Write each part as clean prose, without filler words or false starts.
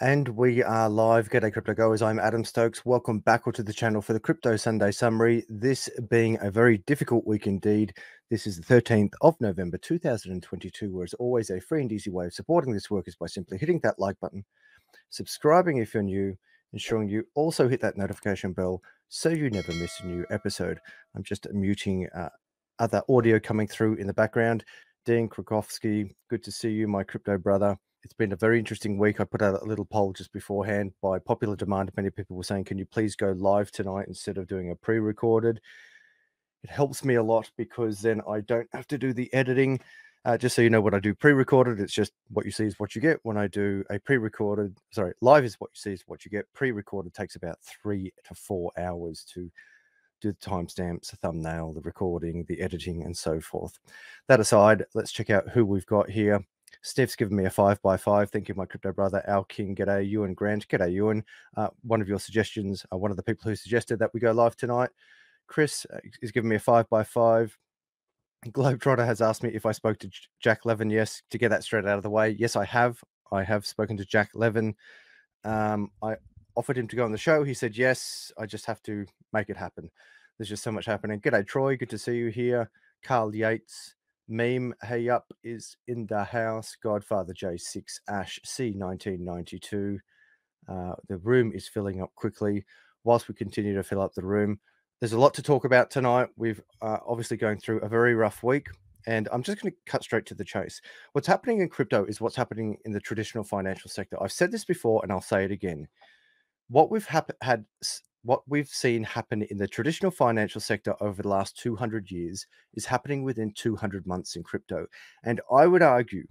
And we are live. G'day, Crypto Goers. I'm Adam Stokes. Welcome back to the channel for the Crypto Sunday Summary. This being a very difficult week indeed. This is the 13th of November, 2022, where as always, a free and easy way of supporting this work is by simply hitting that like button, subscribing if you're new, ensuring you also hit that notification bell so you never miss a new episode. I'm just muting other audio coming through in the background. Dean Krakowski, good to see you, my crypto brother. It's been a very interesting week. I put out a little poll just beforehand. By popular demand, many people were saying, can you please go live tonight instead of doing a pre-recorded? It helps me a lot because then I don't have to do the editing. Just so you know, when I do pre-recorded, it's just what you see is what you get. When I do a pre-recorded, sorry, live is what you see is what you get. Pre-recorded takes about 3 to 4 hours to do the timestamps, the thumbnail, the recording, the editing, and so forth. That aside, let's check out who we've got here. Steph's given me a 5 by 5. Thank you, my crypto brother, Al King. G'day, Ewan Grant. G'day, Ewan. One of your suggestions, one of the people who suggested that we go live tonight. Chris is giving me a 5 by 5. Globetrotter has asked me if I spoke to Jack Levin. Yes, to get that straight out of the way. Yes, I have. I have spoken to Jack Levin. I offered him to go on the show. He said, yes, I just have to make it happen. There's just so much happening. G'day, Troy. Good to see you here. Carl Yates. Meme, hey up, is in the house. Godfather J6, Ash C1992. The room is filling up quickly. Whilst we continue to fill up the room, there's a lot to talk about tonight. We've obviously going through a very rough week, and I'm just going to cut straight to the chase. What's happening in crypto is what's happening in the traditional financial sector. I've said this before, and I'll say it again. What we've seen happen in the traditional financial sector over the last 200 years is happening within 200 months in crypto. And I would argue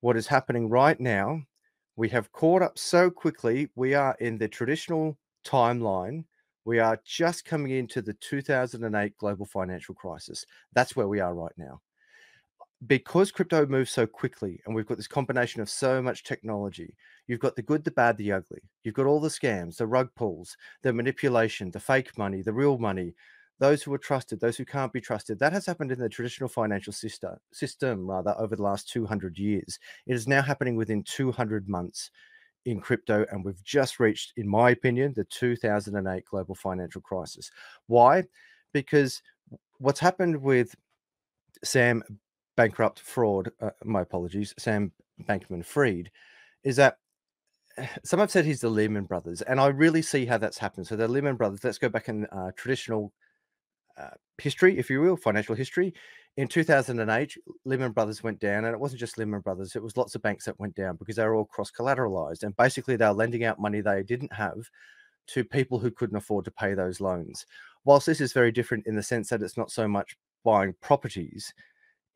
what is happening right now, we have caught up so quickly. We are in the traditional timeline. We are just coming into the 2008 global financial crisis. That's where we are right now. Because crypto moves so quickly and we've got this combination of so much technology, you've got the good, the bad, the ugly. You've got all the scams, the rug pulls, the manipulation, the fake money, the real money, those who are trusted, those who can't be trusted. That has happened in the traditional financial system over the last 200 years. It is now happening within 200 months in crypto, and we've just reached, in my opinion, the 2008 global financial crisis. Why? Because what's happened with Sam Bankman-Fried, is that some have said he's the Lehman Brothers, and I really see how that's happened. So the Lehman Brothers, let's go back in traditional history, if you will, financial history. In 2008, Lehman Brothers went down, and it wasn't just Lehman Brothers. It was lots of banks that went down because they were all cross-collateralized, and basically they were lending out money they didn't have to people who couldn't afford to pay those loans. Whilst this is very different in the sense that it's not so much buying properties,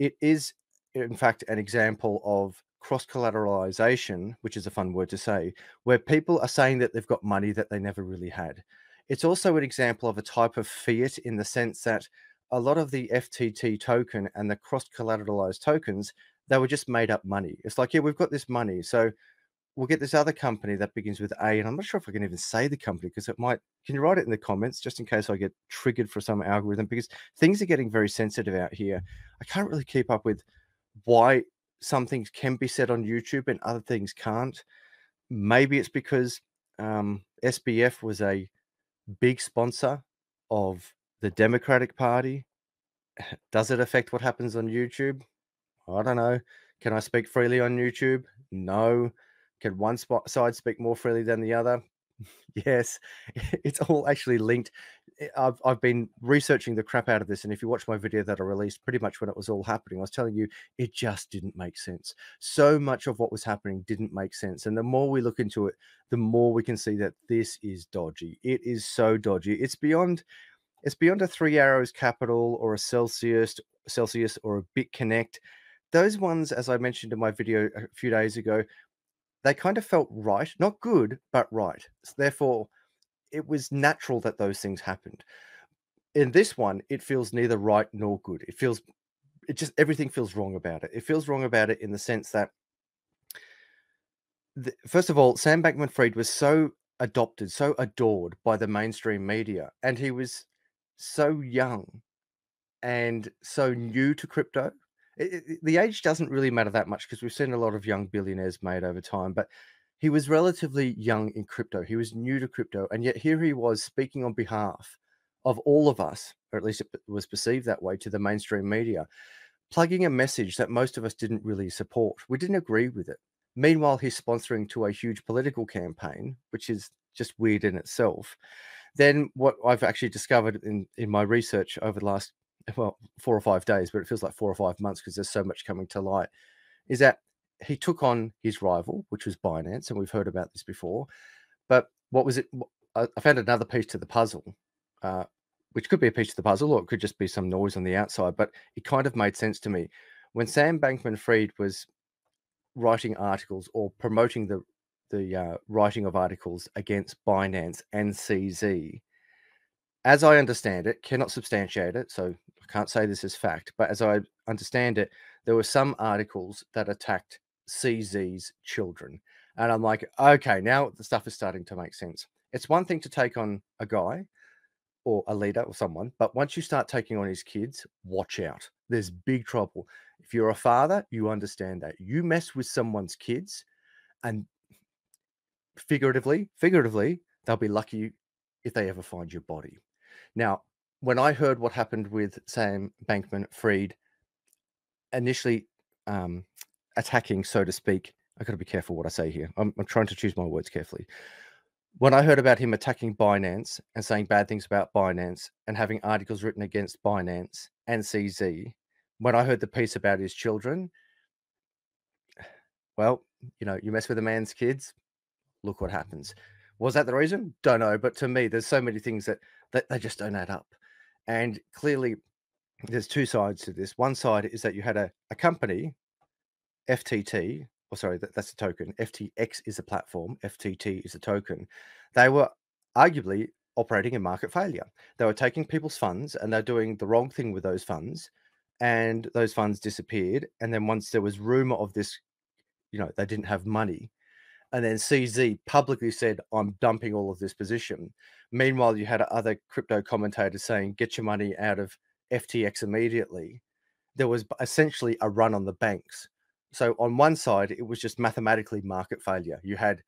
it is, in fact, an example of cross-collateralization, which is a fun word to say, where people are saying that they've got money that they never really had. It's also an example of a type of fiat in the sense that a lot of the FTT token and the cross-collateralized tokens, they were just made-up money. It's like, yeah, we've got this money, so we'll get this other company that begins with A, and I'm not sure if I can even say the company because it might, can you write it in the comments just in case I get triggered for some algorithm, because things are getting very sensitive out here. I can't really keep up with why some things can be said on YouTube and other things can't. Maybe it's because SBF was a big sponsor of the Democratic Party. Does it affect what happens on YouTube? I don't know. Can I speak freely on YouTube? No. Can one side speak more freely than the other? Yes, it's all actually linked. I've been researching the crap out of this, and if you watch my video that I released pretty much when it was all happening, I was telling you it just didn't make sense. So much of what was happening didn't make sense, and the more we look into it, the more we can see that this is dodgy. It is so dodgy. It's beyond a Three Arrows Capital or a Celsius or a BitConnect. Those ones, as I mentioned in my video a few days ago, they kind of felt right, not good, but right. So therefore, it was natural that those things happened. In this one, it feels neither right nor good. Everything feels wrong about it. It feels wrong about it in the sense that, first of all, Sam Bankman-Fried was so adopted, so adored by the mainstream media, and he was so young and so new to crypto. The age doesn't really matter that much because we've seen a lot of young billionaires made over time, but He was relatively young in crypto. He was new to crypto. And yet here he was speaking on behalf of all of us, or at least it was perceived that way to the mainstream media, plugging a message that most of us didn't really support. We didn't agree with it. Meanwhile, he's sponsoring to a huge political campaign, which is just weird in itself. Then what I've actually discovered in my research over the last, well, 4 or 5 days, but it feels like 4 or 5 months because there's so much coming to light, is that he took on his rival, which was Binance, and we've heard about this before. But what was it? I found another piece to the puzzle, which could be a piece to the puzzle, or it could just be some noise on the outside, but it kind of made sense to me. When Sam Bankman-Fried was writing articles or promoting the writing of articles against Binance and CZ, as I understand it, cannot substantiate it, so I can't say this is fact, but as I understand it, there were some articles that attacked CZ's children. And I'm like, okay, now the stuff is starting to make sense. It's one thing to take on a guy or a leader or someone, but once you start taking on his kids, watch out. There's big trouble. If you're a father, you understand that. You mess with someone's kids, and figuratively, they'll be lucky if they ever find your body. Now, when I heard what happened with Sam Bankman-Fried initially attacking, so to speak, I got to be careful what I say here. I'm trying to choose my words carefully. When I heard about him attacking Binance and saying bad things about Binance and having articles written against Binance and CZ, when I heard the piece about his children, well, you know, you mess with a man's kids, look what happens. Was that the reason? Don't know. But to me, there's so many things that they just don't add up. And clearly, there's two sides to this. One side is that you had a company, FTT, or sorry, that's a token. FTX is the platform. FTT is the token. They were arguably operating in market failure. They were taking people's funds and they're doing the wrong thing with those funds. And those funds disappeared. And then once there was rumor of this, you know, they didn't have money. And then CZ publicly said, I'm dumping all of this position. Meanwhile, you had other crypto commentators saying, get your money out of FTX immediately. There was essentially a run on the banks. So on one side, it was just mathematically market failure. You had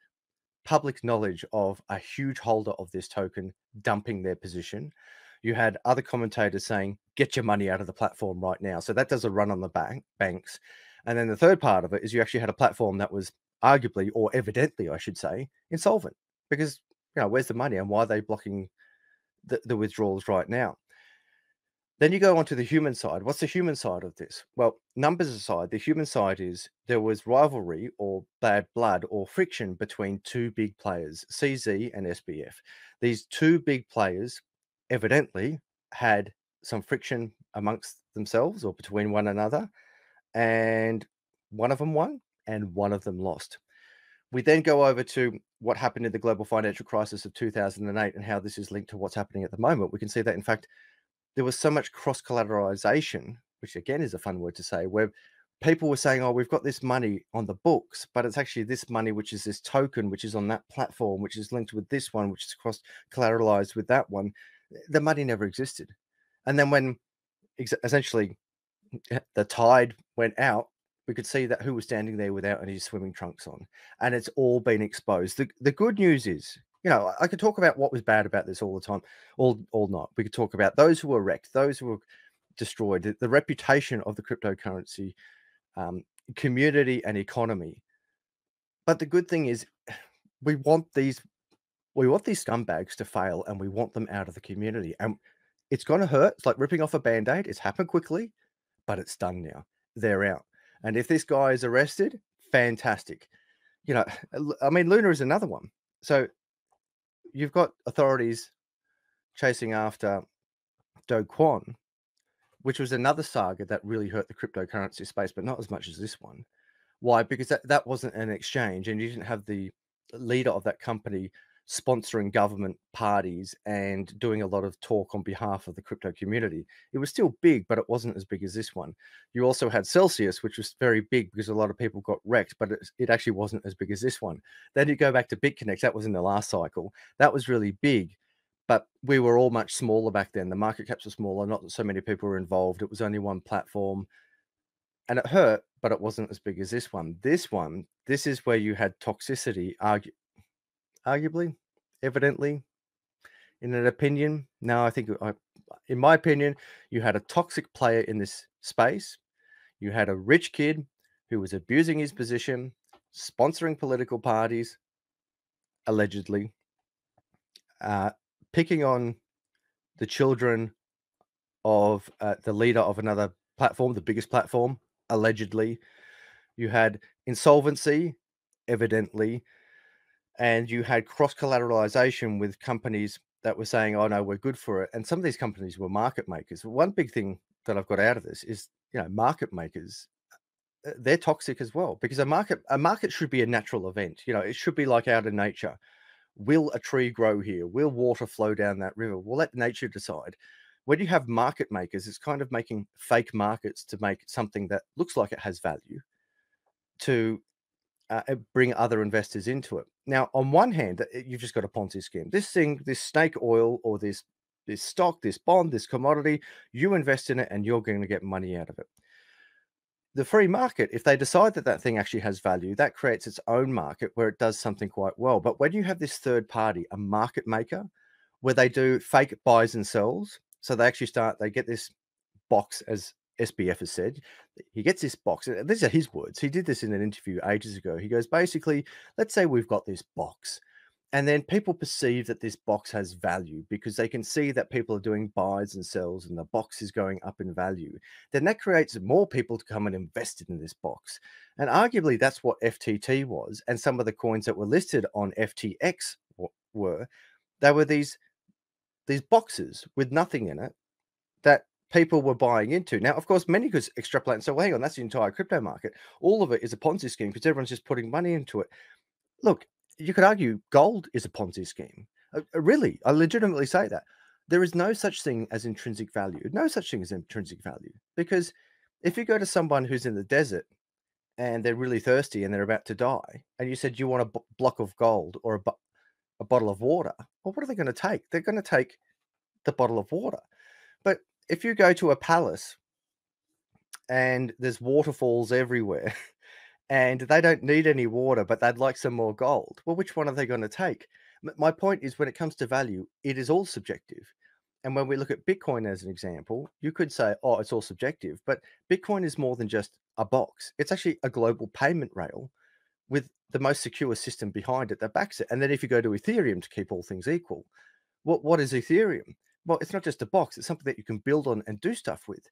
public knowledge of a huge holder of this token dumping their position. You had other commentators saying, get your money out of the platform right now. So that does a run on the banks. And then the third part of it is you actually had a platform that was arguably, or evidently, I should say, insolvent. Because, you know, where's the money and why are they blocking the withdrawals right now? Then you go on to the human side. What's the human side of this? Well, numbers aside, the human side is there was rivalry or bad blood or friction between two big players, CZ and SBF. These two big players evidently had some friction amongst themselves or between one another, and one of them won and one of them lost. We then go over to what happened in the global financial crisis of 2008 and how this is linked to what's happening at the moment. We can see that, in fact, there was so much cross-collateralization, which again is a fun word to say, where people were saying, oh, we've got this money on the books, but it's actually this money, which is this token, which is on that platform, which is linked with this one, which is cross-collateralized with that one. The money never existed. And then when essentially the tide went out, we could see that who was standing there without any swimming trunks on. And it's all been exposed. The good news is, you know, I could talk about what was bad about this all the time, all night. We could talk about those who were wrecked, those who were destroyed, the reputation of the cryptocurrency community and economy. But the good thing is, we want these scumbags to fail, and we want them out of the community. And it's going to hurt. It's like ripping off a Band-Aid. It's happened quickly, but it's done now. They're out. And if this guy is arrested, fantastic. You know, I mean, Luna is another one. So you've got authorities chasing after Dogecoin, which was another saga that really hurt the cryptocurrency space, but not as much as this one. Why? Because that wasn't an exchange, and you didn't have the leader of that company sponsoring government parties and doing a lot of talk on behalf of the crypto community. It was still big, but it wasn't as big as this one. You also had Celsius, which was very big because a lot of people got wrecked, but it actually wasn't as big as this one. Then you go back to BitConnect. That was in the last cycle. That was really big, but we were all much smaller back then. The market caps were smaller. Not so many people were involved. It was only one platform. And it hurt, but it wasn't as big as this one. This is where you had toxicity, arguably, evidently, in an opinion. Now, I think, in my opinion, you had a toxic player in this space. You had a rich kid who was abusing his position, sponsoring political parties, allegedly, picking on the children of the leader of another platform, the biggest platform, allegedly. You had insolvency, evidently, and you had cross-collateralization with companies that were saying, oh, no, we're good for it. And some of these companies were market makers. One big thing that I've got out of this is, you know, market makers, they're toxic as well, because a market should be a natural event. You know, it should be like out of nature. Will a tree grow here? Will water flow down that river? We'll let nature decide. When you have market makers, it's kind of making fake markets to make something that looks like it has value to bring other investors into it. Now, on one hand, you've just got a Ponzi scheme. This thing, this snake oil or this stock, this bond, this commodity, you invest in it and you're going to get money out of it. The free market, if they decide that that thing actually has value, that creates its own market where it does something quite well. But when you have this third party, a market maker, where they do fake buys and sells, so they actually start, they get this box, as SBF has said, he gets this box. These are his words. He did this in an interview ages ago. He goes, basically, let's say we've got this box. And then people perceive that this box has value because they can see that people are doing buys and sells and the box is going up in value. Then that creates more people to come and invest in this box. And arguably that's what FTT was. And some of the coins that were listed on FTX were, they were these boxes with nothing in it that people were buying into. Now, of course, many could extrapolate and say, well, hang on, that's the entire crypto market. All of it is a Ponzi scheme because everyone's just putting money into it. Look, you could argue gold is a Ponzi scheme. Really, I legitimately say that. There is no such thing as intrinsic value. No such thing as intrinsic value. Because if you go to someone who's in the desert and they're really thirsty and they're about to die, and you said you want a block of gold or a bottle of water, well, what are they going to take? They're going to take the bottle of water. But if you go to a palace and there's waterfalls everywhere, and they don't need any water, but they'd like some more gold. Well, which one are they going to take? My point is, when it comes to value, it is all subjective. And when we look at Bitcoin as an example, you could say, oh, it's all subjective. But Bitcoin is more than just a box. It's actually a global payment rail with the most secure system behind it that backs it. And then if you go to Ethereum to keep all things equal, what is Ethereum? Well, it's not just a box. It's something that you can build on and do stuff with.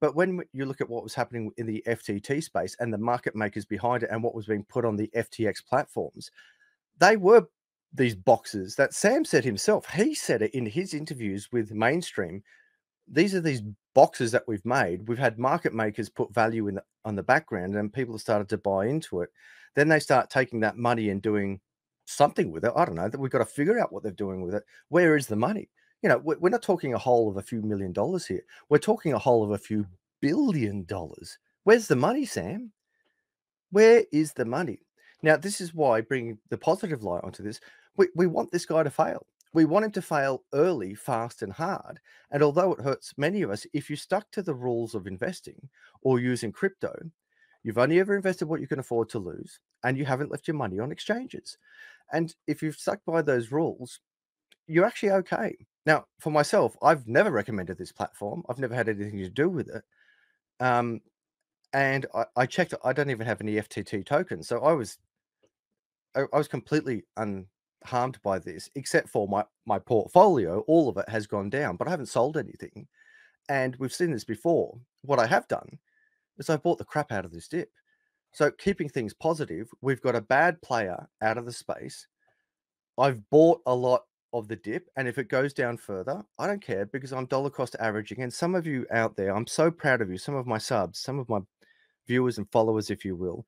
But when you look at what was happening in the FTT space and the market makers behind it and what was being put on the FTX platforms, they were these boxes that Sam said himself. He said it in his interviews with Mainstream. These are these boxes that we've made. We've had market makers put value in on the background and people have started to buy into it. Then they start taking that money and doing something with it. I don't know, that we've got to figure out what they're doing with it. Where is the money? You know, we're not talking a hole of a few $1 million here. We're talking a hole of a few $1 billion. Where's the money, Sam? Where is the money? Now, this is why bringing the positive light onto this, we want this guy to fail. We want him to fail early, fast and hard. And although it hurts many of us, if you stuck to the rules of investing or using crypto, you've only ever invested what you can afford to lose and you haven't left your money on exchanges. And if you've stuck by those rules, you're actually okay. Now, for myself, I've never recommended this platform. I've never had anything to do with it. And I checked, I don't even have any FTT tokens. So I was completely unharmed by this, except for my portfolio. All of it has gone down, but I haven't sold anything. And we've seen this before. What I have done is I bought the crap out of this dip. So keeping things positive, we've got a bad player out of the space. I've bought a lot of the dip, and if it goes down further, I don't care, because I'm dollar cost averaging. And some of you out there, I'm so proud of you, some of my subs, some of my viewers and followers, if you will,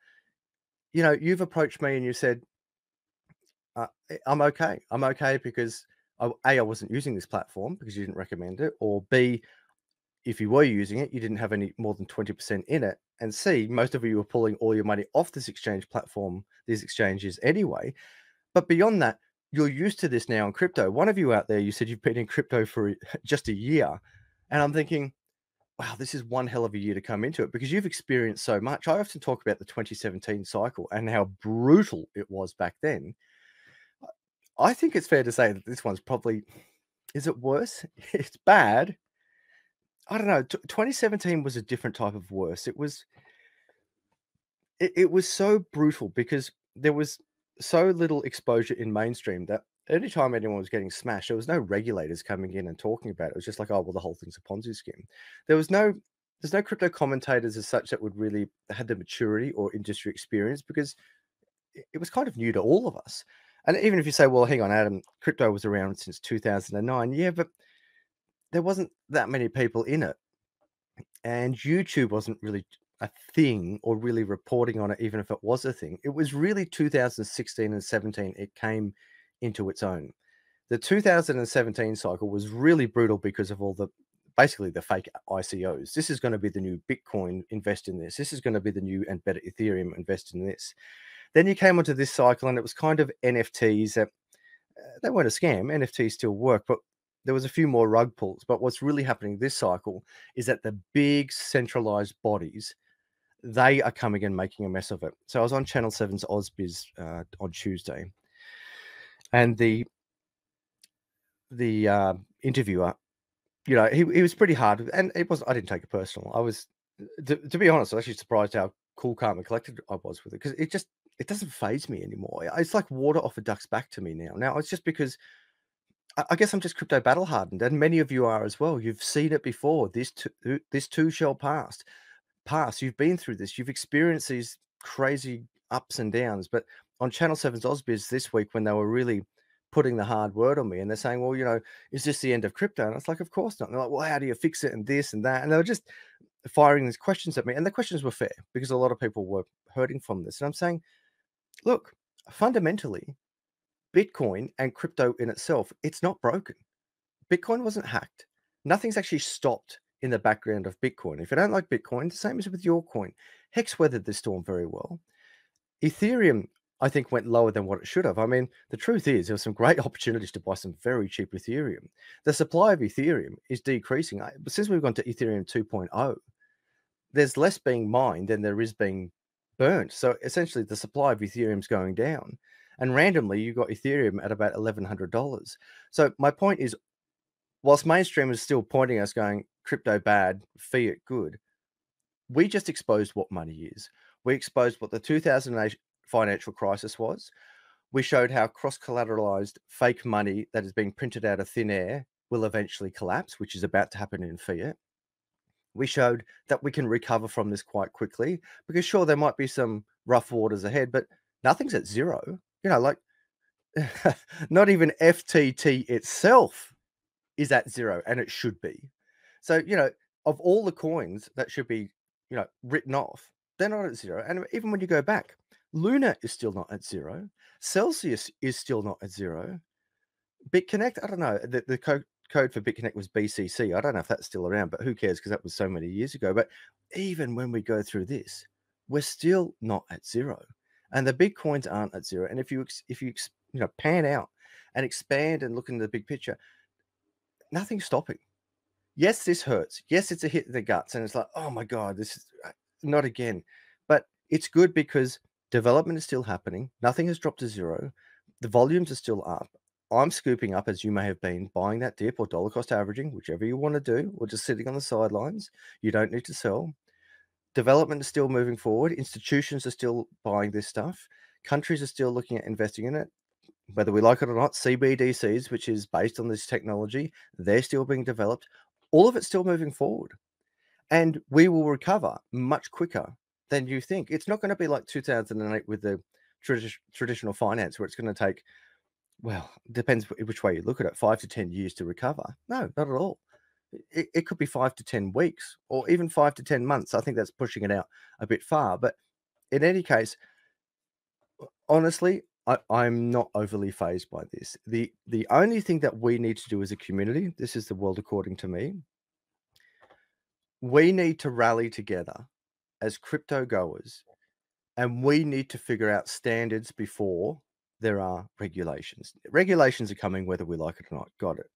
you know, you've approached me and you said, I'm okay because I wasn't using this platform because you didn't recommend it, or B, if you were using it, you didn't have any more than 20% in it, and C, most of you were pulling all your money off this exchange platform, these exchanges anyway. But beyond that, you're used to this now in crypto. One of you out there, you said you've been in crypto for just a year. And I'm thinking, wow, this is one hell of a year to come into it because you've experienced so much. I often talk about the 2017 cycle and how brutal it was back then. I think it's fair to say that this one's probably, is it worse? It's bad. I don't know. 2017 was a different type of worse. It was so brutal because there was so little exposure in mainstream that anytime anyone was getting smashed, there was no regulators coming in and talking about it. It was just like, oh, well, the whole thing's a Ponzi scheme. There's no crypto commentators as such that would really had the maturity or industry experience because it was kind of new to all of us. And even if you say, well, hang on, Adam, crypto was around since 2009. Yeah, but there wasn't that many people in it. And YouTube wasn't really a thing or really reporting on it, even if it was a thing. It was really 2016 and 17. It came into its own. The 2017 cycle was really brutal because of all the, basically the fake ICOs. This is going to be the new Bitcoin, invest in this. This is going to be the new and better Ethereum, invest in this. Then you came onto this cycle and it was kind of NFTs. They weren't a scam. NFTs still work, but there was a few more rug pulls. But what's really happening this cycle is that the big centralized bodies, they are coming and making a mess of it. So I was on Channel 7's AusBiz on Tuesday. And the interviewer, you know, he was pretty hard, and it was, I didn't take it personal. I was, to be honest, I was actually surprised how cool, calm, and collected I was with it because it doesn't faze me anymore. It's like water off a duck's back to me now. Now it's just because I guess I'm just crypto battle hardened, and many of you are as well. You've seen it before. This too shall pass. You've been through this. You've experienced these crazy ups and downs, but on Channel 7's AusBiz this week when they were really putting the hard word on me and they're saying, well, you know, is this the end of crypto? And I was like, of course not. And they're like, well, how do you fix it and this and that? And they were just firing these questions at me. And the questions were fair because a lot of people were hurting from this. And I'm saying, look, fundamentally, Bitcoin and crypto in itself, it's not broken. Bitcoin wasn't hacked. Nothing's actually stopped in the background of Bitcoin. If you don't like Bitcoin, the same as with your coin. Hex weathered the storm very well. Ethereum, I think, went lower than what it should have. I mean, the truth is there were some great opportunities to buy some very cheap Ethereum. The supply of Ethereum is decreasing. But since we've gone to Ethereum 2.0, there's less being mined than there is being burnt. So essentially the supply of Ethereum is going down. And randomly, you got Ethereum at about $1,100. So my point is, whilst mainstream is still pointing us going, crypto bad, fiat good, we just exposed what money is. We exposed what the 2008 financial crisis was. We showed how cross-collateralized fake money that is being printed out of thin air will eventually collapse, which is about to happen in fiat. We showed that we can recover from this quite quickly because sure, there might be some rough waters ahead, but nothing's at zero. You know, like not even FTT itself is at zero, and it should be. So, you know, of all the coins that should be, you know, written off, they're not at zero. And even when you go back, Luna is still not at zero. Celsius is still not at zero. BitConnect, I don't know. The code for BitConnect was BCC. I don't know if that's still around, but who cares because that was so many years ago. But even when we go through this, we're still not at zero. And the big coins aren't at zero. And if you pan out and expand and look into the big picture, nothing's stopping. Yes, this hurts. Yes, it's a hit in the guts. And it's like, oh, my God, this is not again. But it's good because development is still happening. Nothing has dropped to zero. The volumes are still up. I'm scooping up, as you may have been, buying that dip or dollar cost averaging, whichever you want to do, or just sitting on the sidelines. You don't need to sell. Development is still moving forward. Institutions are still buying this stuff. Countries are still looking at investing in it. Whether we like it or not, CBDCs, which is based on this technology, they're still being developed. All of it's still moving forward. And we will recover much quicker than you think. It's not going to be like 2008 with the traditional finance where it's going to take, well, depends which way you look at it, 5 to 10 years to recover. No, not at all. It could be 5 to 10 weeks or even 5 to 10 months. I think that's pushing it out a bit far. But in any case, honestly, I'm not overly fazed by this. The only thing that we need to do as a community, this is the world according to me, we need to rally together as crypto goers, and we need to figure out standards before there are regulations. Regulations are coming whether we like it or not, got it.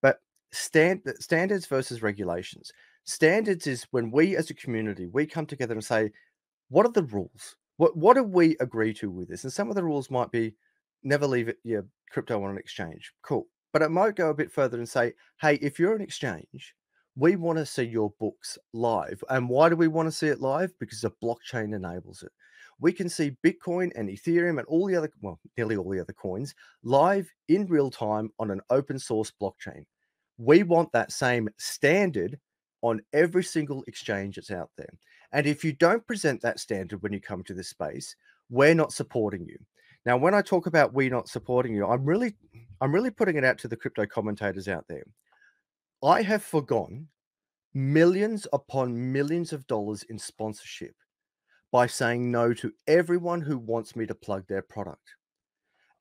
But standards versus regulations. Standards is when we as a community, we come together and say, what are the rules? What do we agree to with this? And some of the rules might be never leave it, yeah, crypto on an exchange. Cool. But it might go a bit further and say, hey, if you're an exchange, we want to see your books live. And why do we want to see it live? Because the blockchain enables it. We can see Bitcoin and Ethereum and all the other, well, nearly all the other coins live in real time on an open source blockchain. We want that same standard on every single exchange that's out there. And if you don't present that standard when you come to this space, we're not supporting you. Now, when I talk about we not supporting you, I'm really putting it out to the crypto commentators out there. I have forgone millions upon millions of dollars in sponsorship by saying no to everyone who wants me to plug their product.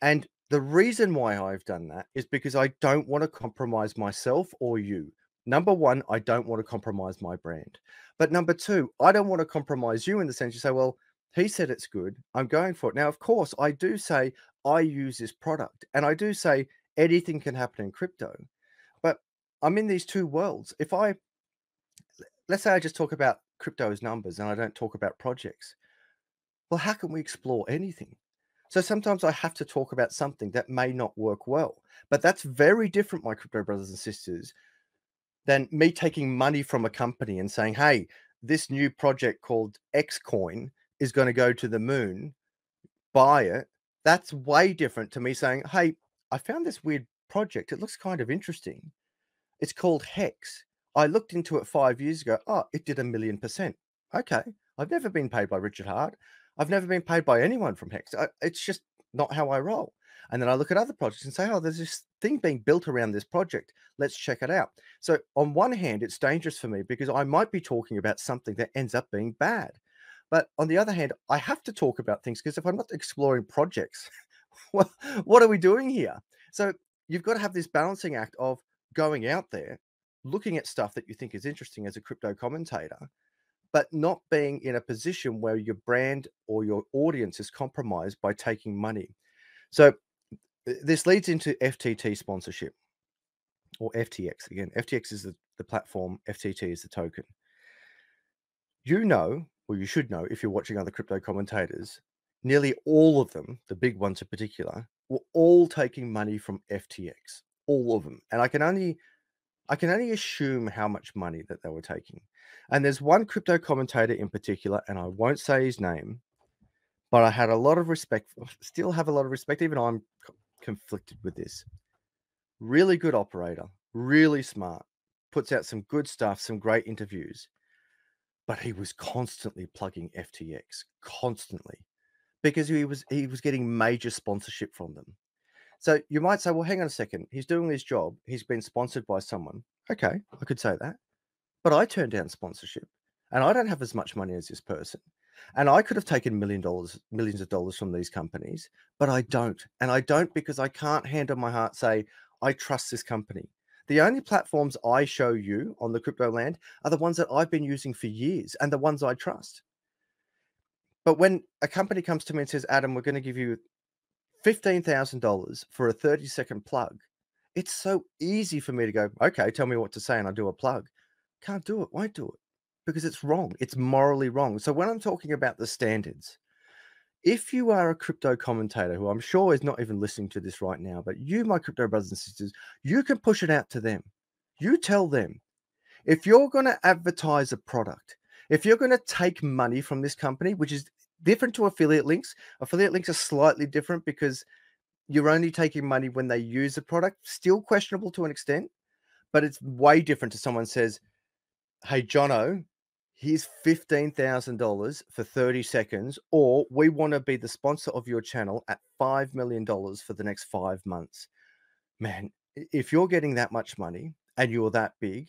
And the reason why I've done that is because I don't want to compromise myself or you. Number one, I don't want to compromise my brand. But number two, I don't want to compromise you in the sense you say, well, he said it's good, I'm going for it. Now, of course, I do say I use this product, and I do say anything can happen in crypto. But I'm in these two worlds. If I, let's say I just talk about crypto's numbers and I don't talk about projects, well, how can we explore anything? So sometimes I have to talk about something that may not work well. But that's very different, my crypto brothers and sisters, than me taking money from a company and saying, hey, this new project called XCoin is going to go to the moon, buy it. That's way different to me saying, hey, I found this weird project. It looks kind of interesting. It's called Hex. I looked into it 5 years ago. Oh, it did 1,000,000%. Okay. I've never been paid by Richard Hart. I've never been paid by anyone from Hex. It's just not how I roll. And then I look at other projects and say, oh, there's this thing being built around this project. Let's check it out. So on one hand, it's dangerous for me because I might be talking about something that ends up being bad. But on the other hand, I have to talk about things because if I'm not exploring projects, well, what are we doing here? So you've got to have this balancing act of going out there, looking at stuff that you think is interesting as a crypto commentator, but not being in a position where your brand or your audience is compromised by taking money. So this leads into FTT sponsorship, or FTX. Again, FTX is the platform, FTT is the token. You know, or you should know if you're watching other crypto commentators, nearly all of them, the big ones in particular, were all taking money from FTX, all of them. And I can only assume how much money that they were taking. And there's one crypto commentator in particular, and I won't say his name, but I had a lot of respect, still have a lot of respect, even I'm conflicted with this. Really good operator, really smart, puts out some good stuff, some great interviews, but he was constantly plugging FTX, constantly, because he was getting major sponsorship from them. So you might say, well, hang on a second, he's doing his job, he's been sponsored by someone. Okay, I could say that, but I turned down sponsorship and I don't have as much money as this person. And I could have taken millions of dollars from these companies, but I don't. And I don't because I can't hand on my heart say, I trust this company. The only platforms I show you on the crypto land are the ones that I've been using for years and the ones I trust. But when a company comes to me and says, Adam, we're going to give you $15,000 for a 30-second plug, it's so easy for me to go, okay, tell me what to say and I'll do a plug. Can't do it, won't do it. Because it's wrong. It's morally wrong. So when I'm talking about the standards, if you are a crypto commentator, who I'm sure is not even listening to this right now, but you, my crypto brothers and sisters, you can push it out to them. You tell them, if you're going to advertise a product, if you're going to take money from this company, which is different to affiliate links are slightly different because you're only taking money when they use the product, still questionable to an extent, but it's way different to someone says, hey, Jono, here's $15,000 for 30 seconds, or we want to be the sponsor of your channel at $5 million for the next 5 months. Man, if you're getting that much money and you're that big,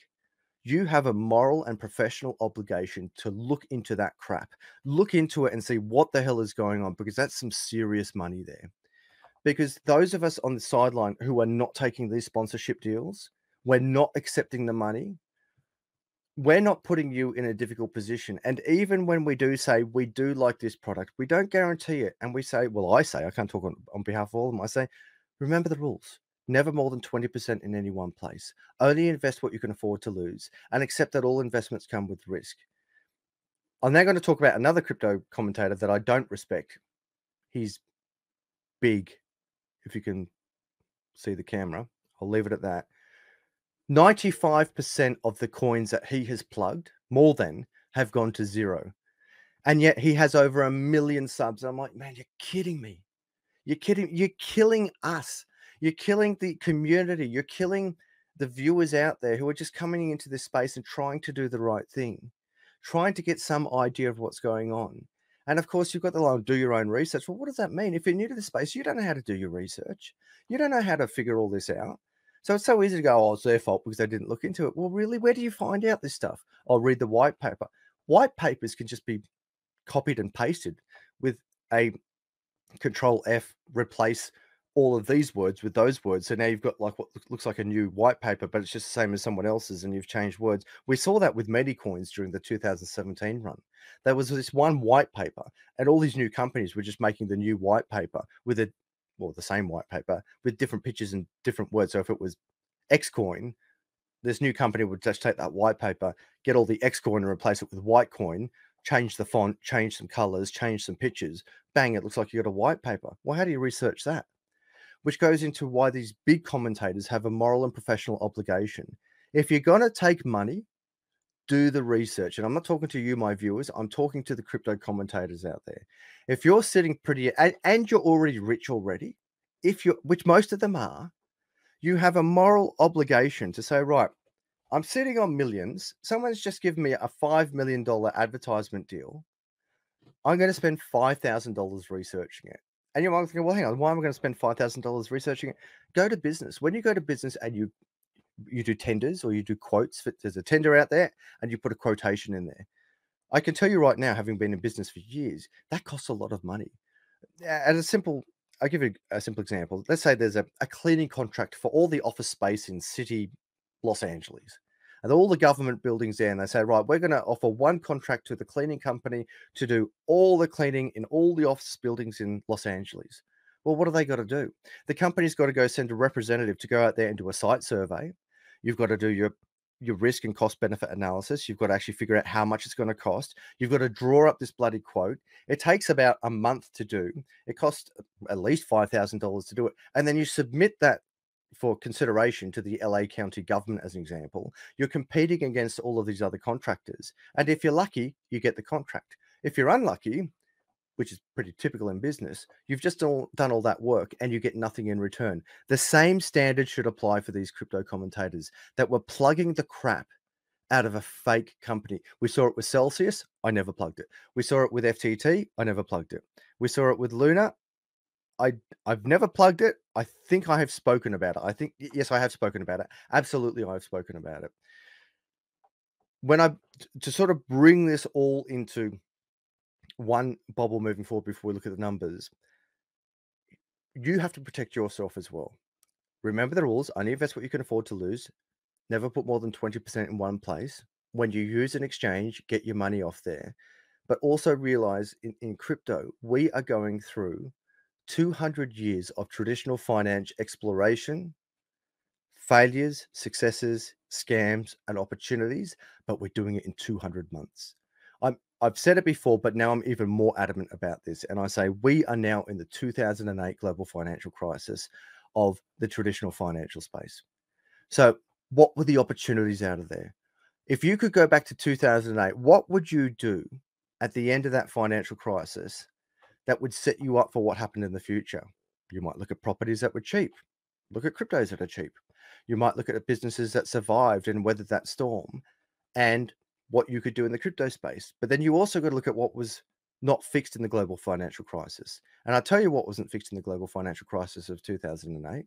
you have a moral and professional obligation to look into that crap, look into it and see what the hell is going on, because that's some serious money there. Because those of us on the sideline who are not taking these sponsorship deals, we're not accepting the money, we're not putting you in a difficult position. And even when we do say we do like this product, we don't guarantee it. And we say, well, I say, I can't talk on behalf of all of them. I say, remember the rules. Never more than 20% in any one place. Only invest what you can afford to lose, and accept that all investments come with risk. I'm now going to talk about another crypto commentator that I don't respect. He's big, if you can see the camera. I'll leave it at that. 95% of the coins that he has plugged, more than, have gone to zero. And yet he has over 1 million subs. I'm like, man, you're kidding me. You're kidding. You're killing us. You're killing the community. You're killing the viewers out there who are just coming into this space and trying to do the right thing, trying to get some idea of what's going on. And of course, you've got the line, do your own research. Well, what does that mean? If you're new to the space, you don't know how to do your research. You don't know how to figure all this out. So it's so easy to go, oh, it's their fault because they didn't look into it. Well, really, where do you find out this stuff? I'll read the white paper. White papers can just be copied and pasted with a Control F, replace all of these words with those words. So now you've got like what looks like a new white paper, but it's just the same as someone else's and you've changed words. We saw that with Medicoins during the 2017 run. There was this one white paper and all these new companies were just making the new white paper with a, well, the same white paper with different pictures and different words. So if it was XCoin, this new company would just take that white paper, get all the XCoin and replace it with Whitecoin, change the font, change some colors, change some pictures. Bang, it looks like you got a white paper. Well, how do you research that? Which goes into why these big commentators have a moral and professional obligation. If you're going to take money, do the research. And I'm not talking to you, my viewers. I'm talking to the crypto commentators out there. If you're sitting pretty and you're already rich already, if you're, which most of them are, you have a moral obligation to say, right, I'm sitting on millions. Someone's just given me a $5 million advertisement deal. I'm going to spend $5,000 researching it. And you might think, well, hang on, why am I going to spend $5,000 researching it? Go to business. When you go to business and you do tenders or you do quotes, there's a tender out there and you put a quotation in there. I can tell you right now, having been in business for years, that costs a lot of money. I'll give you a simple example. Let's say there's a cleaning contract for all the office space in city Los Angeles and all the government buildings there. And they say, right, we're going to offer one contract to the cleaning company to do all the cleaning in all the office buildings in Los Angeles. Well, what do they got to do? The company's got to go send a representative to go out there and do a site survey. You've got to do your risk and cost benefit analysis. You've got to actually figure out how much it's going to cost. You've got to draw up this bloody quote. It takes about a month to do. It costs at least $5,000 to do it. And then you submit that for consideration to the LA County government, as an example. You're competing against all of these other contractors. And if you're lucky, you get the contract. If you're unlucky, which is pretty typical in business, you've just done all that work and you get nothing in return. The same standard should apply for these crypto commentators that were plugging the crap out of a fake company. We saw it with Celsius. I never plugged it. We saw it with FTT. I never plugged it. We saw it with Luna. I've never plugged it. I think I have spoken about it. I think, yes, I have spoken about it. Absolutely, I have spoken about it. When to sort of bring this all into one bubble moving forward before we look at the numbers, you have to protect yourself as well. Remember the rules. Only invest what you can afford to lose. Never put more than 20% in one place. When you use an exchange, get your money off there. But also realize in crypto, we are going through 200 years of traditional finance exploration, failures, successes, scams, and opportunities, but we're doing it in 200 months. I've said it before, but now I'm even more adamant about this. And I say we are now in the 2008 global financial crisis of the traditional financial space. So what were the opportunities out of there? If you could go back to 2008, what would you do at the end of that financial crisis that would set you up for what happened in the future? You might look at properties that were cheap. Look at cryptos that are cheap. You might look at businesses that survived and weathered that storm and what you could do in the crypto space. But then you also got to look at what was not fixed in the global financial crisis. And I'll tell you what wasn't fixed in the global financial crisis of 2008.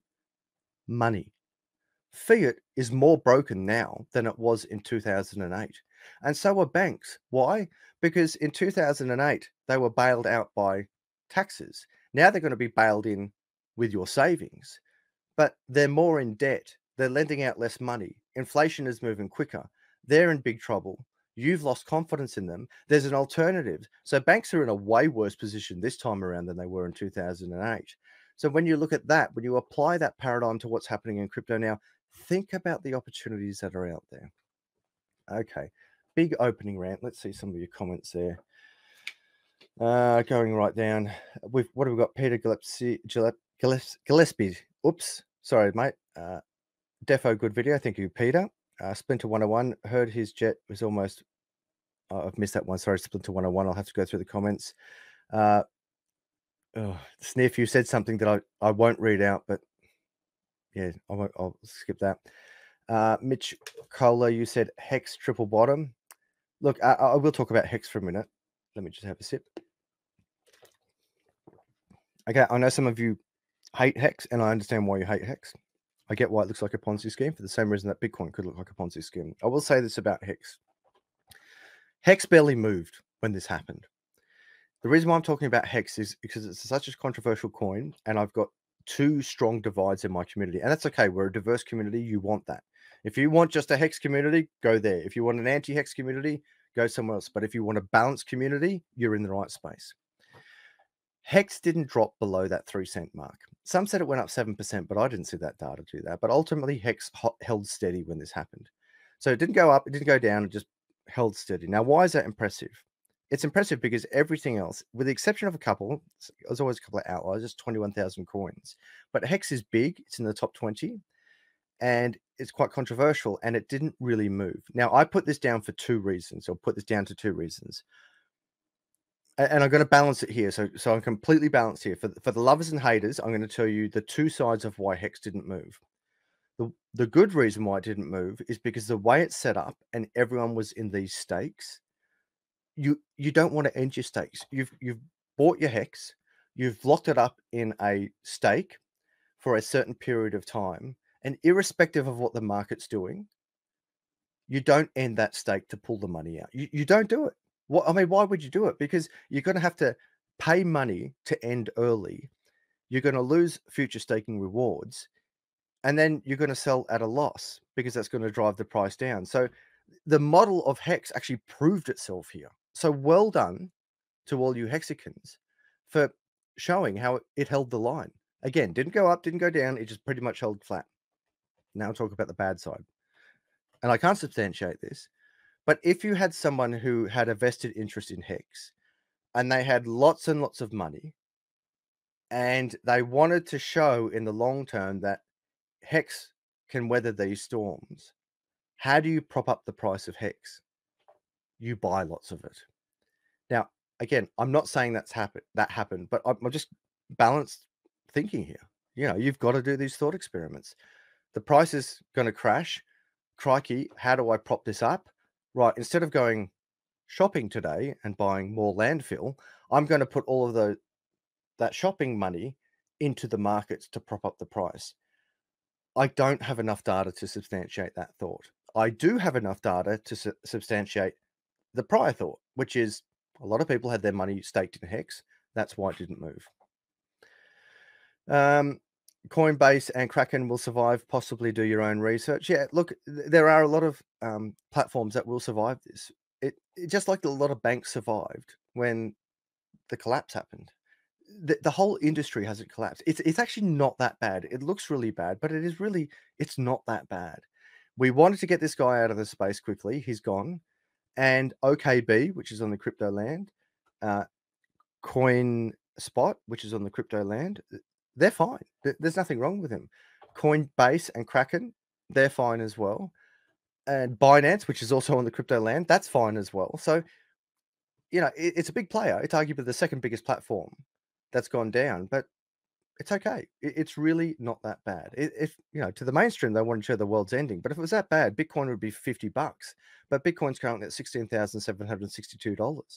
Money. Fiat is more broken now than it was in 2008. And so are banks. Why? Because in 2008, they were bailed out by taxes. Now they're going to be bailed in with your savings. But they're more in debt. They're lending out less money. Inflation is moving quicker. They're in big trouble. You've lost confidence in them. There's an alternative. So banks are in a way worse position this time around than they were in 2008. So when you look at that, when you apply that paradigm to what's happening in crypto now, think about the opportunities that are out there. Okay, big opening rant. Let's see some of your comments there. Going right down. What have we got? Peter Gillespie. Oops, sorry, mate. Defo, good video. Thank you, Peter. Splinter 101. Heard his jet was almost... Oh, I've missed that one. Sorry, Splinter 101. I'll have to go through the comments. Sniff, you said something that I won't read out, but yeah, I'll skip that. Mitch Kohler, you said Hex triple bottom. Look, I will talk about Hex for a minute. Let me just have a sip. Okay, I know some of you hate Hex, and I understand why you hate Hex. I get why it looks like a Ponzi scheme for the same reason that Bitcoin could look like a Ponzi scheme. I will say this about Hex. Hex barely moved when this happened. The reason why I'm talking about Hex is because it's such a controversial coin, and I've got two strong divides in my community. And that's okay. We're a diverse community. You want that. If you want just a Hex community, go there. If you want an anti-Hex community, go somewhere else. But if you want a balanced community, you're in the right space. Hex didn't drop below that 3 cent mark. Some said it went up 7%, but I didn't see that data do that. But ultimately, Hex held steady when this happened. So it didn't go up. It didn't go down. It just held steady. Now, why is that impressive? It's impressive because everything else, with the exception of a couple, there's always a couple of outliers, just 21,000 coins. But Hex is big. It's in the top 20, and it's quite controversial, and it didn't really move. Now, I put this down for two reasons. I'll put this down to two reasons. And I'm going to balance it here. So I'm completely balanced here. For the lovers and haters, I'm going to tell you the two sides of why Hex didn't move. The good reason why it didn't move is because the way it's set up and everyone was in these stakes, you don't want to end your stakes. You've bought your Hex. You've locked it up in a stake for a certain period of time. And irrespective of what the market's doing, you don't end that stake to pull the money out. You don't do it. What, I mean, why would you do it? Because you're going to have to pay money to end early. You're going to lose future staking rewards. And then you're going to sell at a loss because that's going to drive the price down. So the model of Hex actually proved itself here. So well done to all you Hexicans for showing how it held the line. Again, didn't go up, didn't go down. It just pretty much held flat. Now I'll talk about the bad side. And I can't substantiate this, but if you had someone who had a vested interest in Hex and they had lots and lots of money and they wanted to show in the long term that Hex can weather these storms, how do you prop up the price of Hex? You buy lots of it. Now, again, I'm not saying that happened, but I'm just balanced thinking here. You know, you've got to do these thought experiments. The price is going to crash. Crikey, how do I prop this up? Right, instead of going shopping today and buying more landfill, I'm going to put all of that shopping money into the markets to prop up the price. I don't have enough data to substantiate that thought. I do have enough data to substantiate the prior thought, which is a lot of people had their money staked in Hex. That's why it didn't move. Coinbase and Kraken will survive, possibly do your own research. Yeah, look, there are a lot of platforms that will survive this. It just like a lot of banks survived when the collapse happened. The whole industry hasn't collapsed. It's actually not that bad. It looks really bad, but it is really, it's not that bad. We wanted to get this guy out of the space quickly. He's gone. And OKB, which is on the crypto land, CoinSpot, which is on the crypto land, they're fine. There's nothing wrong with them. Coinbase and Kraken, they're fine as well. And Binance, which is also on the crypto land, that's fine as well. So, you know, it's a big player. It's arguably the second biggest platform that's gone down, but it's okay. It's really not that bad. If you know, to the mainstream, they want to show the world's ending, but if it was that bad, Bitcoin would be $50, but Bitcoin's currently at $16,762.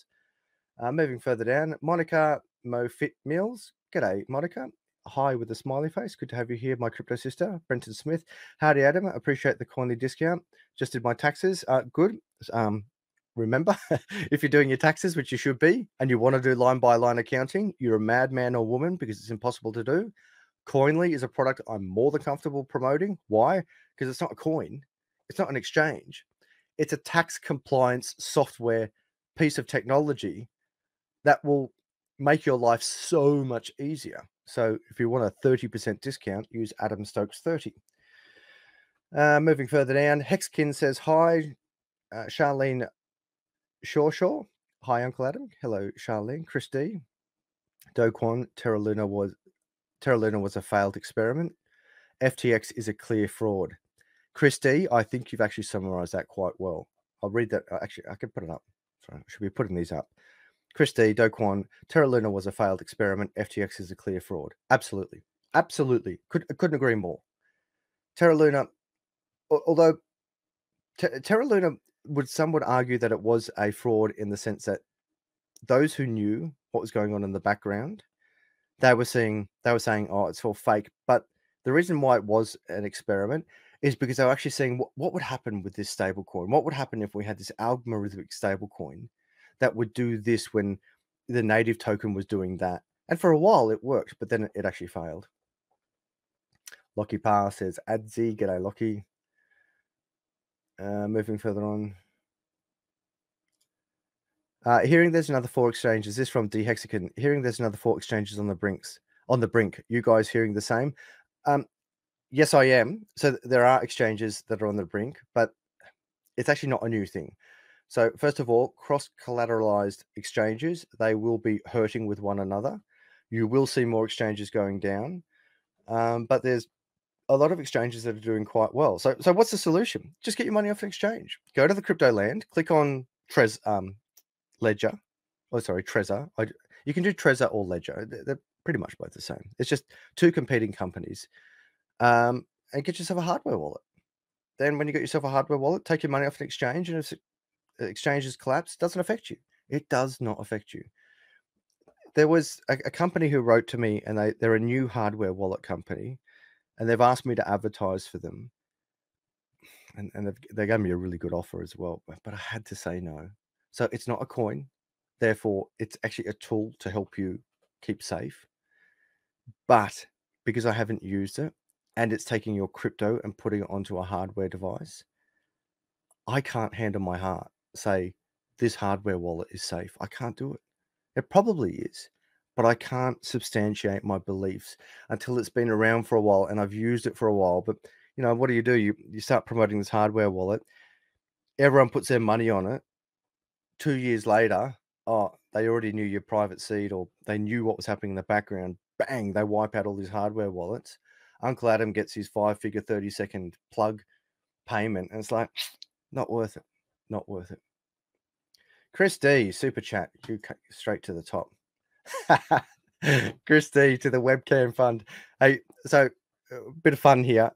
Moving further down, Monica MoFit Mills. G'day, Monica. Hi with a smiley face. Good to have you here, my crypto sister. Brenton Smith. Howdy, Adam. Appreciate the coinly discount. Just did my taxes. Good. Remember, if you're doing your taxes, which you should be, and you want to do line-by-line accounting, you're a madman or woman because it's impossible to do. Coinly is a product I'm more than comfortable promoting. Why? Because it's not a coin. It's not an exchange. It's a tax compliance software piece of technology that will make your life so much easier. So if you want a 30% discount, use Adam Stokes 30. Moving further down, Hexkin says, hi, Charlene Shawshaw. Hi, Uncle Adam. Hello, Charlene. Chris D. Doquan, Terra Luna was a failed experiment. FTX is a clear fraud. Chris D, I think you've actually summarized that quite well. I'll read that. Actually, I can put it up. Sorry, I should be putting these up. Chris D, Doquan, Terra Luna was a failed experiment. FTX is a clear fraud. Absolutely. Absolutely. Couldn't agree more. Terra Luna, although Terra Luna, some would argue that it was a fraud in the sense that those who knew what was going on in the background, they were saying, oh, it's all fake. But the reason why it was an experiment is because they were actually seeing what would happen with this stable coin. What would happen if we had this algorithmic stable coin that would do this when the native token was doing that? And for a while it worked, but then it actually failed. Lockie Parr says, Adzi, g'day Lockie. Moving further on. Hearing there's another 4 exchanges. This from D Hexagon. Hearing there's another 4 exchanges on the brinks. On the brink. You guys hearing the same? Yes, I am. So there are exchanges that are on the brink, but it's actually not a new thing. So first of all, cross-collateralized exchanges, they will be hurting with one another. You will see more exchanges going down, but there's a lot of exchanges that are doing quite well. So what's the solution? Just get your money off an exchange. Go to the crypto land, click on Trezor. You can do Trezor or Ledger. They're pretty much both the same. It's just two competing companies. And get yourself a hardware wallet. Then when you get yourself a hardware wallet, take your money off an exchange, and if the exchange has collapsed, doesn't affect you. It does not affect you. There was a company who wrote to me, and they're a new hardware wallet company, and they've asked me to advertise for them. And they gave me a really good offer as well, but I had to say no. So it's not a coin. Therefore, it's actually a tool to help you keep safe. But because I haven't used it, and it's taking your crypto and putting it onto a hardware device, I can't hand on my heart say, this hardware wallet is safe. I can't do it. It probably is, but I can't substantiate my beliefs until it's been around for a while and I've used it for a while. But, you know, what do? You start promoting this hardware wallet. Everyone puts their money on it. 2 years later, oh, they already knew your private seed, or they knew what was happening in the background. Bang, they wipe out all these hardware wallets. Uncle Adam gets his 5-figure 30-second plug payment, and it's like, not worth it. Not worth it. Chris D, super chat. You cut straight to the top. Chris D to the webcam fund. Hey, so a bit of fun here.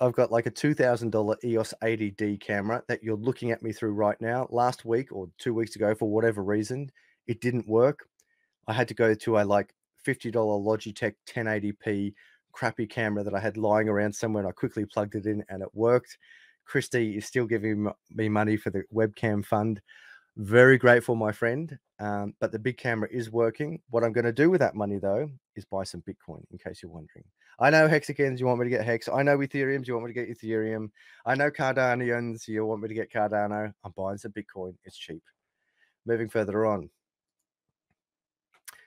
I've got like a $2,000 EOS 80D camera that you're looking at me through right now. Last week or 2 weeks ago, for whatever reason, it didn't work. I had to go to a like $50 Logitech 1080p crappy camera that I had lying around somewhere, and I quickly plugged it in and it worked. Christy is still giving me money for the webcam fund. Very grateful, my friend. But the big camera is working. What I'm going to do with that money, though, is buy some Bitcoin, in case you're wondering. I know Hexagons, you want me to get Hex. I know Ethereums, you want me to get Ethereum. I know Cardanians, you want me to get Cardano. I'm buying some Bitcoin. It's cheap. Moving further on.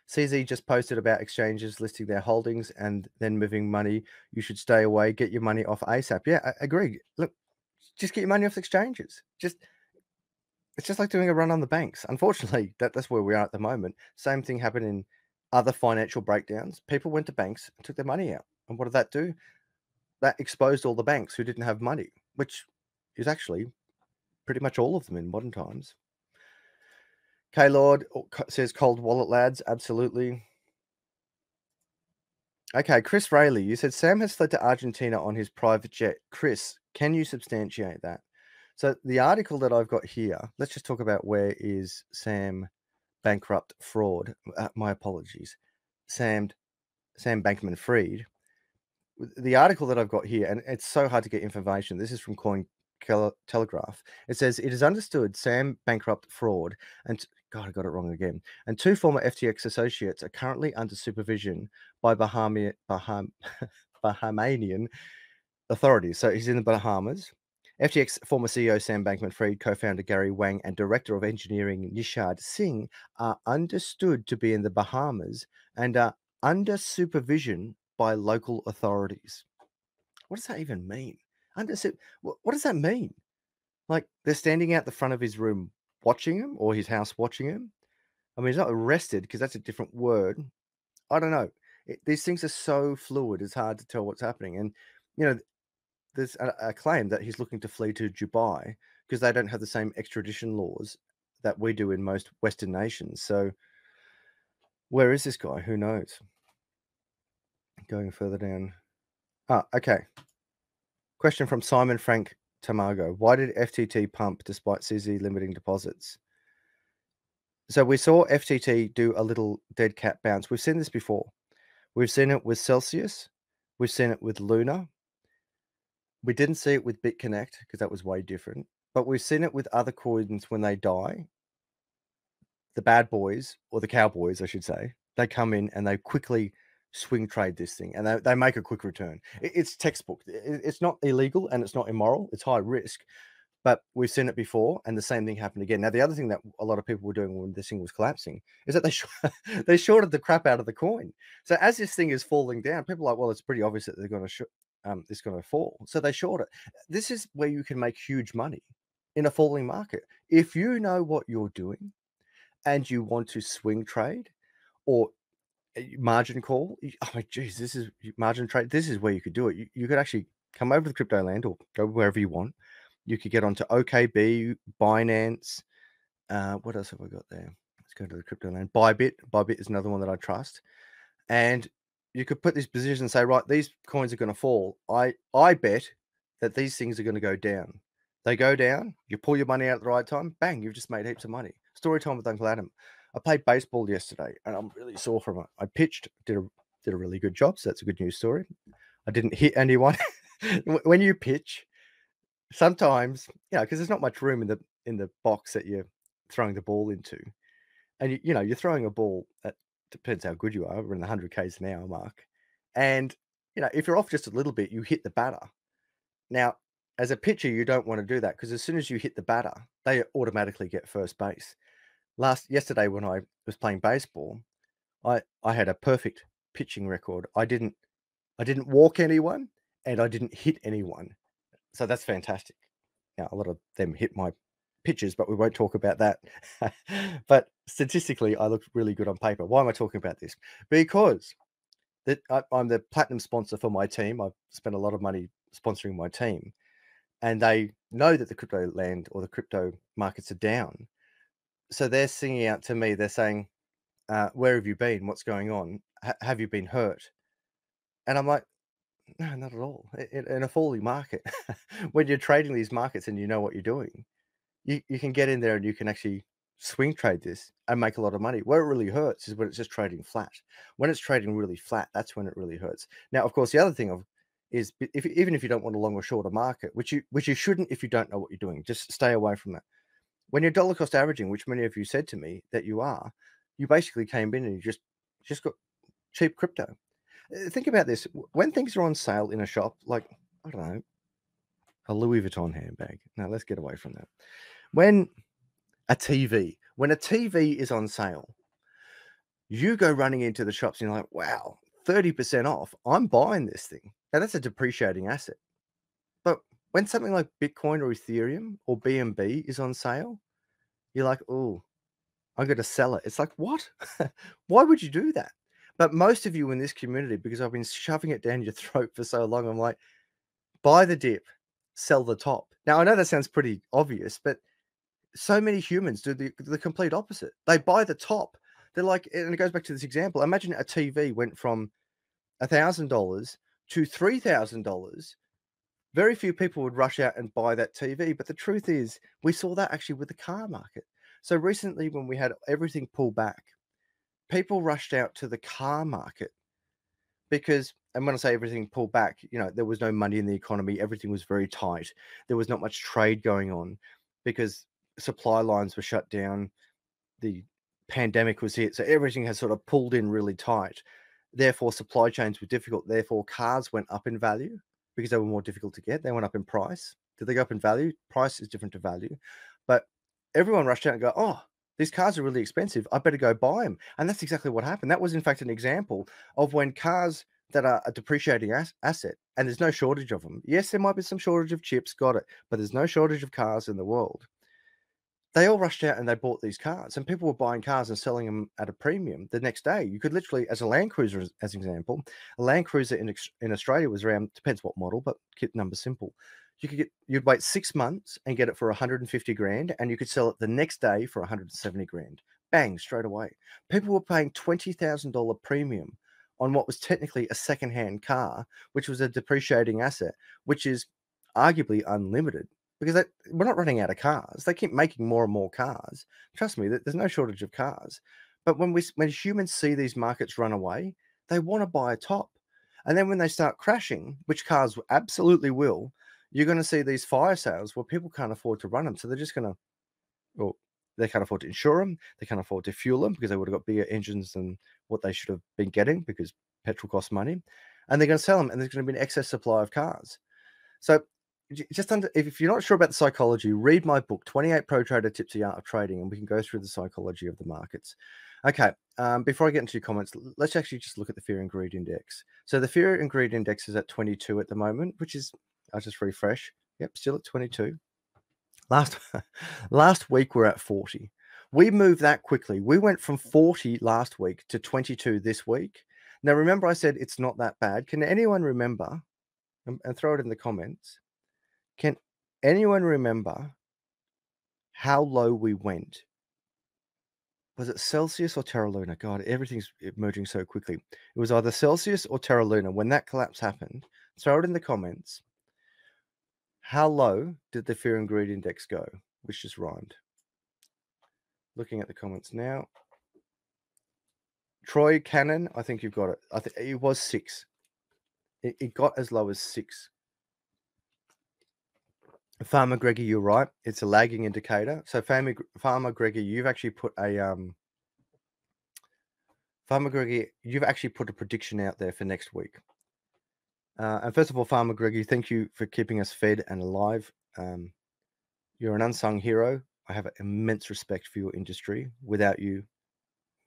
CZ just posted about exchanges listing their holdings and then moving money. You should stay away. Get your money off ASAP. Yeah, I agree. Look, just get your money off exchanges. It's just like doing a run on the banks. Unfortunately, that's where we are at the moment. Same thing happened in other financial breakdowns. People went to banks and took their money out. And what did that do? That exposed all the banks who didn't have money, which is actually pretty much all of them in modern times. K-Lord says, cold wallet, lads. Absolutely. Okay, Chris Rayleigh, you said Sam has fled to Argentina on his private jet. Chris, can you substantiate that? So the article that I've got here, let's just talk about where is Sam Bankrupt-Fraud. My apologies. Sam Bankman-Fried. The article that I've got here, and it's so hard to get information. This is from Cointelegraph. It says, it is understood Sam Bankrupt-Fraud and... God, I got it wrong again. And 2 former FTX associates are currently under supervision by Bahamian authorities. So he's in the Bahamas. FTX former CEO Sam Bankman-Fried, co-founder Gary Wang, and director of engineering Nishad Singh are understood to be in the Bahamas and are under supervision by local authorities. What does that even mean? What does that mean? Like, they're standing out the front of his room watching him, or his house watching him. I mean, he's not arrested because that's a different word. I don't know. These things are so fluid, it's hard to tell what's happening. And, you know, there's a claim that he's looking to flee to Dubai because they don't have the same extradition laws that we do in most Western nations. So where is this guy? Who knows? Going further down. Ah, okay. Question from Simon Frank Tamago. Why did FTT pump despite CZ limiting deposits? So we saw FTT do a little dead cat bounce. We've seen this before. We've seen it with Celsius. We've seen it with Luna. We didn't see it with BitConnect because that was way different. But we've seen it with other coins when they die. The bad boys, or the cowboys, I should say, they come in and they quickly swing trade this thing, and they make a quick return. It's textbook. It's not illegal and it's not immoral. It's high risk. But we've seen it before, and the same thing happened again. Now, the other thing that a lot of people were doing when this thing was collapsing is that they shorted the crap out of the coin. So as this thing is falling down, people are like, well, it's pretty obvious that they're going to it's going to fall. So they short it. This is where you can make huge money in a falling market. If you know what you're doing and you want to swing trade or margin call, oh my geez, this is margin trade. This is where you could do it. You could actually come over to the crypto land or go wherever you want. You could get onto OKB, Binance. What else have I got there? Let's go to the crypto land. Bybit. Bybit is another one that I trust. And you could put this position and say, right, these coins are going to fall. I bet that these things are going to go down. They go down. You pull your money out at the right time. Bang, you've just made heaps of money. Story time with Uncle Adam. I played baseball yesterday, and I'm really sore from it. I pitched, did a really good job, so that's a good news story. I didn't hit anyone. When you pitch, sometimes, you know, because there's not much room in the box that you're throwing the ball into, and you know you're throwing a ball that depends how good you are. We're in the 100 k's an hour mark, and you know if you're off just a little bit, you hit the batter. Now, as a pitcher, you don't want to do that because as soon as you hit the batter, they automatically get first base. Yesterday when I was playing baseball, I had a perfect pitching record. I didn't walk anyone and I didn't hit anyone. So that's fantastic. Now, a lot of them hit my pitches, but we won't talk about that. But statistically, I looked really good on paper. Why am I talking about this? Because I'm the platinum sponsor for my team. I've spent a lot of money sponsoring my team. And they know that the crypto land or the crypto markets are down. So they're singing out to me. They're saying, where have you been? What's going on? Have you been hurt? And I'm like, no, not at all. In a falling market, when you're trading these markets and you know what you're doing, you can get in there and you can actually swing trade this and make a lot of money. Where it really hurts is when it's just trading flat. When it's trading really flat, that's when it really hurts. Now, of course, the other thing is even if you don't want a long or short a market, which you shouldn't if you don't know what you're doing, just stay away from that. When you're dollar cost averaging, which many of you said to me that you are, you basically came in and you just got cheap crypto. Think about this. When things are on sale in a shop, like, I don't know, a Louis Vuitton handbag. Now, let's get away from that. When a TV is on sale, you go running into the shops and you're like, wow, 30% off. I'm buying this thing. Now, that's a depreciating asset. But when something like Bitcoin or Ethereum or BNB is on sale, you're like, oh, I'm going to sell it. It's like, what? Why would you do that? But most of you in this community, because I've been shoving it down your throat for so long, I'm like, buy the dip, sell the top. Now, I know that sounds pretty obvious, but so many humans do the complete opposite. They buy the top. They're like, and it goes back to this example. Imagine a TV went from $1,000 to $3,000. Very few people would rush out and buy that TV. But the truth is, we saw that actually with the car market. So recently when we had everything pull back, people rushed out to the car market because, and when I say everything pulled back, you know, there was no money in the economy. Everything was very tight. There was not much trade going on because supply lines were shut down. The pandemic was hit. So everything has sort of pulled in really tight. Therefore, supply chains were difficult. Therefore, cars went up in value because they were more difficult to get. They went up in price. Did they go up in value? Price is different to value. But everyone rushed out and go, oh, these cars are really expensive. I better go buy them. And that's exactly what happened. That was, in fact, an example of when cars that are a depreciating asset, and there's no shortage of them. Yes, there might be some shortage of chips, got it, but there's no shortage of cars in the world. They all rushed out and they bought these cars, and people were buying cars and selling them at a premium the next day. You could literally, as a Land Cruiser, as an example, a Land Cruiser in Australia was around, depends what model, but keep numbers simple. You could get, you'd wait 6 months and get it for 150 grand, and you could sell it the next day for 170 grand. Bang, straight away. People were paying $20,000 premium on what was technically a secondhand car, which was a depreciating asset, which is arguably unlimited. Because we're not running out of cars. They keep making more and more cars. Trust me, there's no shortage of cars. But when humans see these markets run away, they want to buy a top. And then when they start crashing, which cars absolutely will, you're going to see these fire sales where people can't afford to run them. So they're just going to, well, they can't afford to insure them. They can't afford to fuel them because they would have got bigger engines than what they should have been getting because petrol costs money. And they're going to sell them, and there's going to be an excess supply of cars. So just if you're not sure about the psychology, read my book, 28 Pro Trader Tips, The Art of Trading, and we can go through the psychology of the markets. Okay, before I get into your comments, let's actually just look at the Fear and Greed Index. So the Fear and Greed Index is at 22 at the moment, which is, I'll just refresh. Yep, still at 22. Last week, we're at 40. We moved that quickly. We went from 40 last week to 22 this week. Now, remember I said it's not that bad. Can anyone remember, and throw it in the comments, can anyone remember how low we went? Was it Celsius or Terra Luna? God, everything's merging so quickly. It was either Celsius or Terra Luna. When that collapse happened, throw it in the comments. How low did the Fear and Greed Index go? Which just rhymed. Looking at the comments now. Troy Cannon, I think you've got it. I think it was 6. It got as low as 6. Farmer Greggy, you're right. It's a lagging indicator. So Farmer Greggy, you've actually put a prediction out there for next week. And first of all, Farmer Greggy, thank you for keeping us fed and alive. You're an unsung hero. I have immense respect for your industry. Without you,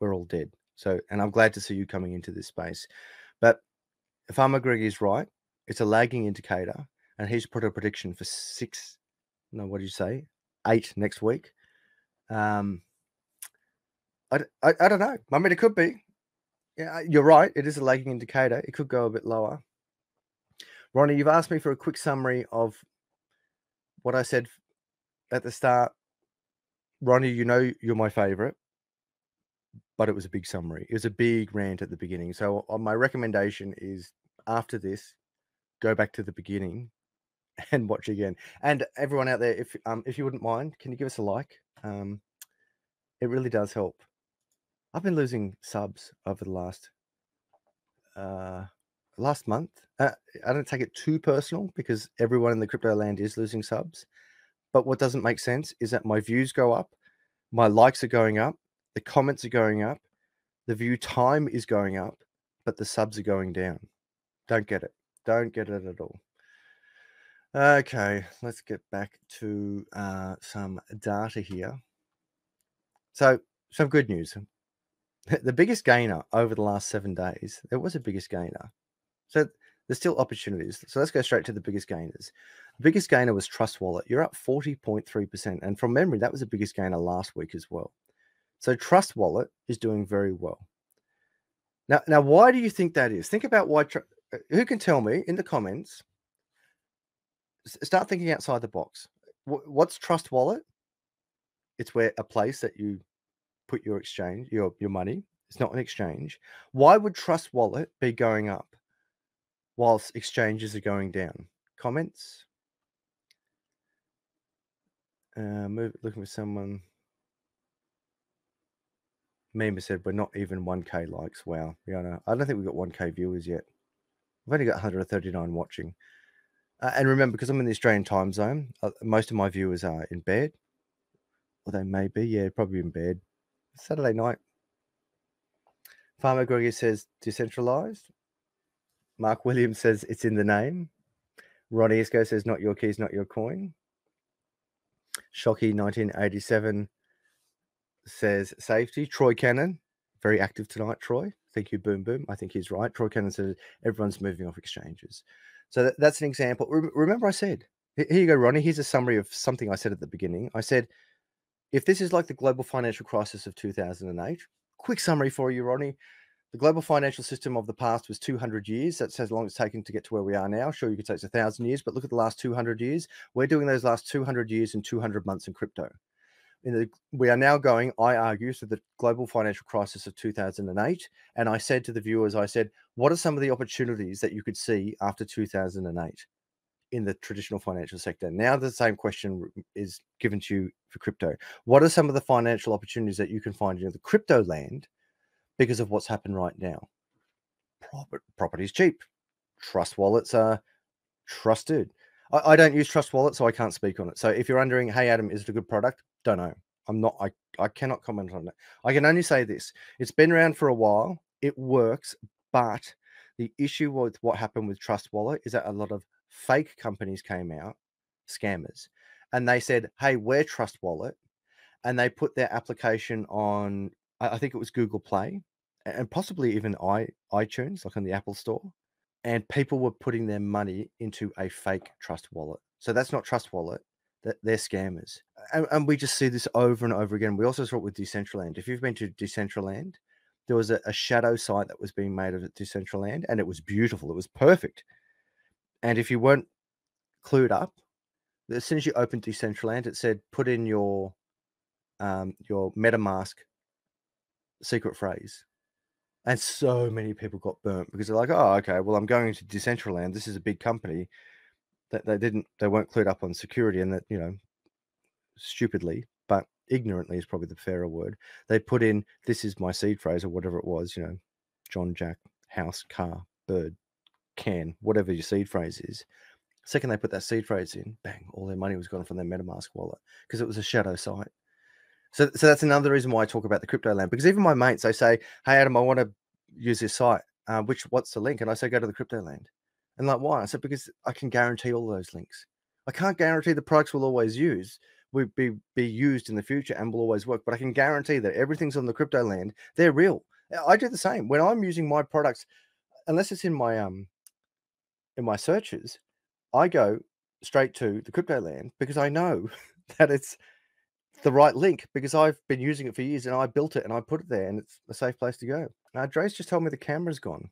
we're all dead. So, and I'm glad to see you coming into this space. But Farmer Greggy is right. It's a lagging indicator. And he's put a prediction for 6, no, what did you say? 8 next week. I don't know. I mean, it could be. Yeah, you're right. It is a lagging indicator. It could go a bit lower. Ronnie, you've asked me for a quick summary of what I said at the start. Ronnie, you know you're my favorite, but it was a big summary. It was a big rant at the beginning. So my recommendation is after this, go back to the beginning and watch again. And everyone out there, if you wouldn't mind, can you give us a like? It really does help. I've been losing subs over the last month. I don't take it too personal because everyone in the crypto land is losing subs. But what doesn't make sense is that my views go up, my likes are going up, the comments are going up, the view time is going up, but the subs are going down. Don't get it. Don't get it at all. Okay, let's get back to some data here. So some good news. The biggest gainer over the last 7 days, there was a biggest gainer. So there's still opportunities. So let's go straight to the biggest gainers. The biggest gainer was Trust Wallet. You're up 40.3%. And from memory, that was the biggest gainer last week as well. So Trust Wallet is doing very well. Now why do you think that is? Think about why. Who can tell me in the comments? Start thinking outside the box. What's Trust Wallet? It's where a place that you put your exchange, your money. It's not an exchange. Why would Trust Wallet be going up whilst exchanges are going down? Comments? Looking for someone. Mima said we're not even 1K likes. Wow, Rihanna. I don't think we've got 1K viewers yet. I've only got 139 watching. And remember, because I'm in the Australian time zone, most of my viewers are in bed. Or they may be, yeah, probably in bed. Saturday night. Farmer Gregory says, decentralized. Mark Williams says, it's in the name. Ronnie Esco says, not your keys, not your coin. Shocky 1987 says safety. Troy Cannon, very active tonight, Troy. Thank you, Boom Boom. I think he's right. Troy Cannon said everyone's moving off exchanges. So that's an example. Remember I said, here you go, Ronnie. Here's a summary of something I said at the beginning. I said, if this is like the global financial crisis of 2008, quick summary for you, Ronnie. The global financial system of the past was 200 years. That's as long as it's taken to get to where we are now. Sure, you could say it's 1,000 years, but look at the last 200 years. We're doing those last 200 years in 200 months in crypto. We are now going, I argue, through the global financial crisis of 2008. And I said to the viewers, I said, what are some of the opportunities that you could see after 2008 in the traditional financial sector? Now the same question is given to you for crypto. What are some of the financial opportunities that you can find in the crypto land because of what's happened right now? Property's cheap. Trust wallets are trusted. I don't use Trust Wallet, so I can't speak on it. So if you're wondering, hey, Adam, is it a good product? Don't know. I cannot comment on it. I can only say this. It's been around for a while. It works. But the issue with what happened with Trust Wallet is that a lot of fake companies came out, scammers, and they said, hey, we're Trust Wallet. And they put their application on, I think it was Google Play and possibly even iTunes, like on the Apple Store. And people were putting their money into a fake Trust Wallet. So that's not Trust Wallet. They're scammers. And we just see this over and over again. We also saw it with Decentraland. If you've been to Decentraland, there was a shadow site that was being made of Decentraland, and it was beautiful. It was perfect. And if you weren't clued up, as soon as you opened Decentraland, it said, put in your MetaMask secret phrase. And so many people got burnt because they're like, oh, okay, well, I'm going to Decentraland. This is a big company. They weren't clued up on security, and that, you know, stupidly, but ignorantly is probably the fairer word. They put in, this is my seed phrase or whatever it was, you know, John, Jack, house, car, bird, can, whatever your seed phrase is. Second, they put that seed phrase in, bang, all their money was gone from their MetaMask wallet because it was a shadow site. So that's another reason why I talk about the crypto land, because even my mates, they say, hey, Adam, I want to use this site. What's the link? And I say, go to the crypto land. And like, why? I said, because I can guarantee all those links. I can't guarantee the products we'll always use will be used in the future and will always work. But I can guarantee that everything's on the crypto land. They're real. I do the same. When I'm using my products, unless it's in my searches, I go straight to the crypto land because I know that it's the right link because I've been using it for years and I built it and I put it there and it's a safe place to go. Now, Dre's just told me the camera's gone.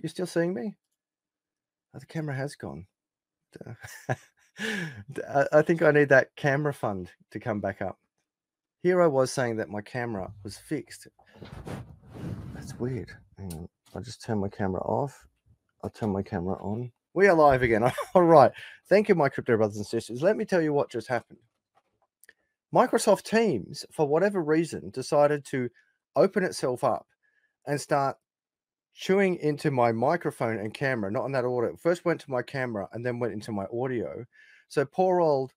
You still seeing me? Oh, the camera has gone. I think I need that camera fund to come back up. Here I was saying that my camera was fixed. That's weird. Hang on. I'll just turn my camera off. I'll turn my camera on. We are live again. All right. Thank you, my crypto brothers and sisters. Let me tell you what just happened. Microsoft Teams, for whatever reason, decided to open itself up and start chewing into my microphone and camera, not in that order. First went to my camera and then went into my audio. So poor old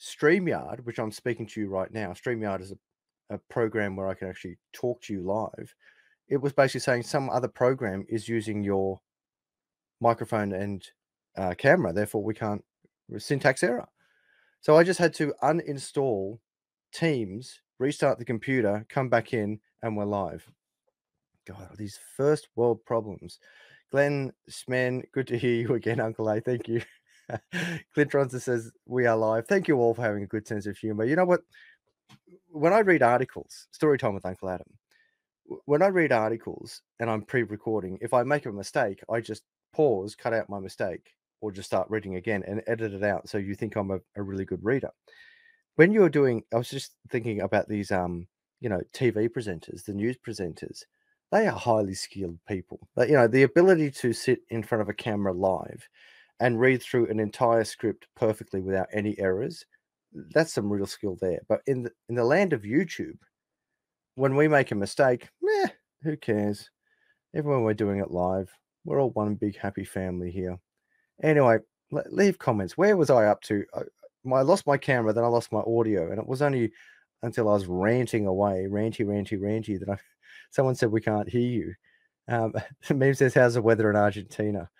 StreamYard, which I'm speaking to you right now, StreamYard is a program where I can actually talk to you live. It was basically saying some other program is using your microphone and camera. Therefore, we can't, syntax error. So I just had to uninstall Teams, restart the computer, come back in, and we're live. God, these first world problems. Glenn Smen, good to hear you again, Uncle A. Thank you. Clint Ronson says, we are live. Thank you all for having a good sense of humor. You know what? When I read articles, story time with Uncle Adam, when I read articles and I'm pre-recording, if I make a mistake, I just pause, cut out my mistake, or just start reading again and edit it out so you think I'm a really good reader. When you're doing, I was just thinking about these, you know, TV presenters, the news presenters. They are highly skilled people. But, you know, the ability to sit in front of a camera live and read through an entire script perfectly without any errors, that's some real skill there. But in the land of YouTube, when we make a mistake, meh, who cares? Everyone, we're doing it live. We're all one big happy family here. Anyway, leave comments. Where was I up to? I lost my camera, then I lost my audio, and it was only until I was ranting away, ranty, that someone said, we can't hear you. Meme says, how's the weather in Argentina?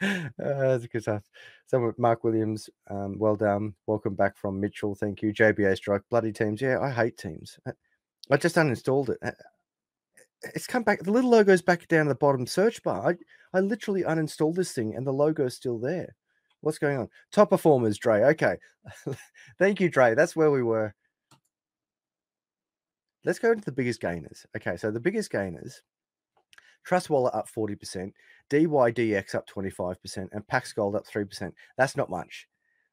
That's a good stuff. Someone, Mark Williams, well done. Welcome back from Mitchell. Thank you. JBA strike. Bloody Teams. Yeah, I hate Teams. I just uninstalled it. It's come back. The little logo's back down at the bottom search bar. I literally uninstalled this thing and the logo's still there. What's going on? Top performers, Dre. Okay. Thank you, Dre. That's where we were. Let's go into the biggest gainers. Okay, so the biggest gainers, Trust Wallet up 40%, DYDX up 25%, and Pax Gold up 3%. That's not much.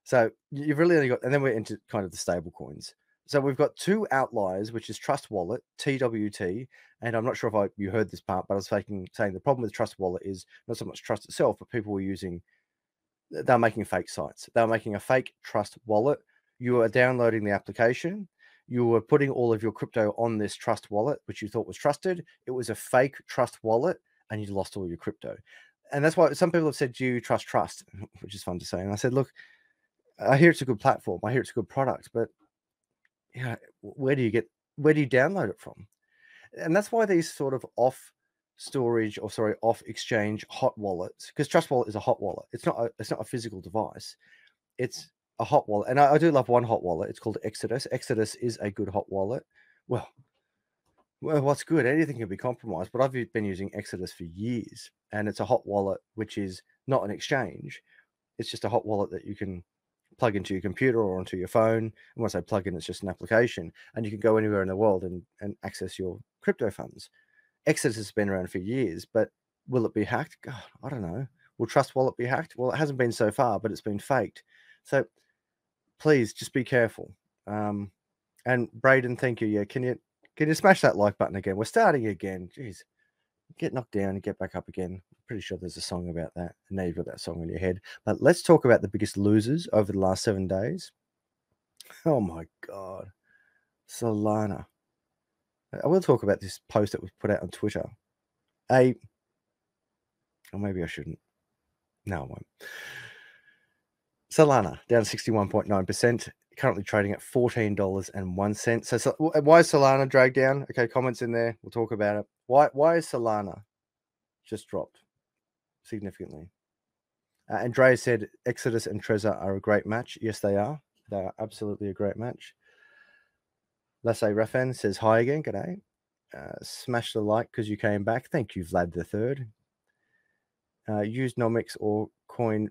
So you've really only got, and then we're into kind of the stable coins. So we've got two outliers, which is Trust Wallet, TWT, and I'm not sure if you heard this part, but I was saying the problem with Trust Wallet is not so much Trust itself, but people were they're making fake sites. They're making a fake Trust Wallet. You are downloading the application. You were putting all of your crypto on this Trust Wallet, which you thought was trusted. It was a fake Trust Wallet, and you lost all your crypto. And that's why some people have said, do you trust Trust? Which is fun to say. And I said, look, I hear it's a good platform. I hear it's a good product, but yeah, where do you download it from? And that's why these sort of off exchange hot wallets, because Trust Wallet is a hot wallet. It's not a physical device. It's a hot wallet. And I do love one hot wallet. It's called Exodus. Exodus is a good hot wallet. Well, what's good? Anything can be compromised, but I've been using Exodus for years, and it's a hot wallet, which is not an exchange. It's just a hot wallet that you can plug into your computer or onto your phone. And once I plug in, it's just an application, and you can go anywhere in the world and access your crypto funds. Exodus has been around for years, but will it be hacked? God, I don't know. Will Trust Wallet be hacked? Well, it hasn't been so far, but it's been faked. So please just be careful. And Braden, thank you. Yeah, can you smash that like button again? We're starting again. Jeez, get knocked down and get back up again. I'm pretty sure there's a song about that. And now you've got that song in your head. But let's talk about the biggest losers over the last 7 days. Oh my God, Solana. I will talk about this post that was put out on Twitter. Or maybe I shouldn't. No, I won't. Solana down 61.9%, currently trading at $14.01. So why is Solana dragged down? Okay, comments in there. We'll talk about it. Why is Solana just dropped significantly? Andrea said Exodus and Trezor are a great match. Yes, they are. They are absolutely a great match. Lasse Rafan says hi again. G'day. Smash the like because you came back. Thank you, Vlad the Third. Use Nomics or Coin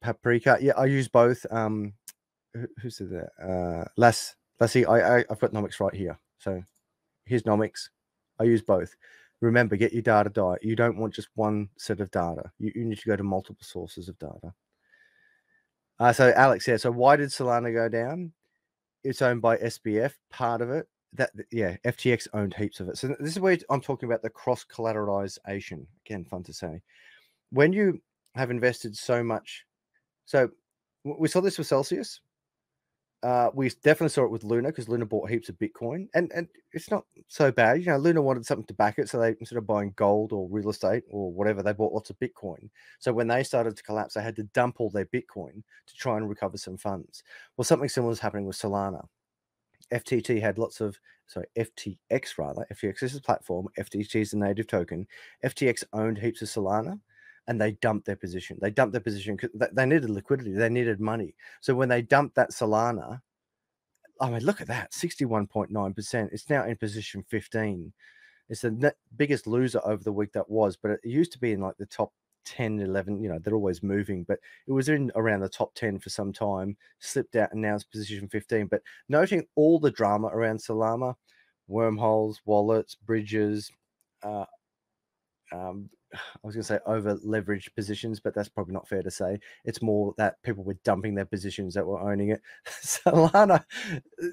Paprika. Yeah, I use both. Who said that? Lassie, I've got Nomics right here. So here's Nomics. I use both. Remember, get your data diet. You don't want just one set of data. You need to go to multiple sources of data. So Alex, yeah. So why did Solana go down? It's owned by SBF, part of it. FTX owned heaps of it. So this is where I'm talking about the cross-collateralization. Again, fun to say. When you have invested so much, so we saw this with Celsius. We definitely saw it with Luna because Luna bought heaps of Bitcoin, and it's not so bad. You know, Luna wanted something to back it, so they, instead of buying gold or real estate or whatever, they bought lots of Bitcoin. So when they started to collapse, they had to dump all their Bitcoin to try and recover some funds. Well, something similar is happening with Solana. FTX is a platform. FTT is the native token. FTX owned heaps of Solana. And they dumped their position. They dumped their position because they needed liquidity. They needed money. So when they dumped that Solana, I mean, look at that, 61.9%. It's now in position 15. It's the biggest loser over the week that was, but it used to be in like the top 10, 11. You know, they're always moving, but it was in around the top 10 for some time, slipped out, and now it's position 15. But noting all the drama around Solana, wormholes, wallets, bridges, I was going to say over-leveraged positions, but that's probably not fair to say. It's more that people were dumping their positions that were owning it. Solana,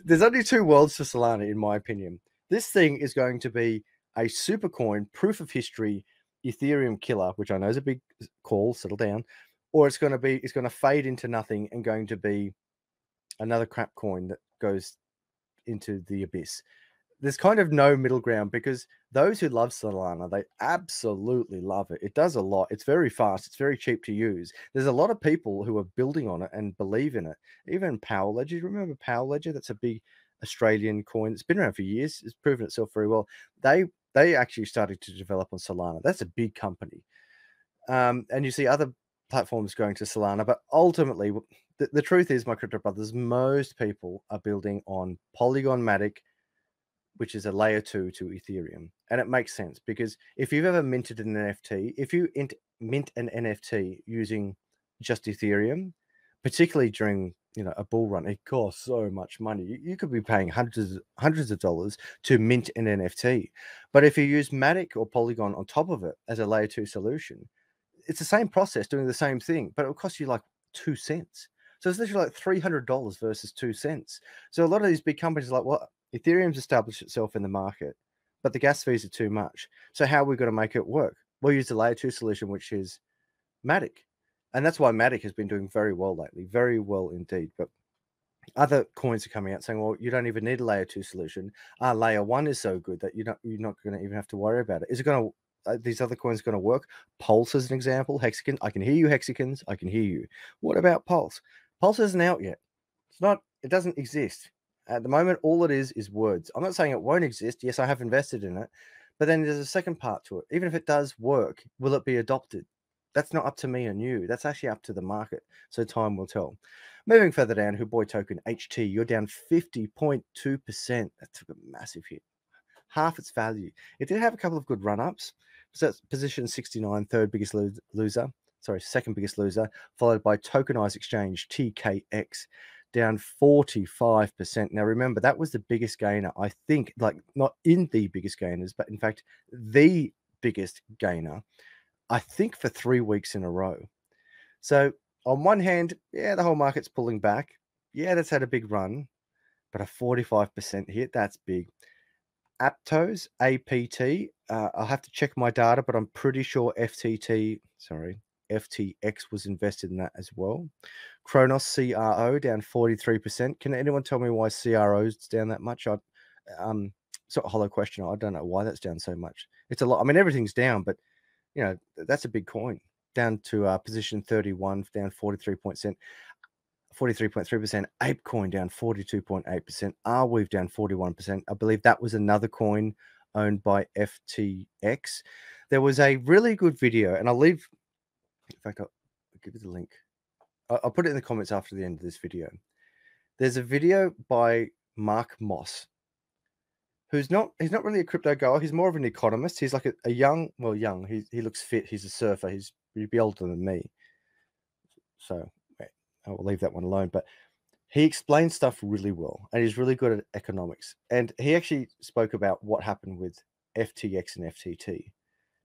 there's only two worlds for Solana, in my opinion. This thing is going to be a super coin, proof of history, Ethereum killer, which I know is a big call, settle down, or it's going to fade into nothing and going to be another crap coin that goes into the abyss. There's kind of no middle ground because those who love Solana, they absolutely love it. It does a lot. It's very fast. It's very cheap to use. There's a lot of people who are building on it and believe in it. Even Power Ledger. Remember Power Ledger? That's a big Australian coin. It's been around for years. It's proven itself very well. They actually started to develop on Solana. That's a big company. And you see other platforms going to Solana. But ultimately, the truth is, my crypto brothers, most people are building on Polygon Matic, which is a layer 2 to Ethereum. And it makes sense, because if you've ever minted an NFT, if you mint an NFT using just Ethereum, particularly during a bull run, it costs so much money. You could be paying hundreds of dollars to mint an NFT. But if you use Matic or Polygon on top of it as a layer 2 solution, it's the same process, doing the same thing, but it'll cost you like 2 cents. So it's literally like $300 versus 2 cents. So a lot of these big companies are like, well, Ethereum's established itself in the market, but the gas fees are too much. So how are we going to make it work? We'll use the layer 2 solution, which is Matic. And that's why Matic has been doing very well lately, very well indeed. But other coins are coming out saying, well, you don't even need a layer 2 solution. Our layer 1 is so good that you're not going to even have to worry about it. Is it going to, these other coins going to work? Pulse is an example. Hexagon, I can hear you, Hexagons. I can hear you. What about Pulse? Pulse isn't out yet. It's not, it doesn't exist. At the moment, all it is words. I'm not saying it won't exist. Yes, I have invested in it. But then there's a second part to it. Even if it does work, will it be adopted? That's not up to me and you. That's actually up to the market. So time will tell. Moving further down, Huboy token, HT, you're down 50.2%. That took a massive hit. Half its value. It did have a couple of good run-ups. So it's position 69, third biggest loser. Sorry, second biggest loser, followed by tokenized exchange, TKX. Down 45%. Now, remember, that was the biggest gainer, I think, like not in the biggest gainers, but in fact, the biggest gainer, I think, for 3 weeks in a row. So on one hand, yeah, the whole market's pulling back. Yeah, that's had a big run, but a 45% hit, that's big. Aptos, APT, I'll have to check my data, but I'm pretty sure FTX was invested in that as well. Kronos, CRO, down 43%. Can anyone tell me why CRO's down that much? Sort of hollow question. I don't know why that's down so much. It's a lot. I mean, everything's down, but you know, that's a big coin. Down to position 31, down 43.3%. ApeCoin down 42.8%. Arweave down 41%. I believe that was another coin owned by FTX. There was a really good video, and I'll leave. In fact, I'll give you the link. I'll put it in the comments after the end of this video. There's a video by Mark Moss, who's he's not really a crypto goer. He's more of an economist. He's like a young, well, young. He looks fit. He's a surfer. He'd be older than me. So I will leave that one alone. But he explains stuff really well, and he's really good at economics. And he actually spoke about what happened with FTX and FTT.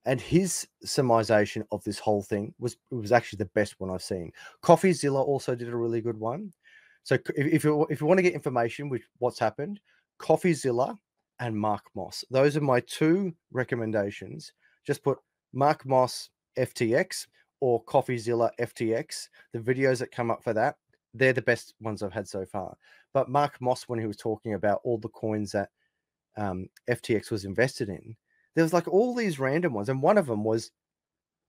And his summarization of this whole thing was actually the best one I've seen. CoffeeZilla also did a really good one. So if you want to get information with what's happened, CoffeeZilla and Mark Moss. Those are my two recommendations. Just put Mark Moss FTX or CoffeeZilla FTX. The videos that come up for that, they're the best ones I've had so far. But Mark Moss, when he was talking about all the coins that FTX was invested in, there was like all these random ones, and one of them was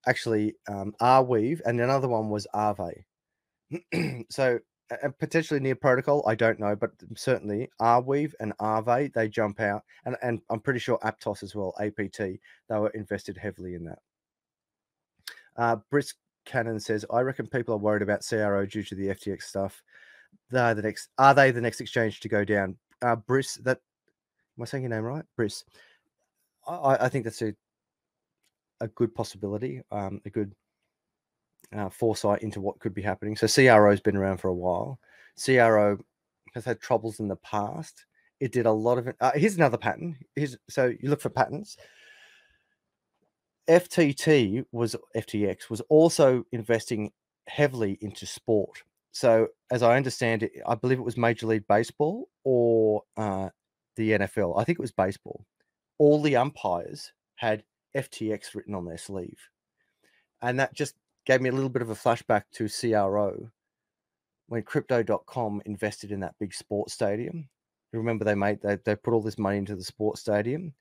actually Arweave, and another one was Arve. So, potentially near protocol, I don't know, but certainly Arweave and Arve, they jump out, and I'm pretty sure Aptos as well, APT, they were invested heavily in that. Brisk Cannon says, I reckon people are worried about CRO due to the FTX stuff. Are they the next exchange to go down? Briss, that, am I saying your name right? Briss. I think that's a good possibility, a good foresight into what could be happening. So CRO's been around for a while. CRO has had troubles in the past. It did a lot of it. Here's another pattern. So you look for patterns. FTX was also investing heavily into sport. So as I understand it, I believe it was Major League Baseball or the NFL. I think it was baseball. All the umpires had FTX written on their sleeve. And that just gave me a little bit of a flashback to CRO when Crypto.com invested in that big sports stadium. You remember they put all this money into the sports stadium.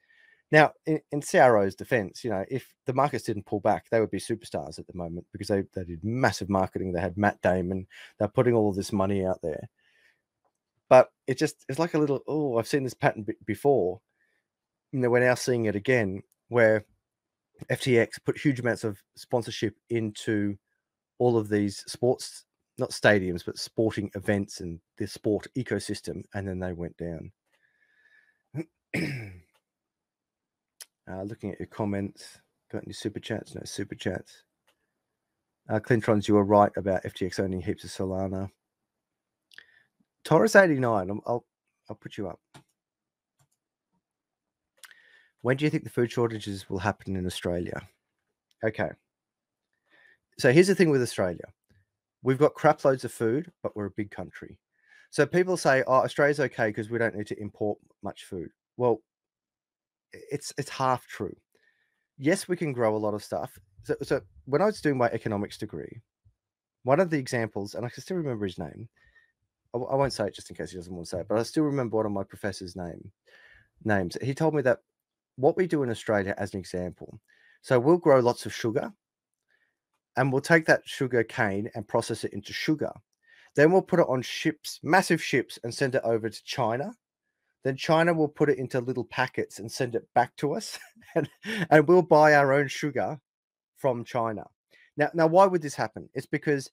Now, in CRO's defense, if the markets didn't pull back, they would be superstars at the moment because they did massive marketing. They had Matt Damon. They're putting all of this money out there. But it's like a little, oh, I've seen this pattern before. We're now seeing it again, where FTX put huge amounts of sponsorship into all of these sports, not stadiums, but sporting events and the sport ecosystem, and then they went down. Looking at your comments, got any super chats? No super chats. Clintrons, you were right about FTX owning heaps of Solana. Taurus 89, I'll put you up. When do you think the food shortages will happen in Australia? Okay. So here's the thing with Australia. We've got crap loads of food, but we're a big country. So people say, oh, Australia's okay because we don't need to import much food. Well, it's half true. Yes, we can grow a lot of stuff. So when I was doing my economics degree, one of the examples, and I can still remember his name. I won't say it just in case he doesn't want to say it, but I still remember one of my professor's names. He told me that what we do in Australia, as an example, so we'll grow lots of sugar and we'll take that sugar cane and process it into sugar. Then we'll put it on ships, massive ships, and send it over to China. Then China will put it into little packets and send it back to us, and we'll buy our own sugar from China. Now, why would this happen? It's because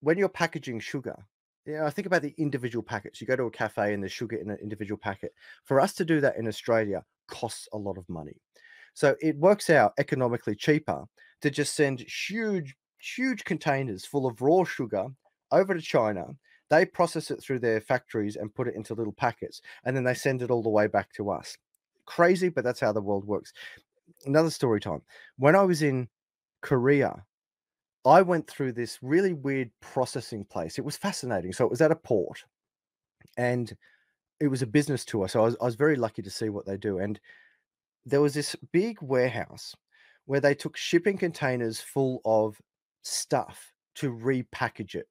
when you're packaging sugar, you know, I think about the individual packets. You go to a cafe and there's sugar in an individual packet. For us to do that in Australia costs a lot of money. So it works out economically cheaper to just send huge, huge containers full of raw sugar over to China. They process it through their factories and put it into little packets, and then they send it all the way back to us. Crazy, but that's how the world works. Another story time. When I was in Korea, I went through this really weird processing place. It was fascinating. So it was at a port, and it was a business tour. So I was very lucky to see what they do. And there was this big warehouse where they took shipping containers full of stuff to repackage it.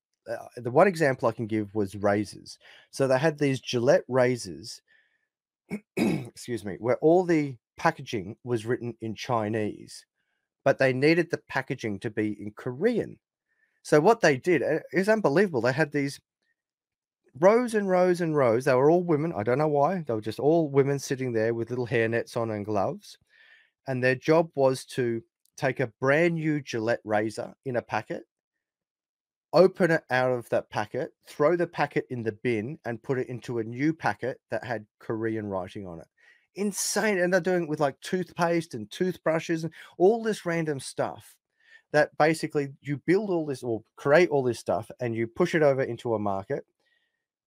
The one example I can give was razors. So they had these Gillette razors, excuse me, where all the packaging was written in Chinese, but they needed the packaging to be in Korean. So what they did, it was unbelievable. They had these rows and rows and rows. They were all women. I don't know why. They were just all women sitting there with little hairnets on and gloves. And their job was to take a brand new Gillette razor in a packet, open it out of that packet, throw the packet in the bin, and put it into a new packet that had Korean writing on it. Insane. And they're doing it with like toothpaste and toothbrushes and all this random stuff that basically you build all this or create all this stuff and you push it over into a market.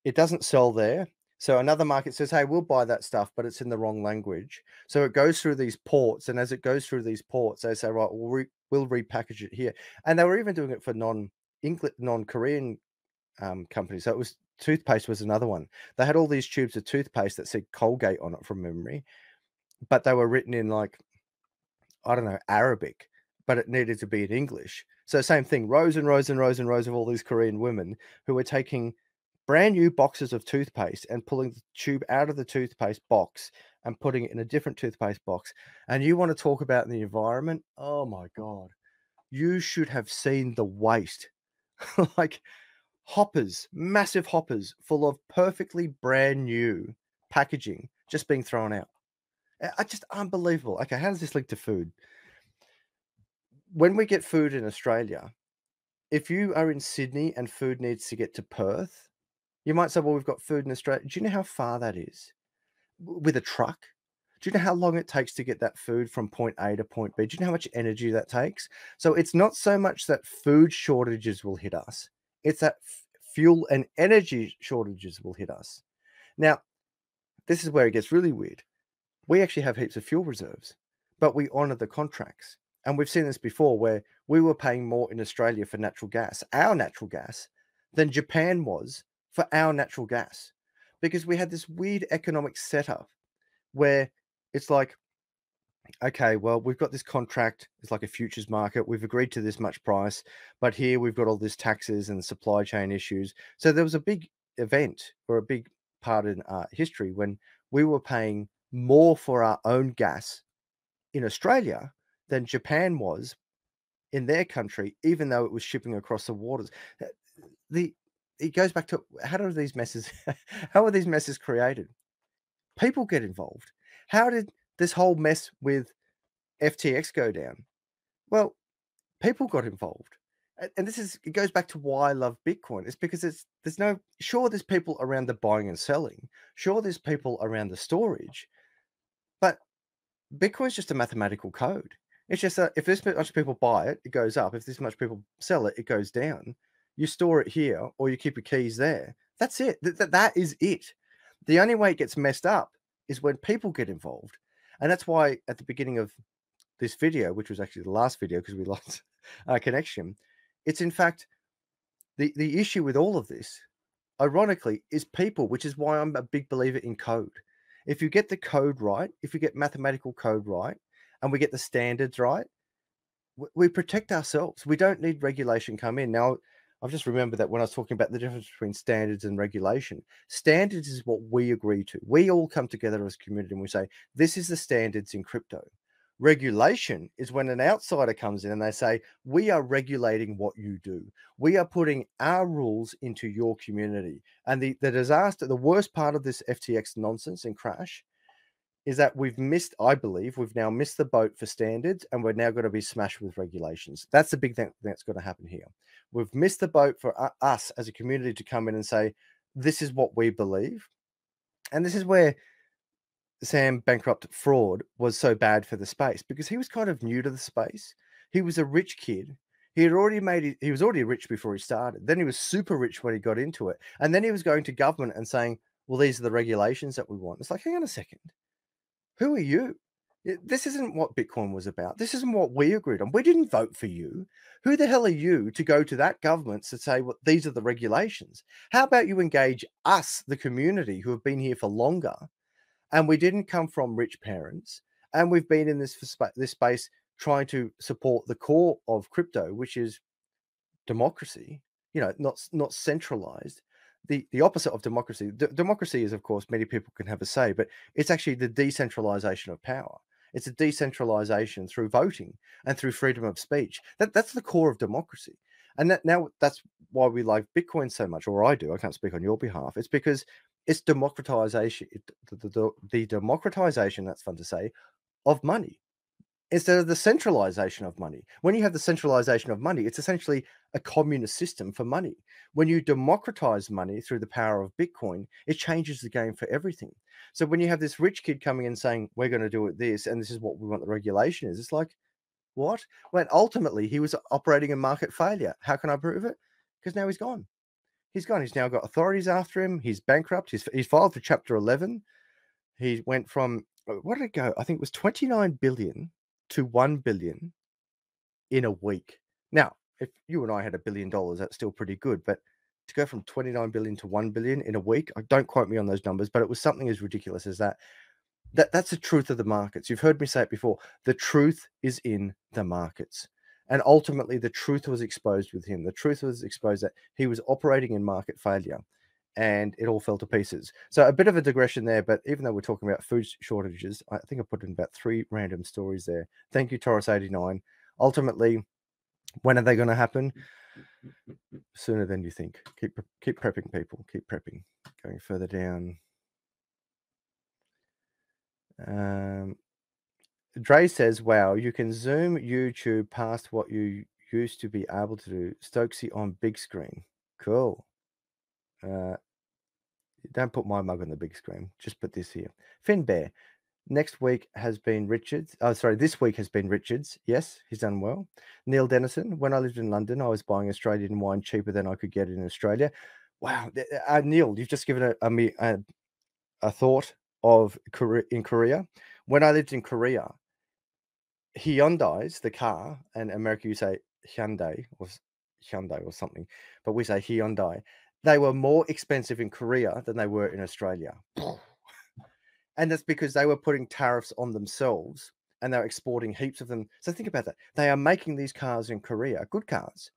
It doesn't sell there. So another market says, hey, we'll buy that stuff, but it's in the wrong language. So it goes through these ports. And as it goes through these ports, they say, right, we'll repackage it here. And they were even doing it for non-Korean companies. So it was toothpaste was another one. They had all these tubes of toothpaste that said Colgate on it from memory, but they were written in like, I don't know, Arabic, but it needed to be in English. So same thing, rows and rows and rows and rows of all these Korean women who were taking brand new boxes of toothpaste and pulling the tube out of the toothpaste box and putting it in a different toothpaste box. And you want to talk about the environment? Oh my God. You should have seen the waste. Like hoppers, massive hoppers full of perfectly brand new packaging just being thrown out. Just unbelievable. Okay, how does this link to food? When we get food in Australia, if you are in Sydney and food needs to get to Perth, you might say, well, we've got food in Australia. Do you know how far that is with a truck? Do you know how long it takes to get that food from point A to point B? Do you know how much energy that takes? So it's not so much that food shortages will hit us. It's that fuel and energy shortages will hit us. Now, this is where it gets really weird. We actually have heaps of fuel reserves, but we honor the contracts. And we've seen this before where we were paying more in Australia for natural gas, our natural gas, than Japan was for our natural gas, because we had this weird economic setup where it's like, okay, well, we've got this contract. It's like a futures market. We've agreed to this much price, but here we've got all these taxes and supply chain issues. So there was a big event or a big part in history when we were paying more for our own gas in Australia than Japan was in their country, even though it was shipping across the waters. It goes back to how are these messes created? People get involved. How did this whole mess with FTX go down? Well, people got involved. and this is, it goes back to why I love Bitcoin. It's because it's, there's no, sure, there's people around the buying and selling. Sure, there's people around the storage, but Bitcoin's just a mathematical code. It's just that if this much people buy it, it goes up. If this much people sell it, it goes down. You store it here or you keep your keys there. That's it. That is it. The only way it gets messed up is when people get involved. And that's why at the beginning of this video, which was actually the last video because we lost our connection, it's in fact the issue with all of this, ironically, is people, which is why I'm a big believer in code. If you get the code right, if you get mathematical code right, and we get the standards right, we protect ourselves. We don't need regulation come in. Now, I've just remembered that when I was talking about the difference between standards and regulation, standards is what we agree to. We all come together as a community and we say, this is the standards in crypto. Regulation is when an outsider comes in and they say, we are regulating what you do. We are putting our rules into your community. And the disaster, the worst part of this FTX nonsense and crash is that we've missed, I believe, we've now missed the boat for standards, and we're now going to be smashed with regulations. That's the big thing that's going to happen here. We've missed the boat for us as a community to come in and say, this is what we believe. And this is where Sam Bankman-Fried was so bad for the space, because he was kind of new to the space. He was a rich kid. He had already made, he was already rich before he started. Then he was super rich when he got into it. And then he was going to government and saying, well, these are the regulations that we want. It's like, hang on a second. Who are you? This isn't what Bitcoin was about. This isn't what we agreed on. We didn't vote for you. Who the hell are you to go to that government to say, well, these are the regulations? How about you engage us, the community, who have been here for longer, and we didn't come from rich parents, and we've been in this space trying to support the core of crypto, which is democracy, you know, not centralized. The opposite of democracy. Democracy is, of course, many people can have a say, but it's actually the decentralization of power. It's a decentralization through voting and through freedom of speech. That's the core of democracy. And that's why we like Bitcoin so much, or I do. I can't speak on your behalf. It's because it's democratization, the democratization, that's fun to say, of money, instead of the centralization of money. When you have the centralization of money, it's essentially a communist system for money. When you democratize money through the power of Bitcoin, it changes the game for everything. So when you have this rich kid coming in saying, we're going to do it this, and this is what we want the regulation is, it's like, what? When ultimately he was operating a market failure. How can I prove it? Because now he's gone. He's gone. He's now got authorities after him. He's bankrupt. He's filed for Chapter 11. He went from, what did it go? I think it was 29 billion to 1 billion in a week. Now, if you and I had $1 billion, that's still pretty good. But to go from 29 billion to 1 billion in a week, don't quote me on those numbers, but it was something as ridiculous as that. That's the truth of the markets. You've heard me say it before. The truth is in the markets. And ultimately, the truth was exposed with him. The truth was exposed that he was operating in market failure, and it all fell to pieces. So a bit of a digression there, but even though we're talking about food shortages, I think I put in about 3 random stories there. Thank you, Taurus89. Ultimately, when are they going to happen? Sooner than you think. Keep prepping, people. Keep prepping. Going further down. Dre says, wow, you can zoom YouTube past what you used to be able to do. Stokesy on big screen. Cool. Don't put my mug on the big screen. Just put this here. Finn Bear. This week has been Richards. Yes, he's done well. Neil Dennison. When I lived in London, I was buying Australian wine cheaper than I could get in Australia. Wow. Neil, you've just given a thought of Korea, in Korea. When I lived in Korea, Hyundai's the car, and in America you say Hyundai or something, but we say Hyundai. They were more expensive in Korea than they were in Australia. And that's because they were putting tariffs on themselves and they're exporting heaps of them. So think about that. They are making these cars in Korea, good cars,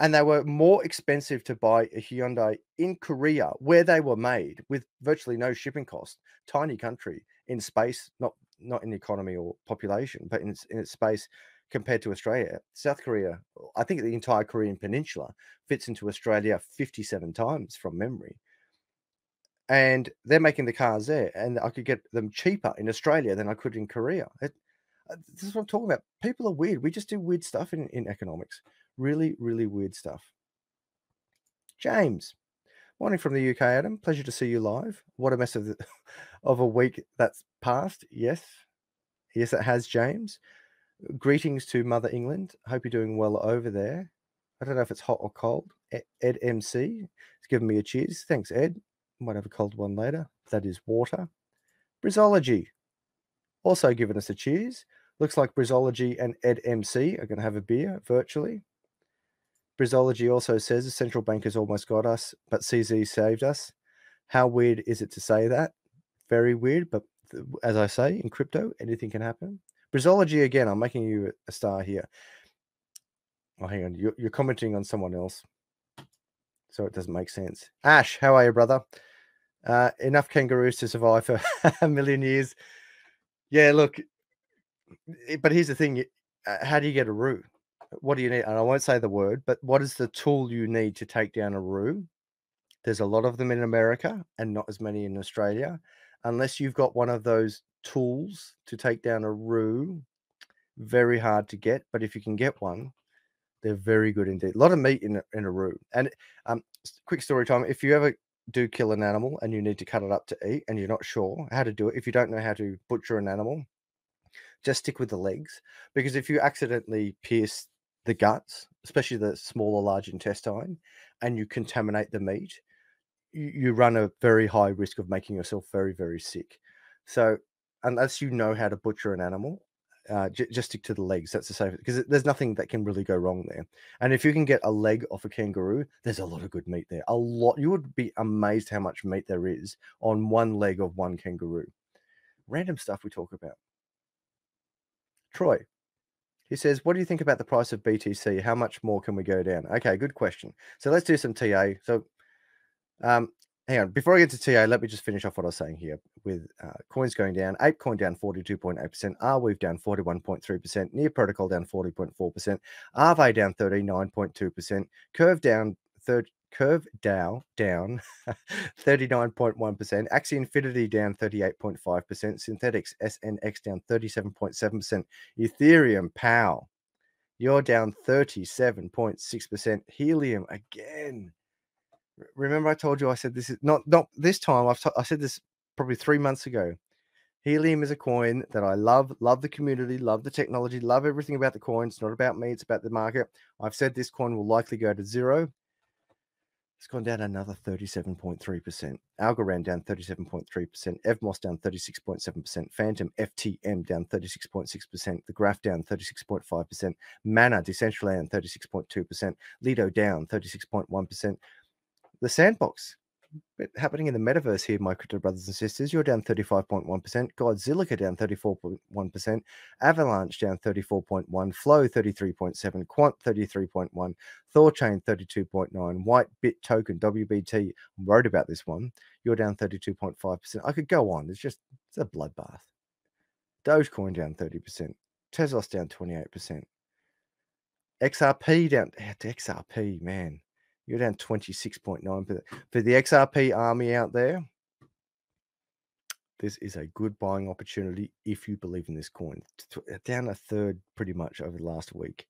and they were more expensive to buy a Hyundai in Korea where they were made with virtually no shipping cost. Tiny country in space, not in the economy or population, but in its space compared to Australia. South Korea, I think the entire Korean peninsula fits into Australia 57 times from memory. And they're making the cars there, and I could get them cheaper in Australia than I could in Korea. This is what I'm talking about. People are weird. We just do weird stuff in economics. Really, really weird stuff. James, morning from the UK, Adam. Pleasure to see you live. What a mess of a week that's passed. Yes, yes, it has, James. Greetings to Mother England. Hope you're doing well over there. I don't know if it's hot or cold. Ed MC has given me a cheers. Thanks, Ed. Might have a cold one later. That is water. Brizology also given us a cheers. Looks like Brizology and Ed MC are going to have a beer virtually. Brizology also says the central bankers almost got us, but CZ saved us. How weird is it to say that? Very weird, but as I say, in crypto, anything can happen. Brizology again, I'm making you a star here. Oh, hang on, you're commenting on someone else, so it doesn't make sense. Ash, how are you, brother? Enough kangaroos to survive for a million years. Yeah, look, but here's the thing. How do you get a roo? What do you need? And I won't say the word, but what is the tool you need to take down a roo? There's a lot of them in America and not as many in Australia. Unless you've got one of those tools to take down a roo, very hard to get. But if you can get one, they're very good indeed. A lot of meat in a roo. And quick story time. If you ever do kill an animal and you need to cut it up to eat and you're not sure how to do it, if you don't know how to butcher an animal, just stick with the legs. Because if you accidentally pierce the guts, especially the smaller, large intestine, and you contaminate the meat, you run a very high risk of making yourself very, very sick. So unless you know how to butcher an animal, just stick to the legs. That's the safest, because there's nothing that can really go wrong there. And if you can get a leg off a kangaroo, there's a lot of good meat there. A lot. You would be amazed how much meat there is on one leg of one kangaroo. Random stuff we talk about. Troy, he says, what do you think about the price of BTC? How much more can we go down? Okay, good question. So let's do some TA. So hang on. Before I get to TA, let me just finish off what I was saying here with coins going down. ApeCoin down 42.8%. Arweave down 41.3%. Near Protocol down 40.4%. Arve down 39.2%. Curve Dow down 39.1%. Axie Infinity down 38.5%. Synthetics SNX down 37.7%. Ethereum Pow, you're down 37.6%. Helium again. Remember, I told you, I said this is not this time. I said this probably 3 months ago. Helium is a coin that I love the community, love the technology, love everything about the coin. It's not about me, it's about the market. I've said this coin will likely go to zero. It's gone down another 37.3%. Algorand down 37.3%. Evmos down 36.7%. Phantom FTM down 36.6%. The Graph down 36.5%. Mana Decentraland 36.2%. Lido down 36.1%. The Sandbox, bit happening in the metaverse here, my crypto brothers and sisters. You're down 35.1%. Godzilla down 34.1%. Avalanche down 34.1%. Flow 33.7%. Quant 33.1%. Thorchain 32.9%. White Bit Token WBT. I'm worried about this one. You're down 32.5%. I could go on. It's a bloodbath. Dogecoin down 30%. Trezor down 28%. XRP down. XRP, man. You're down 26.9%. For the XRP army out there, this is a good buying opportunity if you believe in this coin. Down a third pretty much over the last week.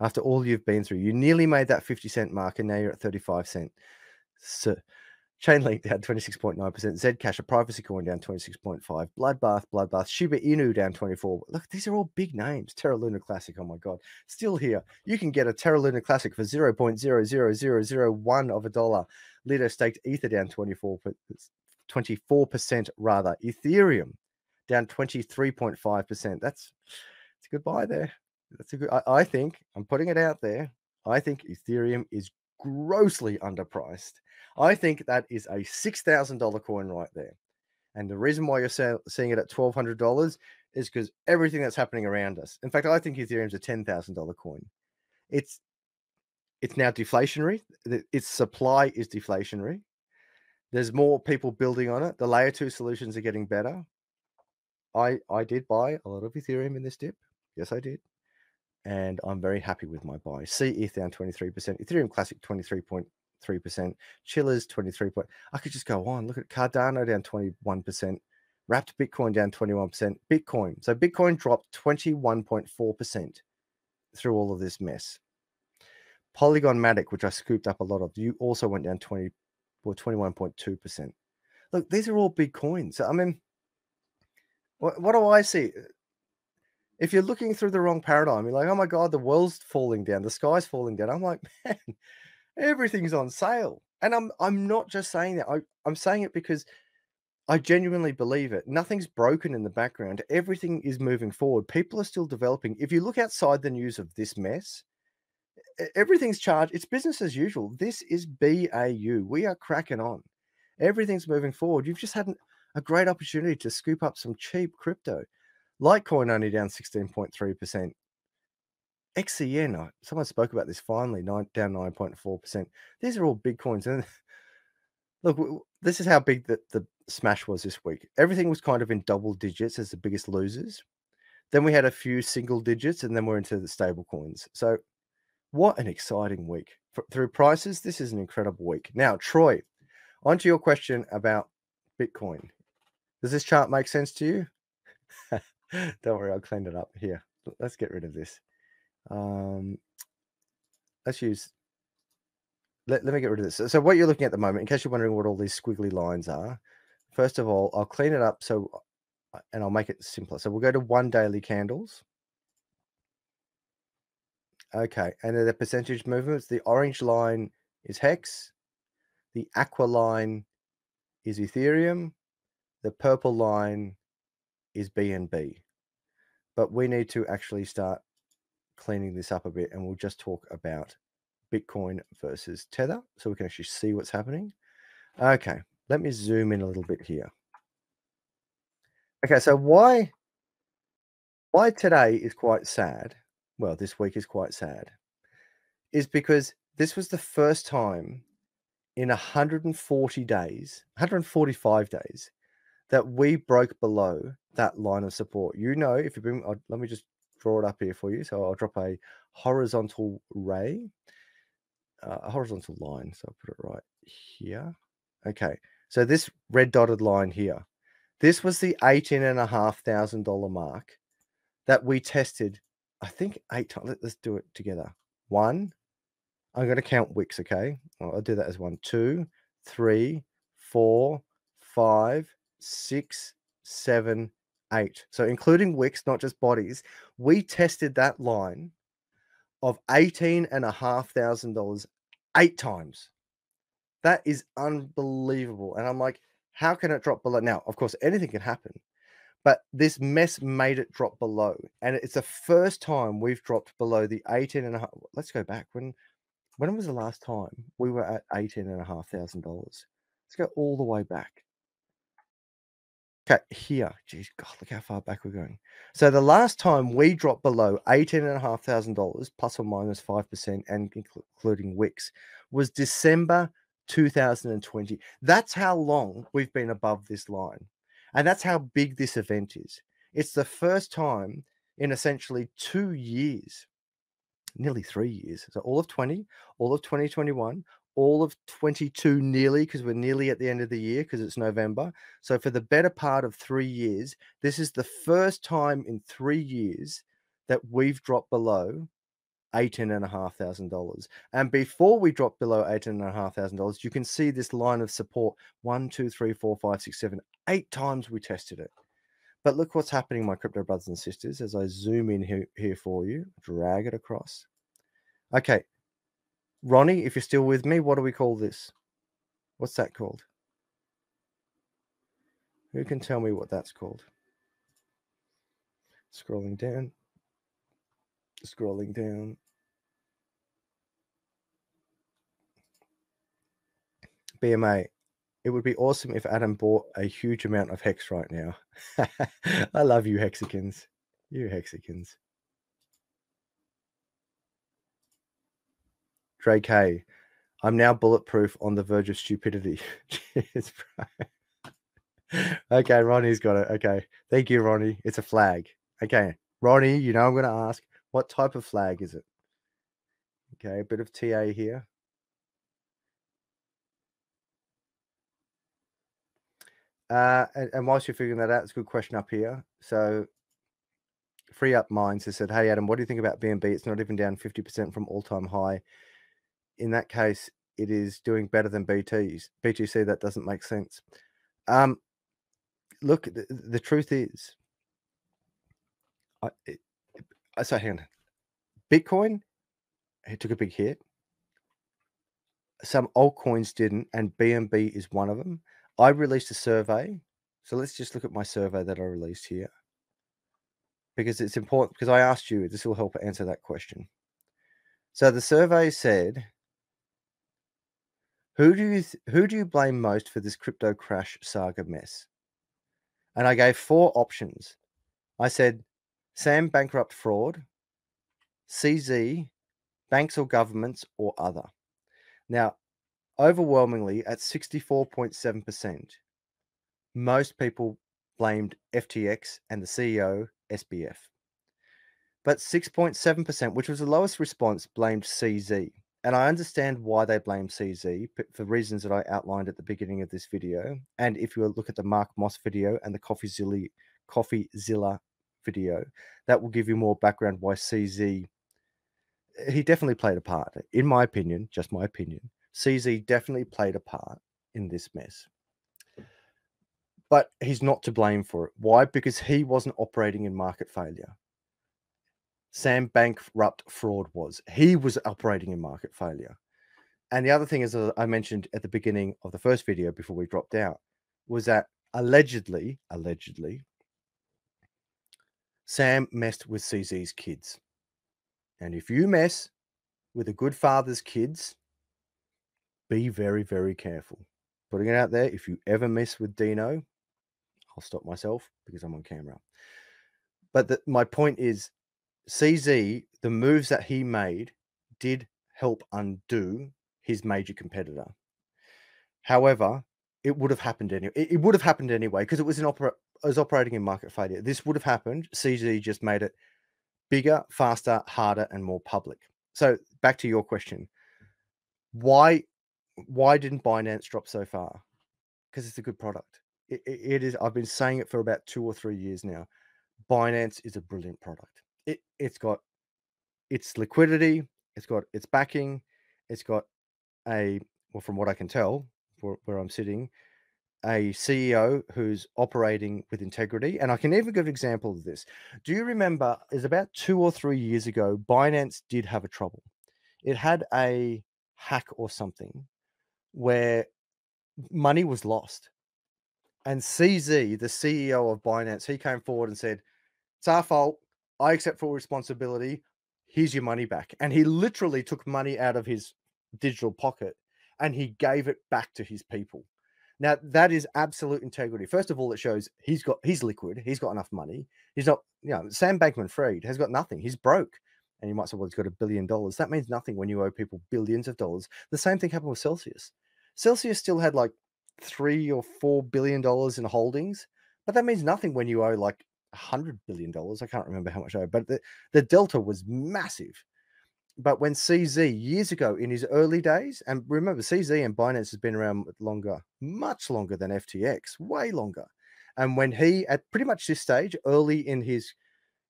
After all you've been through, you nearly made that 50-cent mark, and now you're at 35 cents. So, Chainlink down 26.9%. Zcash, a privacy coin, down 26.5%. Bloodbath. Shiba Inu down 24%. Look, these are all big names. Terra Luna Classic, oh my God. Still here. You can get a Terra Luna Classic for $0.0001 of a dollar. Lido staked Ether down 24% rather. Ethereum down 23.5%. That's a good buy there. That's a good, I think, I'm putting it out there. I think Ethereum is grossly underpriced. I think that is a $6,000 coin right there. And the reason why you're seeing it at $1,200 is because everything that's happening around us. In fact, I think Ethereum's a $10,000 coin. It's now deflationary. Its supply is deflationary. There's more people building on it. The layer 2 solutions are getting better. I did buy a lot of Ethereum in this dip. Yes, I did. And I'm very happy with my buy. ETH down 23%. Ethereum Classic 23.3%. Chillers 23%. I could just go on. Look at Cardano down 21%. Wrapped Bitcoin down 21%. Bitcoin. So Bitcoin dropped 21.4% through all of this mess. Polygon Matic, which I scooped up a lot of, you also went down 20 or 21.2%. Look, these are all big coins. I mean, what do I see? If you're looking through the wrong paradigm, you're like, oh my God, the world's falling down, the sky's falling down. I'm like, man, everything's on sale. And I'm not just saying that. I'm saying it because I genuinely believe it. Nothing's broken in the background. Everything is moving forward. People are still developing. If you look outside the news of this mess, everything's charged. It's business as usual. This is BAU. We are cracking on. Everything's moving forward. You've just had a great opportunity to scoop up some cheap crypto. Litecoin only down 16.3%. XCN, someone spoke about this finally, down 9.4%. These are all big coins. And look, this is how big the smash was this week. Everything was kind of in double digits as the biggest losers. Then we had a few single digits, and then we're into the stable coins. So what an exciting week. Through prices, this is an incredible week. Now, Troy, on to your question about Bitcoin. Does this chart make sense to you? Don't worry, I'll clean it up here. Let's get rid of this. Let's use, let me get rid of this. So what you're looking at the moment, in case you're wondering what all these squiggly lines are, first of all, I'll clean it up and I'll make it simpler. So we'll go to 1 daily candles. Okay, and then the percentage movements, the orange line is Hex, the aqua line is Ethereum, the purple line is BNB. But we need to actually start cleaning this up a bit, and we'll just talk about Bitcoin versus Tether so we can actually see what's happening. Okay, let me zoom in a little bit here. Okay, so why today is quite sad, well, this week is quite sad, is because this was the first time in 140 days, 145 days, that we broke below that line of support. You know, if you've been, let me just draw it up here for you. So I'll drop a horizontal ray, a horizontal line. So I'll put it right here. Okay. So this red dotted line here, this was the $18,500 mark that we tested, I think 8 times. Let's do it together. 1, I'm going to count wicks. Okay. I'll do that as 1, 2, 3, 4, 5, 6, 7, 8. So including wicks, not just bodies, we tested that line of $18,500 8 times. That is unbelievable. And I'm like, how can it drop below? Now, of course, anything can happen, but this mess made it drop below. And it's the first time we've dropped below the 18.5. Let's go back. When was the last time we were at $18,500? Let's go all the way back. Okay, here, geez, God, look how far back we're going. So the last time we dropped below $18,500 plus or minus 5% and including wicks was December 2020. That's how long we've been above this line. And that's how big this event is. It's the first time in essentially 2 years, nearly 3 years. So all of 20, all of 2021, all of 22 nearly, because we're nearly at the end of the year because it's November. So for the better part of 3 years, this is the first time in 3 years that we've dropped below $18,500. And before we dropped below $18,500, you can see this line of support, 1, 2, 3, 4, 5, 6, 7, 8 times we tested it. But look what's happening, my crypto brothers and sisters, as I zoom in here for you, drag it across. Okay. Ronnie, if you're still with me, what do we call this? What's that called? Who can tell me what that's called? Scrolling down. Scrolling down. BMA, it would be awesome if Adam bought a huge amount of Hex right now. I love you, Hexicans. You Hexicans. Dre K, I'm now bulletproof on the verge of stupidity. Cheers, bro. Okay, Ronnie's got it. Okay. Thank you, Ronnie. It's a flag. Okay. Ronnie, you know I'm going to ask, what type of flag is it? Okay, a bit of TA here. And whilst you're figuring that out, it's a good question up here. So Free Up Minds has said, hey, Adam, what do you think about BNB? It's not even down 50% from all-time high. in that case, it is doing better than BTC. That doesn't make sense. Look, the truth is, so hang on. Bitcoin, it took a big hit. Some altcoins didn't, and BNB is one of them. I released a survey. So let's just look at my survey that I released here, because it's important, because I asked you, this will help answer that question. So the survey said, who do you blame most for this crypto crash saga mess? And I gave four options. I said, Sam Bankman-Fried, CZ, banks or governments, or other. Now, overwhelmingly at 64.7%, most people blamed FTX and the CEO, SBF. But 6.7%, which was the lowest response, blamed CZ. And I understand why they blame CZ, but for reasons that I outlined at the beginning of this video. And if you look at the Mark Moss video and the CoffeeZilla video, that will give you more background why CZ, he definitely played a part. In my opinion, just my opinion, CZ definitely played a part in this mess. But he's not to blame for it. Why? Because he wasn't operating in market failure. Sam Bankman-Fried was. He was operating in market failure. And the other thing is, as I mentioned at the beginning of the first video before we dropped out, was that allegedly, Sam messed with CZ's kids. And if you mess with a good father's kids, be very, very careful. Putting it out there, if you ever mess with Dino, I'll stop myself because I'm on camera. But my point is, CZ, the moves that he made did help undo his major competitor. However, it would have happened anyway. It would have happened anyway because it was operating in market failure. This would have happened. CZ just made it bigger, faster, harder, and more public. So back to your question. Why didn't Binance drop so far? Because it's a good product. It is. I've been saying it for about 2 or 3 years now. Binance is a brilliant product. It's got its liquidity. It's got its backing. It's got a, well, from what I can tell, where I'm sitting, a CEO who's operating with integrity. And I can even give an example of this. Do you remember, it was about 2 or 3 years ago, Binance did have a trouble. It had a hack or something where money was lost. And CZ, the CEO of Binance, he came forward and said, it's our fault. I accept full responsibility. Here's your money back. And he literally took money out of his digital pocket and he gave it back to his people. Now, that is absolute integrity. First of all, it shows he's liquid. He's got enough money. He's not, you know, Sam Bankman-Fried has got nothing. He's broke. And you might say, well, he's got $1 billion. That means nothing when you owe people billions of dollars. The same thing happened with Celsius. Celsius still had like $3 or $4 billion in holdings, but that means nothing when you owe like $100 billion. I can't remember how much I owe, but the delta was massive. But when CZ years ago in his early days, and remember CZ and Binance has been around longer, much longer than FTX, way longer. And when he, at pretty much this stage, early in his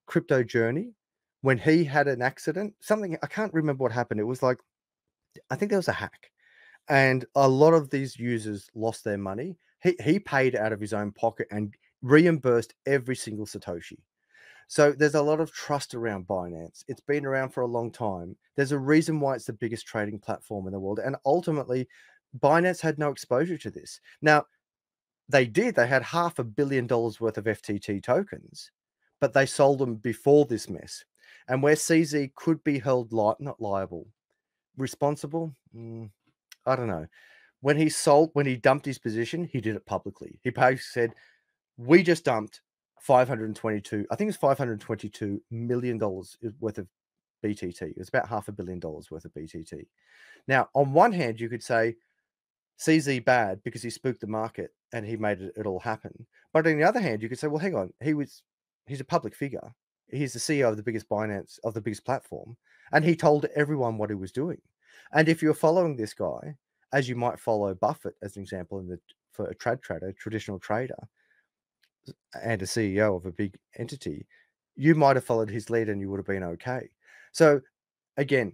crypto journey, when he had an accident, something, I can't remember what happened. It was like, I think there was a hack. And a lot of these users lost their money. He paid out of his own pocket and reimbursed every single Satoshi. So there's a lot of trust around Binance. It's been around for a long time. There's a reason why it's the biggest trading platform in the world. And ultimately, Binance had no exposure to this. Now, they did. They had $500 million worth of FTT tokens, but they sold them before this mess. And where CZ could be held not liable, responsible, I don't know. When he dumped his position, he did it publicly. He said, we just dumped $522 million worth of BTT. It was about $500 million worth of BTT. Now, on one hand, you could say CZ bad because he spooked the market and he made it all happen. But on the other hand, you could say, well, hang on, he's a public figure. He's the CEO of the biggest Binance, of the biggest platform. And he told everyone what he was doing. And if you're following this guy, as you might follow Buffett, as an example, for a traditional trader, and a CEO of a big entity, you might have followed his lead and you would have been okay. So again,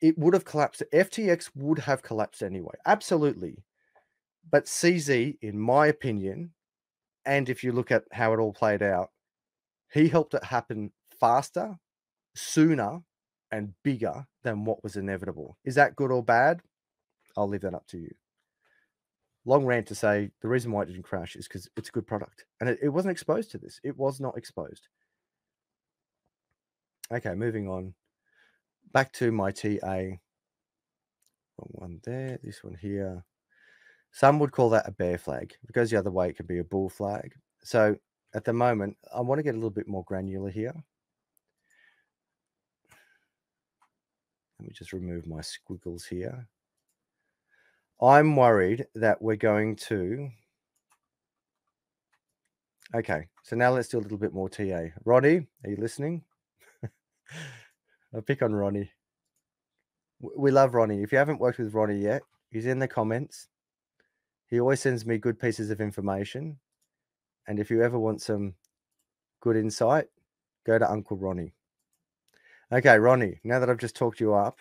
it would have collapsed. FTX would have collapsed anyway. Absolutely. But CZ, in my opinion, and if you look at how it all played out, he helped it happen faster, sooner, and bigger than what was inevitable. Is that good or bad? I'll leave that up to you. Long rant to say the reason why it didn't crash is because it's a good product. And it wasn't exposed to this. It was not exposed. Okay, moving on. Back to my TA. Wrong one there, this one here. Some would call that a bear flag. If it goes the other way, it can be a bull flag. So at the moment, I want to get a little bit more granular here. Let me just remove my squiggles here. I'm worried that we're going to... Okay, so now let's do a little bit more TA. Ronnie, are you listening? I'll pick on Ronnie. We love Ronnie. If you haven't worked with Ronnie yet, he's in the comments. He always sends me good pieces of information. And if you ever want some good insight, go to Uncle Ronnie. Okay, Ronnie, now that I've just talked you up,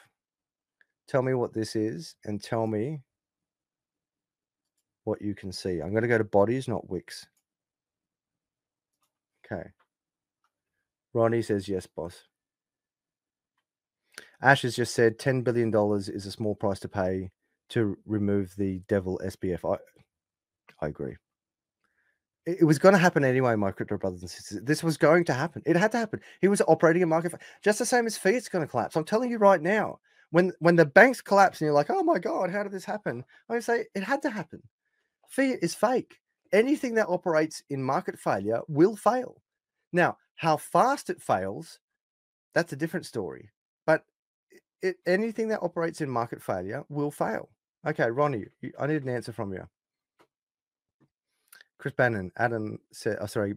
tell me what this is and tell me what you can see. I'm going to go to bodies, not wicks. Okay. Ronnie says, yes, boss. Ash has just said $10 billion is a small price to pay to remove the devil SBF. I agree. It was going to happen anyway, my crypto brothers and sisters. This was going to happen. It had to happen. He was operating a market. Just the same as fiat's going to collapse. I'm telling you right now, when the banks collapse and you're like, oh my God, how did this happen? I say it had to happen. Fiat is fake. Anything that operates in market failure will fail. Now, how fast it fails, that's a different story. But anything that operates in market failure will fail. Okay, Ronnie, I need an answer from you. Chris Bannon, Adam said, oh, sorry,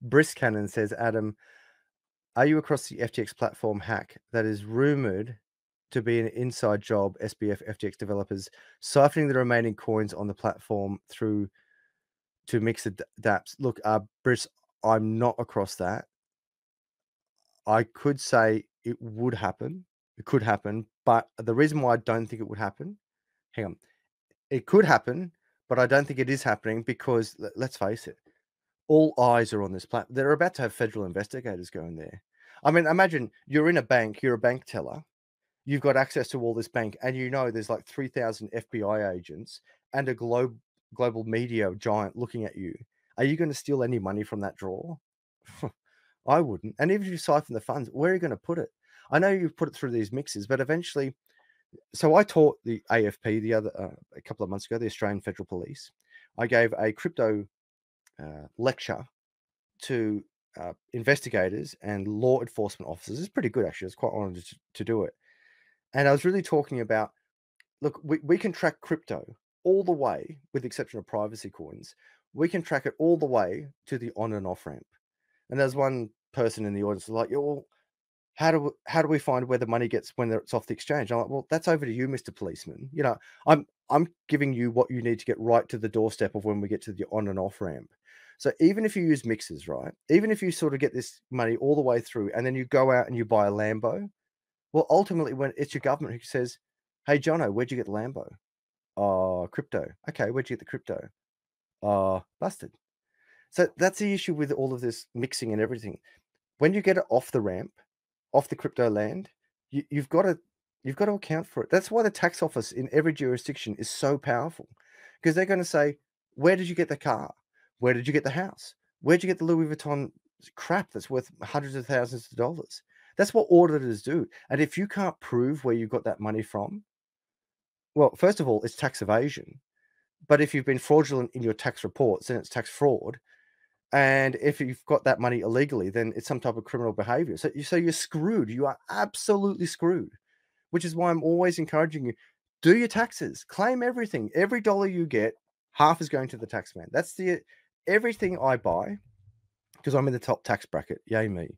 Briss Cannon says, Adam, are you across the FTX platform hack that is rumored to be an inside job, SBF FTX developers siphoning the remaining coins on the platform through to mix the dApps? Look, Briss, I'm not across that. I could say it would happen. It could happen, but the reason why I don't think it would happen, hang on, it could happen, but I don't think it is happening because, let's face it, all eyes are on this platform. They're about to have federal investigators going there. I mean, imagine you're in a bank, you're a bank teller, you've got access to all this bank, and you know there's like 3,000 FBI agents and a global media giant looking at you. Are you going to steal any money from that drawer? I wouldn't. And even if you siphon the funds, where are you going to put it? I know you've put it through these mixes, but eventually, so I taught the AFP a couple of months ago, the Australian Federal Police. I gave a crypto lecture to investigators and law enforcement officers. It's pretty good, actually. I was quite honored to do it. And I was really talking about, look, we can track crypto all the way, with the exception of privacy coins. We can track it all the way to the on and off ramp. And there's one person in the audience like, "Yo, how do we find where the money gets when it's off the exchange?" I'm like, "Well, that's over to you, Mr. Policeman. You know, I'm giving you what you need to get right to the doorstep of when we get to the on and off ramp." So even if you use mixers, right? Even if you sort of get this money all the way through, and then you go out and you buy a Lambo, well, ultimately, when it's your government who says, "Hey, Jono, where'd you get the Lambo?" "Oh, crypto." "Okay, where'd you get the crypto?" "Oh, busted." So that's the issue with all of this mixing and everything. When you get it off the ramp, off the crypto land, you've got to account for it. That's why the tax office in every jurisdiction is so powerful, because they're going to say, where did you get the car? Where did you get the house? Where did you get the Louis Vuitton crap that's worth hundreds of thousands of dollars? That's what auditors do. And if you can't prove where you got that money from, well, first of all, it's tax evasion. But if you've been fraudulent in your tax reports, then it's tax fraud. And if you've got that money illegally, then it's some type of criminal behavior. So you're screwed. You are absolutely screwed, which is why I'm always encouraging you, do your taxes, claim everything. Every dollar you get, half is going to the tax man. That's everything I buy, because I'm in the top tax bracket. Yay me.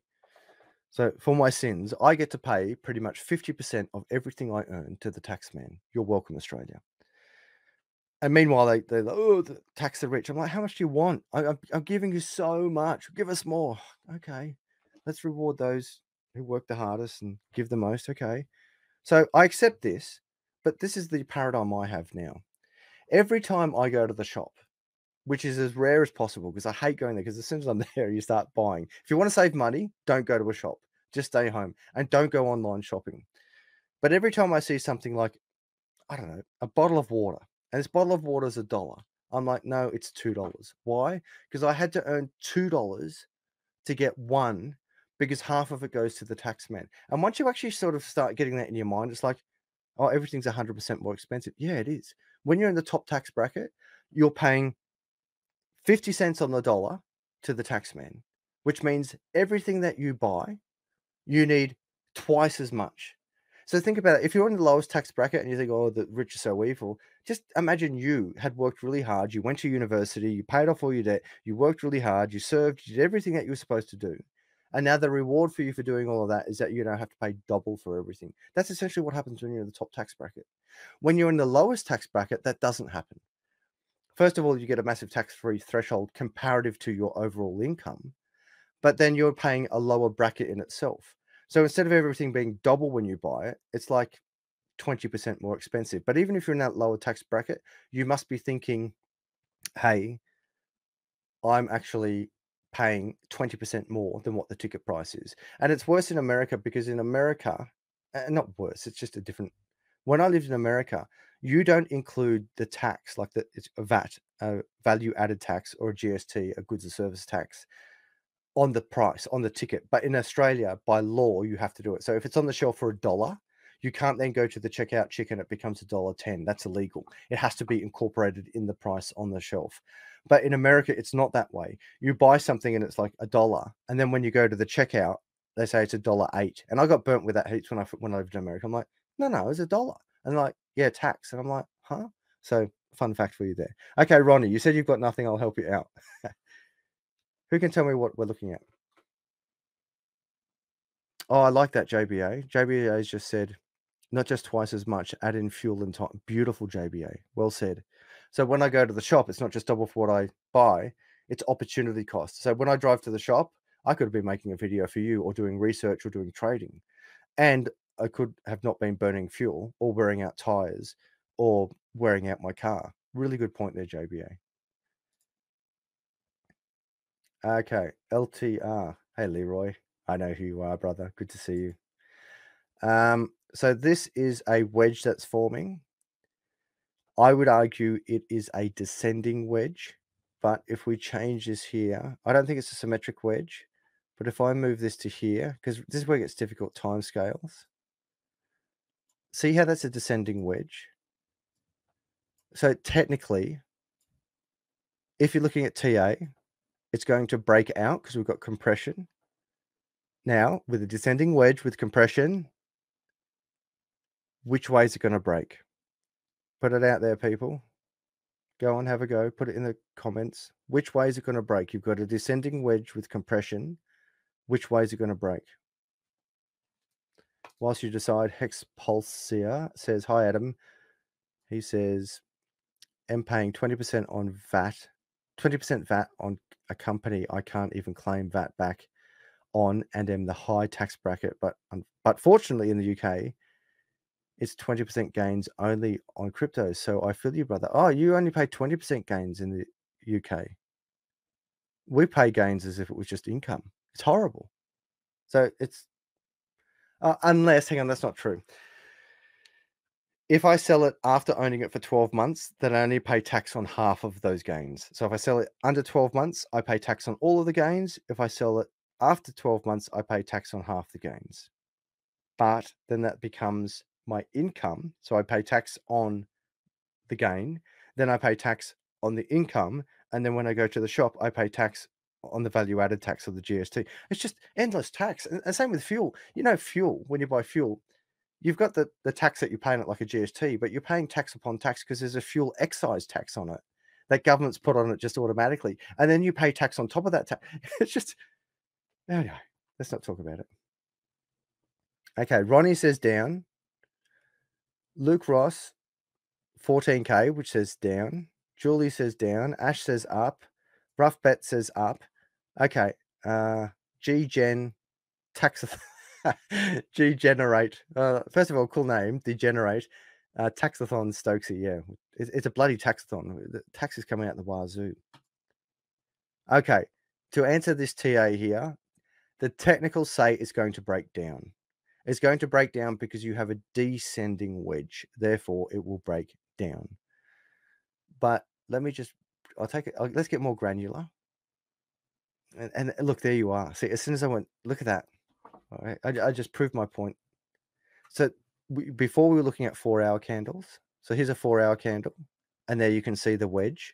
So for my sins, I get to pay pretty much 50% of everything I earn to the tax man. You're welcome, Australia. And meanwhile, they're like, oh, the tax the rich. I'm like, how much do you want? I'm giving you so much. Give us more. Okay. Let's reward those who work the hardest and give the most. Okay. So I accept this, but this is the paradigm I have now. Every time I go to the shop, which is as rare as possible because I hate going there, because as soon as I'm there, you start buying. If you want to save money, don't go to a shop. Just stay home and don't go online shopping. But every time I see something like, I don't know, a bottle of water, and this bottle of water is $1, I'm like, no, it's $2. Why? Because I had to earn $2 to get one, because half of it goes to the tax man. And once you actually sort of start getting that in your mind, it's like, oh, everything's 100% more expensive. Yeah, it is. When you're in the top tax bracket, you're paying 50 cents on the dollar to the tax man, which means everything that you buy, you need twice as much. So think about it. If you're in the lowest tax bracket and you think, oh, the rich are so evil, just imagine you had worked really hard. You went to university, you paid off all your debt, you worked really hard, you served, you did everything that you were supposed to do. And now the reward for you for doing all of that is that you don't have to pay double for everything. That's essentially what happens when you're in the top tax bracket. When you're in the lowest tax bracket, that doesn't happen. First of all, you get a massive tax-free threshold comparative to your overall income, but then you're paying a lower bracket in itself. So instead of everything being double when you buy it, it's like 20% more expensive. But even if you're in that lower tax bracket, you must be thinking, hey, I'm actually paying 20% more than what the ticket price is. And it's worse in America, because in America, not worse, it's just a different, when I lived in America, you don't include the tax, like it's a VAT, a value added tax, or a GST, a goods and service tax, on the price, on the ticket. But in Australia, by law, you have to do it. So if it's on the shelf for $1, you can't then go to the checkout chicken, it becomes $1.10. That's illegal. It has to be incorporated in the price on the shelf. But in America, it's not that way. You buy something and it's like $1. And then when you go to the checkout, they say it's $1.08. And I got burnt with that heaps when I lived in America. I'm like, no, it's $1. And they're like, yeah, tax. And I'm like, huh? So fun fact for you there. Okay, Ronnie, you said you've got nothing. I'll help you out. Who can tell me what we're looking at? Oh, I like that, JBA. JBA's just said, not just twice as much, add in fuel and time. Beautiful, JBA. Well said. So when I go to the shop, it's not just double for what I buy, it's opportunity cost. So when I drive to the shop, I could have been making a video for you, or doing research, or doing trading. And I could have not been burning fuel, or wearing out tires, or wearing out my car. Really good point there, JBA. Okay, LTR. Hey, Leroy. I know who you are, brother. Good to see you. So this is a wedge that's forming. I would argue it is a descending wedge, but if we change this here, I don't think it's a symmetric wedge, but if I move this to here, because this is where it gets difficult, timescales. See how that's a descending wedge? So technically, if you're looking at TA, it's going to break out because we've got compression. Now, with a descending wedge with compression, which way is it going to break? Put it out there, people. Go on, have a go. Put it in the comments. Which way is it going to break? You've got a descending wedge with compression. Which way is it going to break? Whilst you decide, Hex Pulsier says, hi, Adam. He says, I'm paying 20% on VAT. 20% VAT on a company I can't even claim VAT back on, and am the high tax bracket. But fortunately, in the UK, it's 20% gains only on crypto. So I feel you, brother. Oh, you only pay 20% gains in the UK. We pay gains as if it was just income. It's horrible. So it's, unless, hang on, that's not true. If I sell it after owning it for 12 months, then I only pay tax on half of those gains. So if I sell it under 12 months, I pay tax on all of the gains. If I sell it after 12 months, I pay tax on half the gains. But then that becomes my income, so I pay tax on the gain, then I pay tax on the income, and then when I go to the shop, I pay tax on the value-added tax, or the GST. It's just endless tax. And same with fuel. You know, fuel, when you buy fuel, you've got the tax that you're paying it like a GST, but you're paying tax upon tax because there's a fuel excise tax on it that government's put on it just automatically, and then you pay tax on top of that tax. It's just, anyway, let's not talk about it. Okay, Ronnie says down. Luke Ross, 14K, which says down. Julie says down. Ash says up. Rough Bet says up. Okay. G-Gen, tax Degenerate. First of all, cool name, Degenerate. Taxathon Stokesy, yeah. It's a bloody taxathon. The tax is coming out the wazoo. Okay, to answer this TA here, the technical say is going to break down. It's going to break down because you have a descending wedge. Therefore, it will break down. But let me just, I'll take it. Let's get more granular. And look, there you are. See, as soon as I went, look at that. All right, I just proved my point. So before we were looking at 4-hour candles. So here's a 4-hour candle, and there you can see the wedge.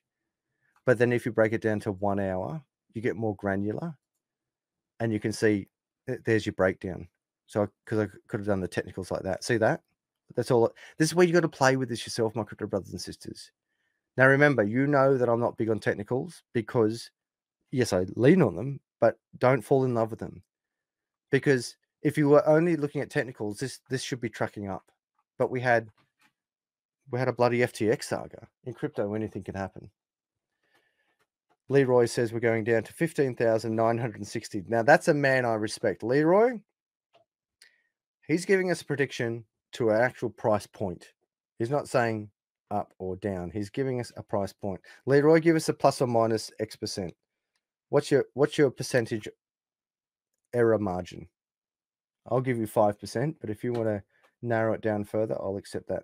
But then if you break it down to 1 hour, you get more granular, and you can see there's your breakdown. So because I could have done the technicals like that. See that? That's all. This is where you got to play with this yourself, my crypto brothers and sisters. Now, remember, you know that I'm not big on technicals because, yes, I lean on them, but don't fall in love with them. Because if you were only looking at technicals, this should be tracking up. But we had a bloody FTX saga. In crypto, anything can happen. Leroy says we're going down to 15,960. Now, that's a man I respect. Leroy, he's giving us a prediction to an actual price point. He's not saying up or down. He's giving us a price point. Leroy, give us a plus or minus X%. What's your percentage error margin? I'll give you 5%, but if you want to narrow it down further, I'll accept that.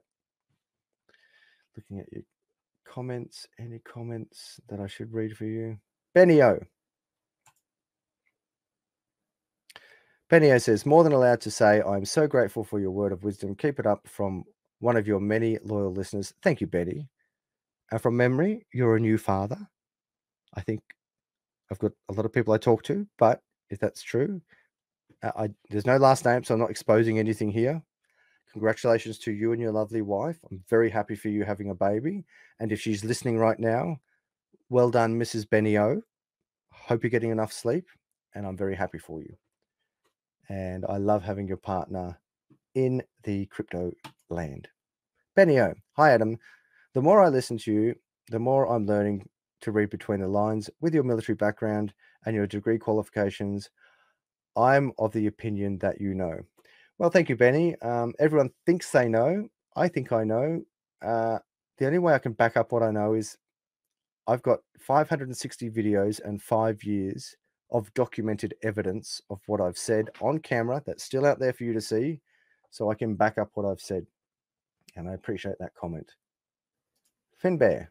Looking at your comments, any comments that I should read for you? Benio. Benio says, more than allowed to say, I'm so grateful for your word of wisdom. Keep it up from one of your many loyal listeners. Thank you, Betty. And from memory, you're a new father. I think I've got a lot of people I talk to, but if that's true, there's no last name, so I'm not exposing anything here. Congratulations to you and your lovely wife. I'm very happy for you having a baby. And if she's listening right now, well done, Mrs. Benio. Hope you're getting enough sleep, and I'm very happy for you. And I love having your partner in the crypto land. Benio, hi, Adam. The more I listen to you, the more I'm learning to read between the lines. With your military background and your degree qualifications, I'm of the opinion that you know. Well, thank you, Benny. Everyone thinks they know. I think I know. The only way I can back up what I know is I've got 560 videos and 5 years of documented evidence of what I've said on camera that's still out there for you to see, so I can back up what I've said. And I appreciate that comment. Finbear.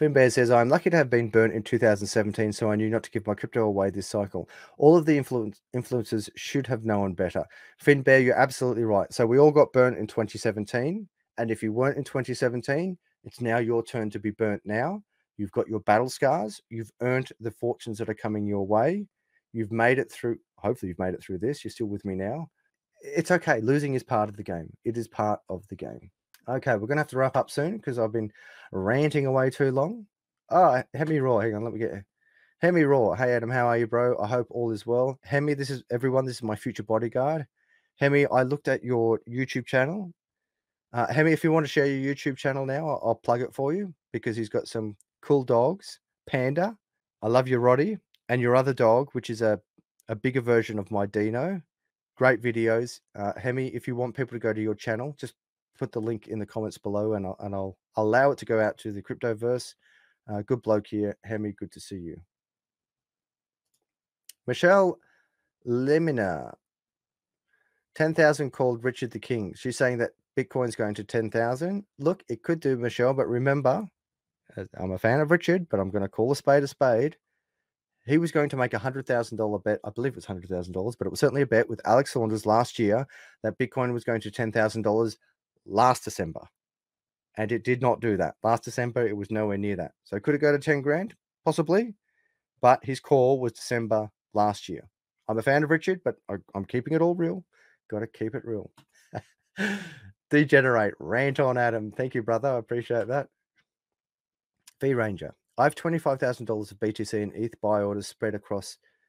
Finbear says, I'm lucky to have been burnt in 2017, so I knew not to give my crypto away this cycle. All of the influencers should have known better. Finbear, you're absolutely right. So we all got burnt in 2017. And if you weren't in 2017, it's now your turn to be burnt now. You've got your battle scars. You've earned the fortunes that are coming your way. You've made it through. Hopefully you've made it through this. You're still with me now. It's okay. Losing is part of the game. It is part of the game. Okay, we're going to have to wrap up soon because I've been ranting away too long. Oh, Hemi Raw. Hang on, let me get you. Hemi Raw. Hey, Adam, how are you, bro? I hope all is well. Hemi, this is everyone. This is my future bodyguard. Hemi, I looked at your YouTube channel. Hemi, if you want to share your YouTube channel now, I'll plug it for you because he's got some cool dogs. Panda, I love your Roddy, and your other dog, which is a bigger version of my Dino. Great videos. Hemi, if you want people to go to your channel, just put the link in the comments below, and I'll allow it to go out to the cryptoverse. Good bloke here, Hemi. Good to see you. Michelle Lemina, 10,000 called Richard the King. She's saying that Bitcoin's going to 10,000. Look, it could do, Michelle, but remember, I'm a fan of Richard, but I'm going to call a spade a spade. He was going to make a $100,000 bet. I believe it was $100,000, but it was certainly a bet with Alex Saunders last year that Bitcoin was going to $10,000. Last December, and it did not do that. Last December, it was nowhere near that. So could it go to 10 grand? Possibly, but his call was December last year. I'm a fan of Richard, but I'm keeping it all real. Got to keep it real. Degenerate, rant on, Adam. Thank you, brother. I appreciate that. V-Ranger, I have $25,000 of BTC and ETH buy orders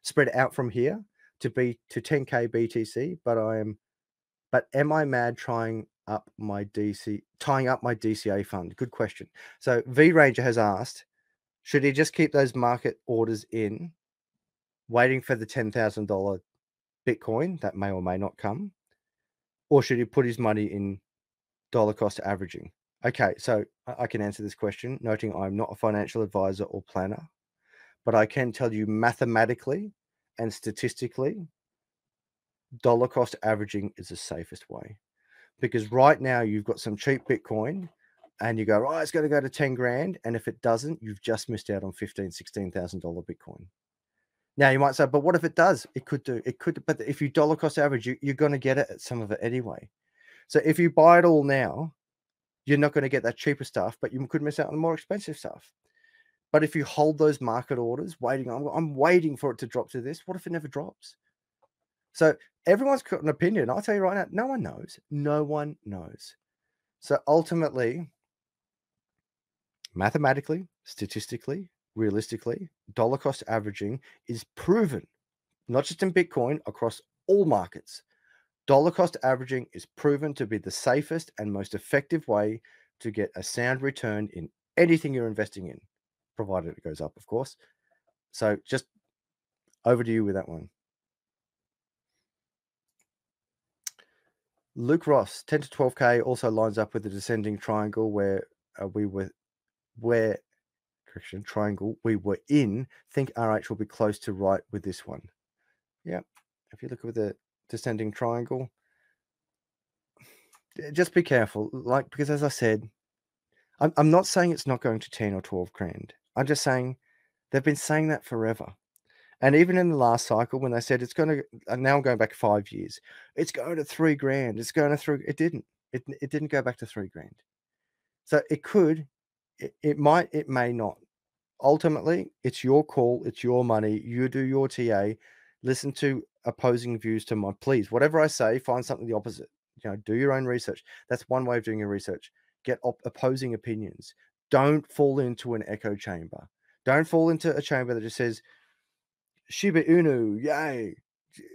spread out from here to 10K BTC, but am I mad tying up my DCA fund? Good question. So V Ranger has asked, should he just keep those market orders in, waiting for the $10,000 Bitcoin that may or may not come? Or should he put his money in dollar cost averaging? Okay, so I can answer this question, noting I'm not a financial advisor or planner, but I can tell you mathematically and statistically, dollar cost averaging is the safest way. Because right now you've got some cheap Bitcoin and you go, oh, it's going to go to 10 grand. And if it doesn't, you've just missed out on $15,000, $16,000 Bitcoin. Now you might say, but what if it does? It could do. It could. But if you dollar cost average, you're going to get it at some of it anyway. So if you buy it all now, you're not going to get that cheaper stuff, but you could miss out on the more expensive stuff. But if you hold those market orders, waiting, I'm waiting for it to drop to this. What if it never drops? So everyone's got an opinion. I'll tell you right now, no one knows. No one knows. So ultimately, mathematically, statistically, realistically, dollar cost averaging is proven, not just in Bitcoin, across all markets. Dollar cost averaging is proven to be the safest and most effective way to get a sound return in anything you're investing in, provided it goes up, of course. So just over to you with that one. Luke Ross, 10 to 12K also lines up with the descending triangle where we were in. Think RH will be close to right with this one. Yeah, if you look at the descending triangle, just be careful. Like, because as I said, I'm not saying it's not going to 10 or 12 grand. I'm just saying they've been saying that forever. And even in the last cycle, when they said it's going to, and now I'm going back 5 years, it's going to 3 grand. It's going to three. It didn't. It didn't go back to 3 grand. So it could, it might, it may not. Ultimately, it's your call. It's your money. You do your TA. Listen to opposing views to my pleas. Whatever I say, find something the opposite. You know, do your own research. That's one way of doing your research. Get opposing opinions. Don't fall into an echo chamber. Don't fall into a chamber that just says, Shiba Inu, yay.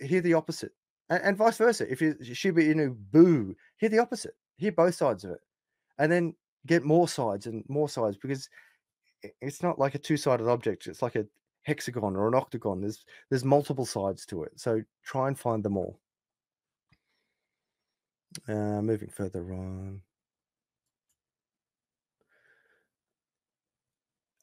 Hear the opposite. And vice versa. If you Shiba Inu, boo. Hear the opposite. Hear both sides of it. And then get more sides and more sides, because it's not like a two-sided object. It's like a hexagon or an octagon. There's multiple sides to it. So try and find them all. Moving further on.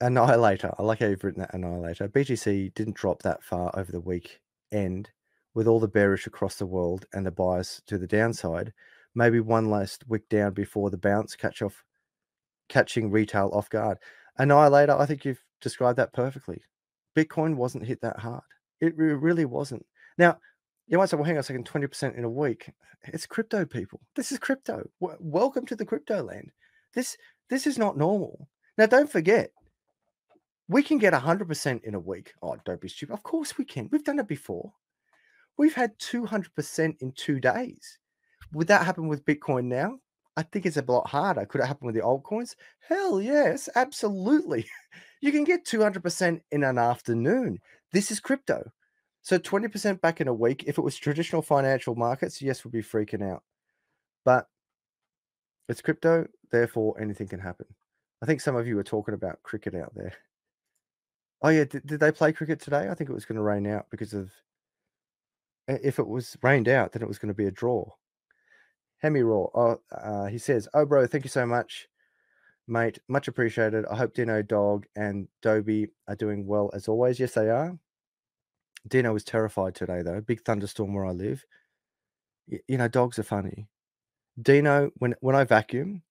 Annihilator. I like how you've written that, Annihilator. BTC didn't drop that far over the weekend with all the bearish across the world and the bias to the downside. Maybe one last wick down before the bounce, catching retail off guard. Annihilator, I think you've described that perfectly. Bitcoin wasn't hit that hard. It really wasn't. Now, you might say, well, hang on a second, 20% in a week. It's crypto, people. This is crypto. Welcome to the crypto land. This is not normal. Now, don't forget, we can get 100% in a week. Oh, don't be stupid. Of course we can. We've done it before. We've had 200% in 2 days. Would that happen with Bitcoin now? I think it's a lot harder. Could it happen with the altcoins? Hell yes, absolutely. You can get 200% in an afternoon. This is crypto. So 20% back in a week, if it was traditional financial markets, yes, we'd be freaking out. But it's crypto, therefore anything can happen. I think some of you are talking about cricket out there. Oh, yeah. Did they play cricket today? I think it was going to rain out because of... If it was rained out, then it was going to be a draw. Hemi-Raw. Oh, he says, oh, bro, thank you so much, mate. Much appreciated. I hope Dino, Dog, and Dobie are doing well as always. Yes, they are. Dino was terrified today, though. Big thunderstorm where I live. You know, dogs are funny. Dino, when I vacuum,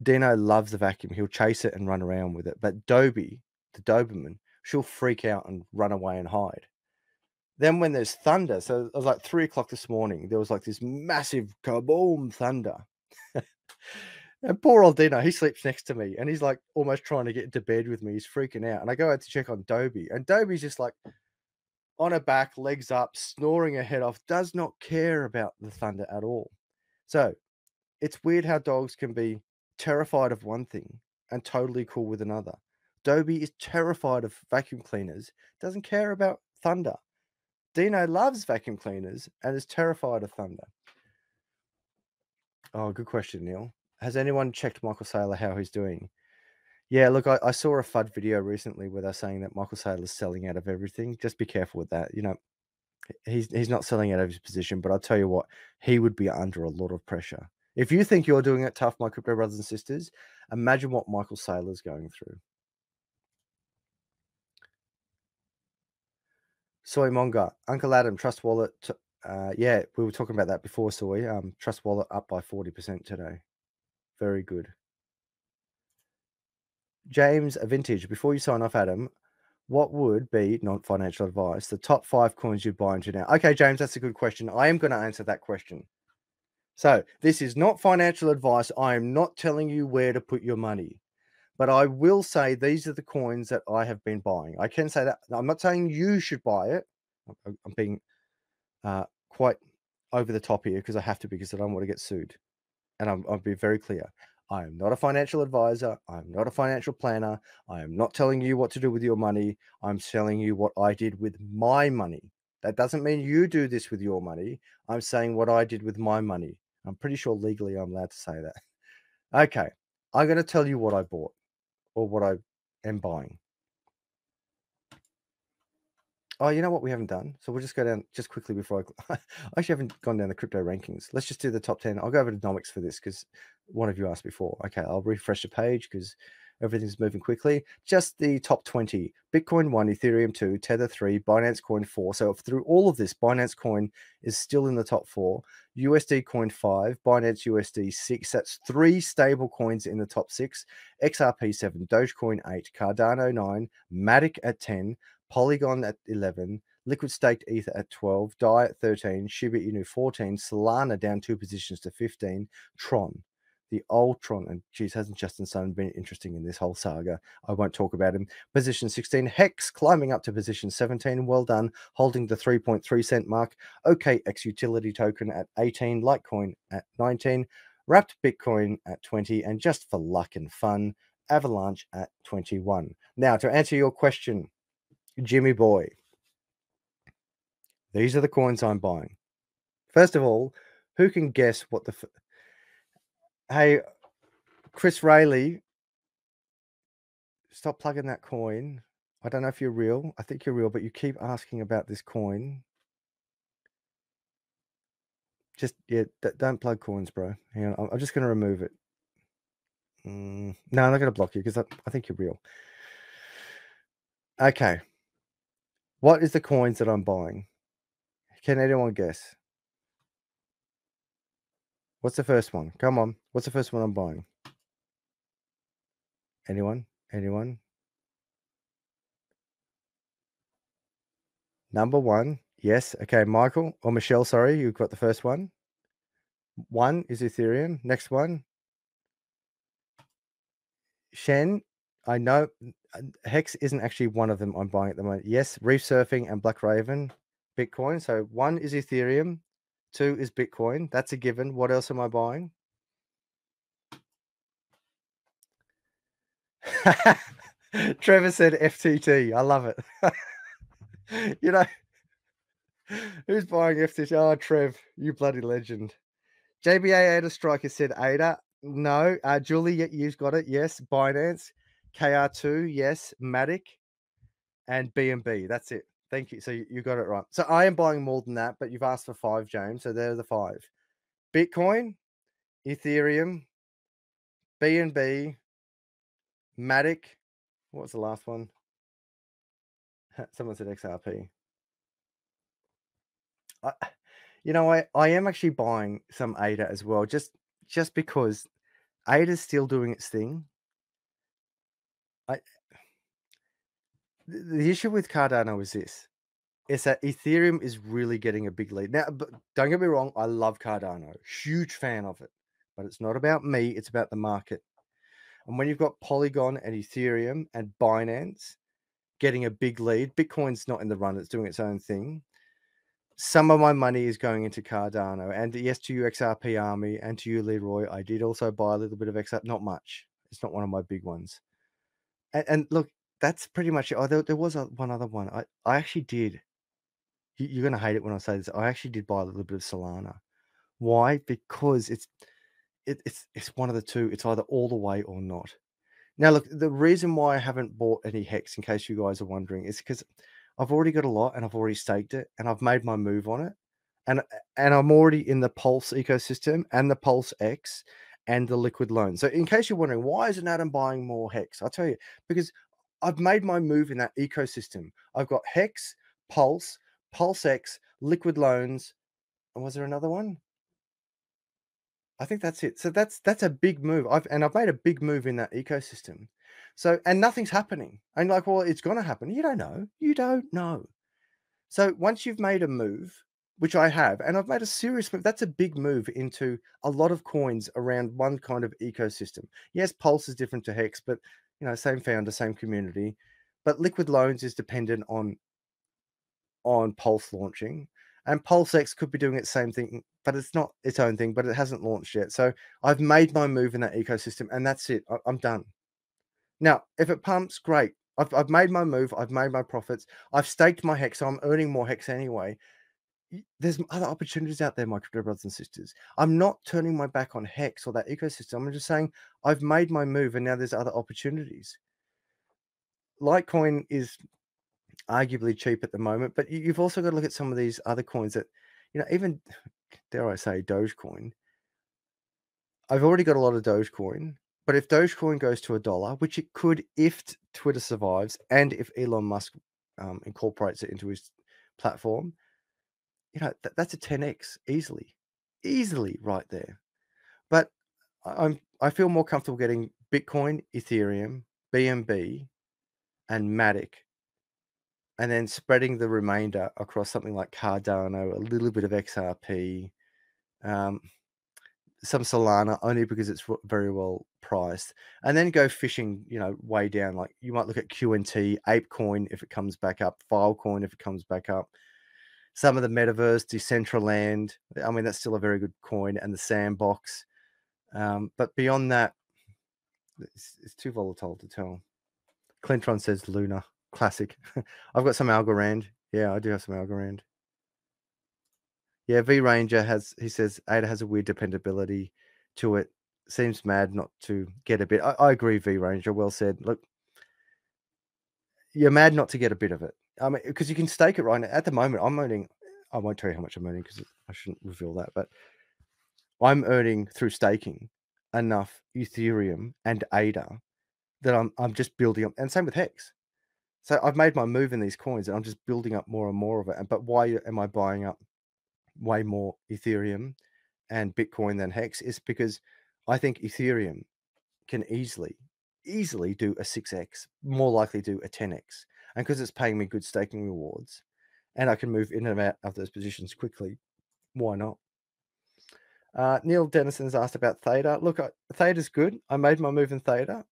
Dino loves the vacuum. He'll chase it and run around with it. But Dobie, the Doberman, she'll freak out and run away and hide. Then when there's thunder, so it was like 3 o'clock this morning, there was like this massive kaboom thunder. And poor old Dino, he sleeps next to me and he's like almost trying to get into bed with me. He's freaking out. And I go out to check on Dobie, and Dobie's just like on her back, legs up, snoring her head off, does not care about the thunder at all. So it's weird how dogs can be terrified of one thing and totally cool with another. Dobie is terrified of vacuum cleaners, doesn't care about thunder. Dino loves vacuum cleaners and is terrified of thunder. Oh, good question, Neil. Has anyone checked Michael Saylor, how he's doing? Yeah, look, I saw a FUD video recently where they're saying that Michael Saylor's selling out of everything. Just be careful with that. You know, He's not selling out of his position, but I'll tell you what, he would be under a lot of pressure. If you think you're doing it tough, my crypto brothers and sisters, imagine what Michael Saylor's going through. Soy Monga, Uncle Adam, Trust Wallet. Yeah, we were talking about that before, Soy. Trust Wallet up by 40% today. Very good. James, a vintage. Before you sign off, Adam, what would be non-financial advice? The top 5 coins you'd buy into now. Okay, James, that's a good question. I am going to answer that question. So this is not financial advice. I am not telling you where to put your money, but I will say these are the coins that I have been buying. I can say that. I'm not saying you should buy it. I'm being quite over the top here because I have to, because I don't want to get sued. And I'll be very clear. I am not a financial advisor. I'm not a financial planner. I am not telling you what to do with your money. I'm telling you what I did with my money. That doesn't mean you do this with your money. I'm saying what I did with my money. I'm pretty sure legally I'm allowed to say that. Okay, I'm going to tell you what I bought or what I am buying. Oh, you know what we haven't done? So we'll just go down just quickly before I actually haven't gone down the crypto rankings. Let's just do the top 10. I'll go over to Nomics for this because one of you asked before. Okay, I'll refresh the page because everything's moving quickly. Just the top 20. Bitcoin 1, Ethereum 2, Tether 3, Binance Coin 4. So through all of this, Binance Coin is still in the top 4. USD Coin 5, Binance USD 6. That's 3 stable coins in the top 6. XRP 7, Dogecoin 8, Cardano 9, Matic at 10. Polygon at 11, Liquid Staked Ether at 12, DAI at 13, Shiba Inu 14, Solana down 2 positions to 15, Tron, the old Tron, and geez, hasn't Justin Sun been interesting in this whole saga? I won't talk about him. Position 16, Hex climbing up to position 17, well done, holding the 3.3 cent mark. OKX utility token at 18, Litecoin at 19, Wrapped Bitcoin at 20, and just for luck and fun, Avalanche at 21. Now to answer your question, Jimmy boy, these are the coins I'm buying. First of all, who can guess what the... Hey, Chris Rayleigh, stop plugging that coin. I don't know if you're real. I think you're real, but you keep asking about this coin. Just, yeah, don't plug coins, bro. Hang on, I'm just going to remove it. No, I'm not going to block you because I think you're real. Okay. What is the coins that I'm buying? Can anyone guess? What's the first one? Come on. What's the first one I'm buying? Anyone? Anyone? Number 1. Yes. Okay, Michael or Michelle, sorry, you've got the first one. 1 is Ethereum. Next one. Shen, I know Hex isn't actually one of them I'm buying at the moment. Yes, Reef Surfing and Black Raven, Bitcoin. So 1 is Ethereum, 2 is Bitcoin. That's a given. What else am I buying? Trevor said FTT. I love it. You know, who's buying FTT? Oh, Trev, you bloody legend. JBA Ada Striker said Ada. No, Julie, you've got it. Yes, Binance. KR2, yes, Matic, and BNB. That's it. Thank you. So you got it right. So I am buying more than that, but you've asked for 5, James. So there are the 5. Bitcoin, Ethereum, BNB, Matic. What's the last one? Someone said XRP. I am actually buying some ADA as well, just because ADA is still doing its thing. The issue with Cardano is this, is that Ethereum is really getting a big lead. Now, don't get me wrong, I love Cardano, huge fan of it, but it's not about me, it's about the market. And when you've got Polygon and Ethereum and Binance getting a big lead, Bitcoin's not in the run, it's doing its own thing. Some of my money is going into Cardano, and yes, to you XRP Army and to you Leroy, I did also buy a little bit of XRP, not much. It's not one of my big ones. And look, that's pretty much it. Oh, there was one other one. I actually did. You're going to hate it when I say this. I actually did buy a little bit of Solana. Why? Because it's one of the two. It's either all the way or not. Now, look, the reason why I haven't bought any Hex, in case you guys are wondering, is because I've already got a lot and I've already staked it and I've made my move on it. And I'm already in the Pulse ecosystem and the Pulse X and the liquid loan. So in case you're wondering, why isn't Adam buying more Hex? I'll tell you, because I've made my move in that ecosystem. I've got Hex, Pulse, Pulse X, liquid loans. And was there another one? I think that's it. So that's a big move. I've made a big move in that ecosystem. So, and nothing's happening. And like, well, it's going to happen. You don't know. You don't know. So once you've made a move, which I have, and I've made a serious move. That's a big move into a lot of coins around one kind of ecosystem. Yes, Pulse is different to Hex, but, you know, same founder, same community. But liquid loans is dependent on Pulse launching. And PulseX could be doing its same thing, but it's not its own thing, but it hasn't launched yet. So I've made my move in that ecosystem, and that's it. I'm done. Now, if it pumps, great. I've made my move. I've made my profits. I've staked my Hex, so I'm earning more Hex anyway. There's other opportunities out there, my crypto brothers and sisters. I'm not turning my back on Hex or that ecosystem. I'm just saying I've made my move and now there's other opportunities. Litecoin is arguably cheap at the moment, but you've also got to look at some of these other coins that, you know, even, dare I say, Dogecoin. I've already got a lot of Dogecoin, but if Dogecoin goes to $1, which it could if Twitter survives and if Elon Musk incorporates it into his platform, you know, that's a 10x easily right there. But I feel more comfortable getting Bitcoin, Ethereum, BNB, and Matic, and then spreading the remainder across something like Cardano, a little bit of XRP, some Solana, only because it's very well priced, and then go fishing, you know, way down. Like you might look at QNT, ApeCoin if it comes back up, Filecoin if it comes back up. Some of the metaverse, Decentraland. I mean, that's still a very good coin, and the sandbox. But beyond that, it's too volatile to tell. Clintron says Luna, classic. I've got some Algorand. Yeah, I do have some Algorand. Yeah, V Ranger has. He says ADA has a weird dependability to it. Seems mad not to get a bit. I agree, V Ranger. Well said. Look, you're mad not to get a bit of it. I mean, because you can stake it right now. At the moment, I'm earning, I won't tell you how much I'm earning because I shouldn't reveal that, but I'm earning through staking enough Ethereum and ADA that I'm just building up. And same with Hex. So I've made my move in these coins and I'm just building up more and more of it. But why am I buying up way more Ethereum and Bitcoin than Hex? It's because I think Ethereum can easily do a 6x, more likely do a 10x. And because it's paying me good staking rewards and I can move in and out of those positions quickly, why not? Neil Dennison has asked about Theta. Look, Theta's good. I made my move in Theta.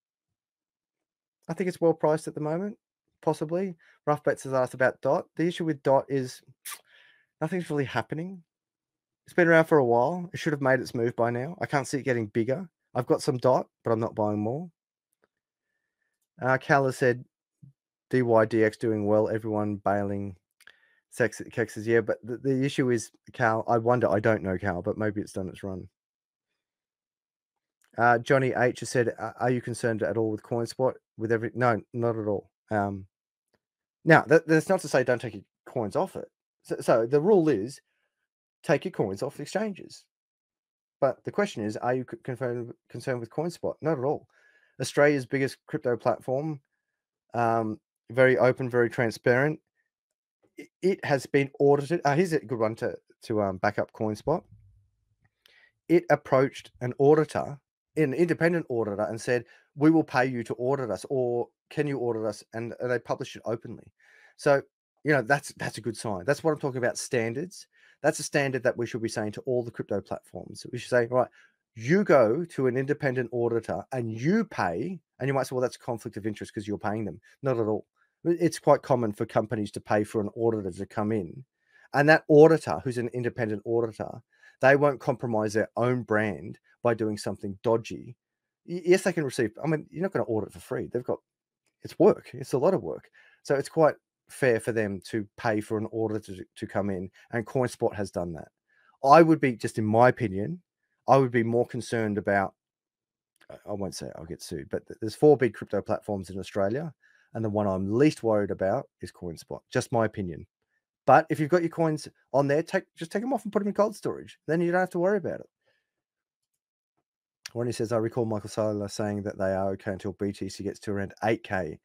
I think it's well priced at the moment, possibly. Rough Bets has asked about DOT. The issue with DOT is nothing's really happening. It's been around for a while. It should have made its move by now. I can't see it getting bigger. I've got some DOT, but I'm not buying more. Cal has said, DYDX doing well, everyone bailing Kexes. Yeah, but the issue is, Cal, I wonder, I don't know, Cal, but maybe it's done its run. Johnny H has said, are you concerned at all with CoinSpot? With every, no, not at all. Now, that's not to say don't take your coins off it. So the rule is take your coins off exchanges. But the question is, are you concerned with CoinSpot? Not at all. Australia's biggest crypto platform, very open, very transparent. It has been audited. Here's a good one to back up CoinSpot. It approached an auditor, an independent auditor, and said, we will pay you to audit us, or can you audit us? And they published it openly. So, you know, that's a good sign. That's what I'm talking about, standards. That's a standard that we should be saying to all the crypto platforms. We should say, right, you go to an independent auditor and you pay, and you might say, well, that's a conflict of interest because you're paying them. Not at all. It's quite common for companies to pay for an auditor to come in. And that auditor, who's an independent auditor, they won't compromise their own brand by doing something dodgy. Yes, they can receive, I mean, you're not going to audit for free. They've got, it's work. It's a lot of work. So it's quite fair for them to pay for an auditor to come in. And CoinSpot has done that. I would be, just in my opinion, I would be more concerned about, I won't say I'll get sued, but there's 4 big crypto platforms in Australia. And the one I'm least worried about is CoinSpot. Just my opinion. But if you've got your coins on there, just take them off and put them in cold storage. Then you don't have to worry about it. Ronnie says, I recall Michael Saylor saying that they are okay until BTC gets to around 8K.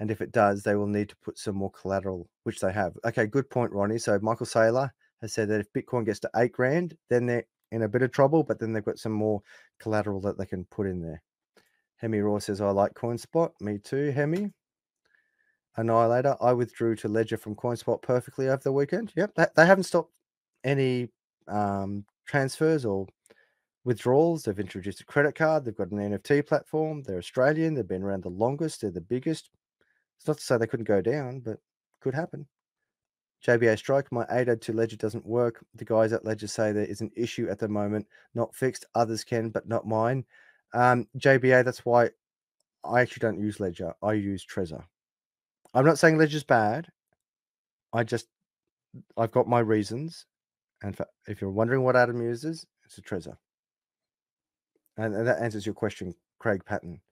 And if it does, they will need to put some more collateral, which they have. Okay, good point, Ronnie. So Michael Saylor has said that if Bitcoin gets to 8 grand, then they're in a bit of trouble, but then they've got some more collateral that they can put in there. Hemi Raw says, I like CoinSpot. Me too, Hemi. Annihilator, I withdrew to Ledger from CoinSpot perfectly over the weekend. Yep, they haven't stopped any transfers or withdrawals. They've introduced a credit card. They've got an NFT platform. They're Australian. They've been around the longest. They're the biggest. It's not to say they couldn't go down, but could happen. JBA Strike, my ADA to Ledger doesn't work. The guys at Ledger say there is an issue at the moment. Not fixed. Others can, but not mine. JBA, that's why I actually don't use Ledger. I use Trezor. I'm not saying Ledger's bad. I've got my reasons. And if you're wondering what Adam uses, it's a Trezor. And that answers your question, Craig Patton.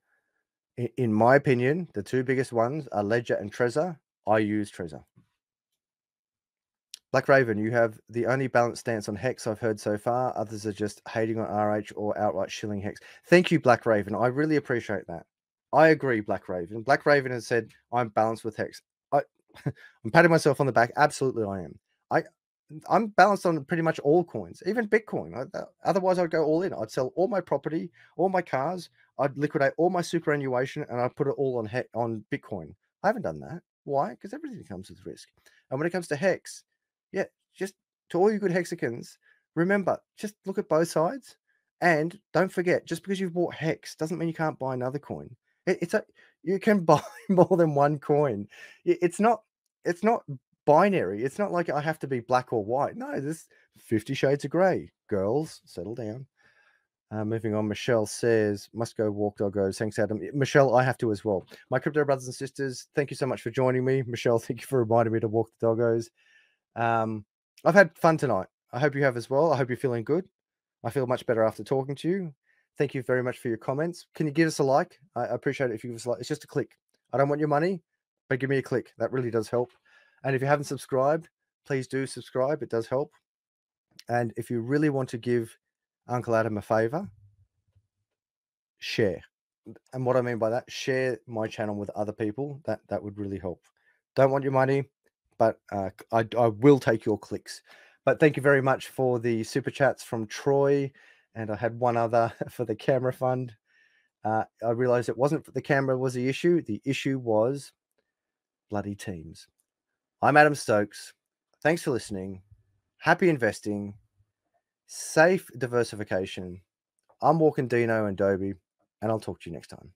In my opinion, the two biggest ones are Ledger and Trezor. I use Trezor. Black Raven, you have the only balanced stance on Hex I've heard so far. Others are just hating on RH or outright shilling Hex. Thank you, Black Raven. I really appreciate that. I agree, Black Raven. Black Raven has said, I'm balanced with Hex. I'm patting myself on the back. Absolutely, I am. I'm balanced on pretty much all coins, even Bitcoin. Otherwise, I'd go all in. I'd sell all my property, all my cars. I'd liquidate all my superannuation, and I'd put it all on Bitcoin. I haven't done that. Why? Because everything comes with risk. And when it comes to Hex, yeah, just to all you good Hexicans, remember, just look at both sides. And don't forget, just because you've bought Hex doesn't mean you can't buy another coin. You can buy more than one coin. It's not binary. It's not like I have to be black or white. No, there's 50 shades of grey. Girls, settle down. Moving on, Michelle says, must go walk doggos. Thanks, Adam. Michelle, I have to as well. My crypto brothers and sisters, thank you so much for joining me. Michelle, thank you for reminding me to walk the doggos. I've had fun tonight. I hope you have as well. I hope you're feeling good. I feel much better after talking to you. Thank you very much for your comments. Can you give us a like? I appreciate it if you give us a like. It's just a click. I don't want your money, but give me a click. That really does help. And if you haven't subscribed, please do subscribe. It does help. And if you really want to give Uncle Adam a favor, share. And what I mean by that, share my channel with other people. That would really help. Don't want your money, but I will take your clicks. But thank you very much for the super chats from Troy. And I had one other for the camera fund. I realized it wasn't the camera was the issue. The issue was bloody teams. I'm Adam Stokes. Thanks for listening. Happy investing. Safe diversification. I'm walking Dino and Dobie, and I'll talk to you next time.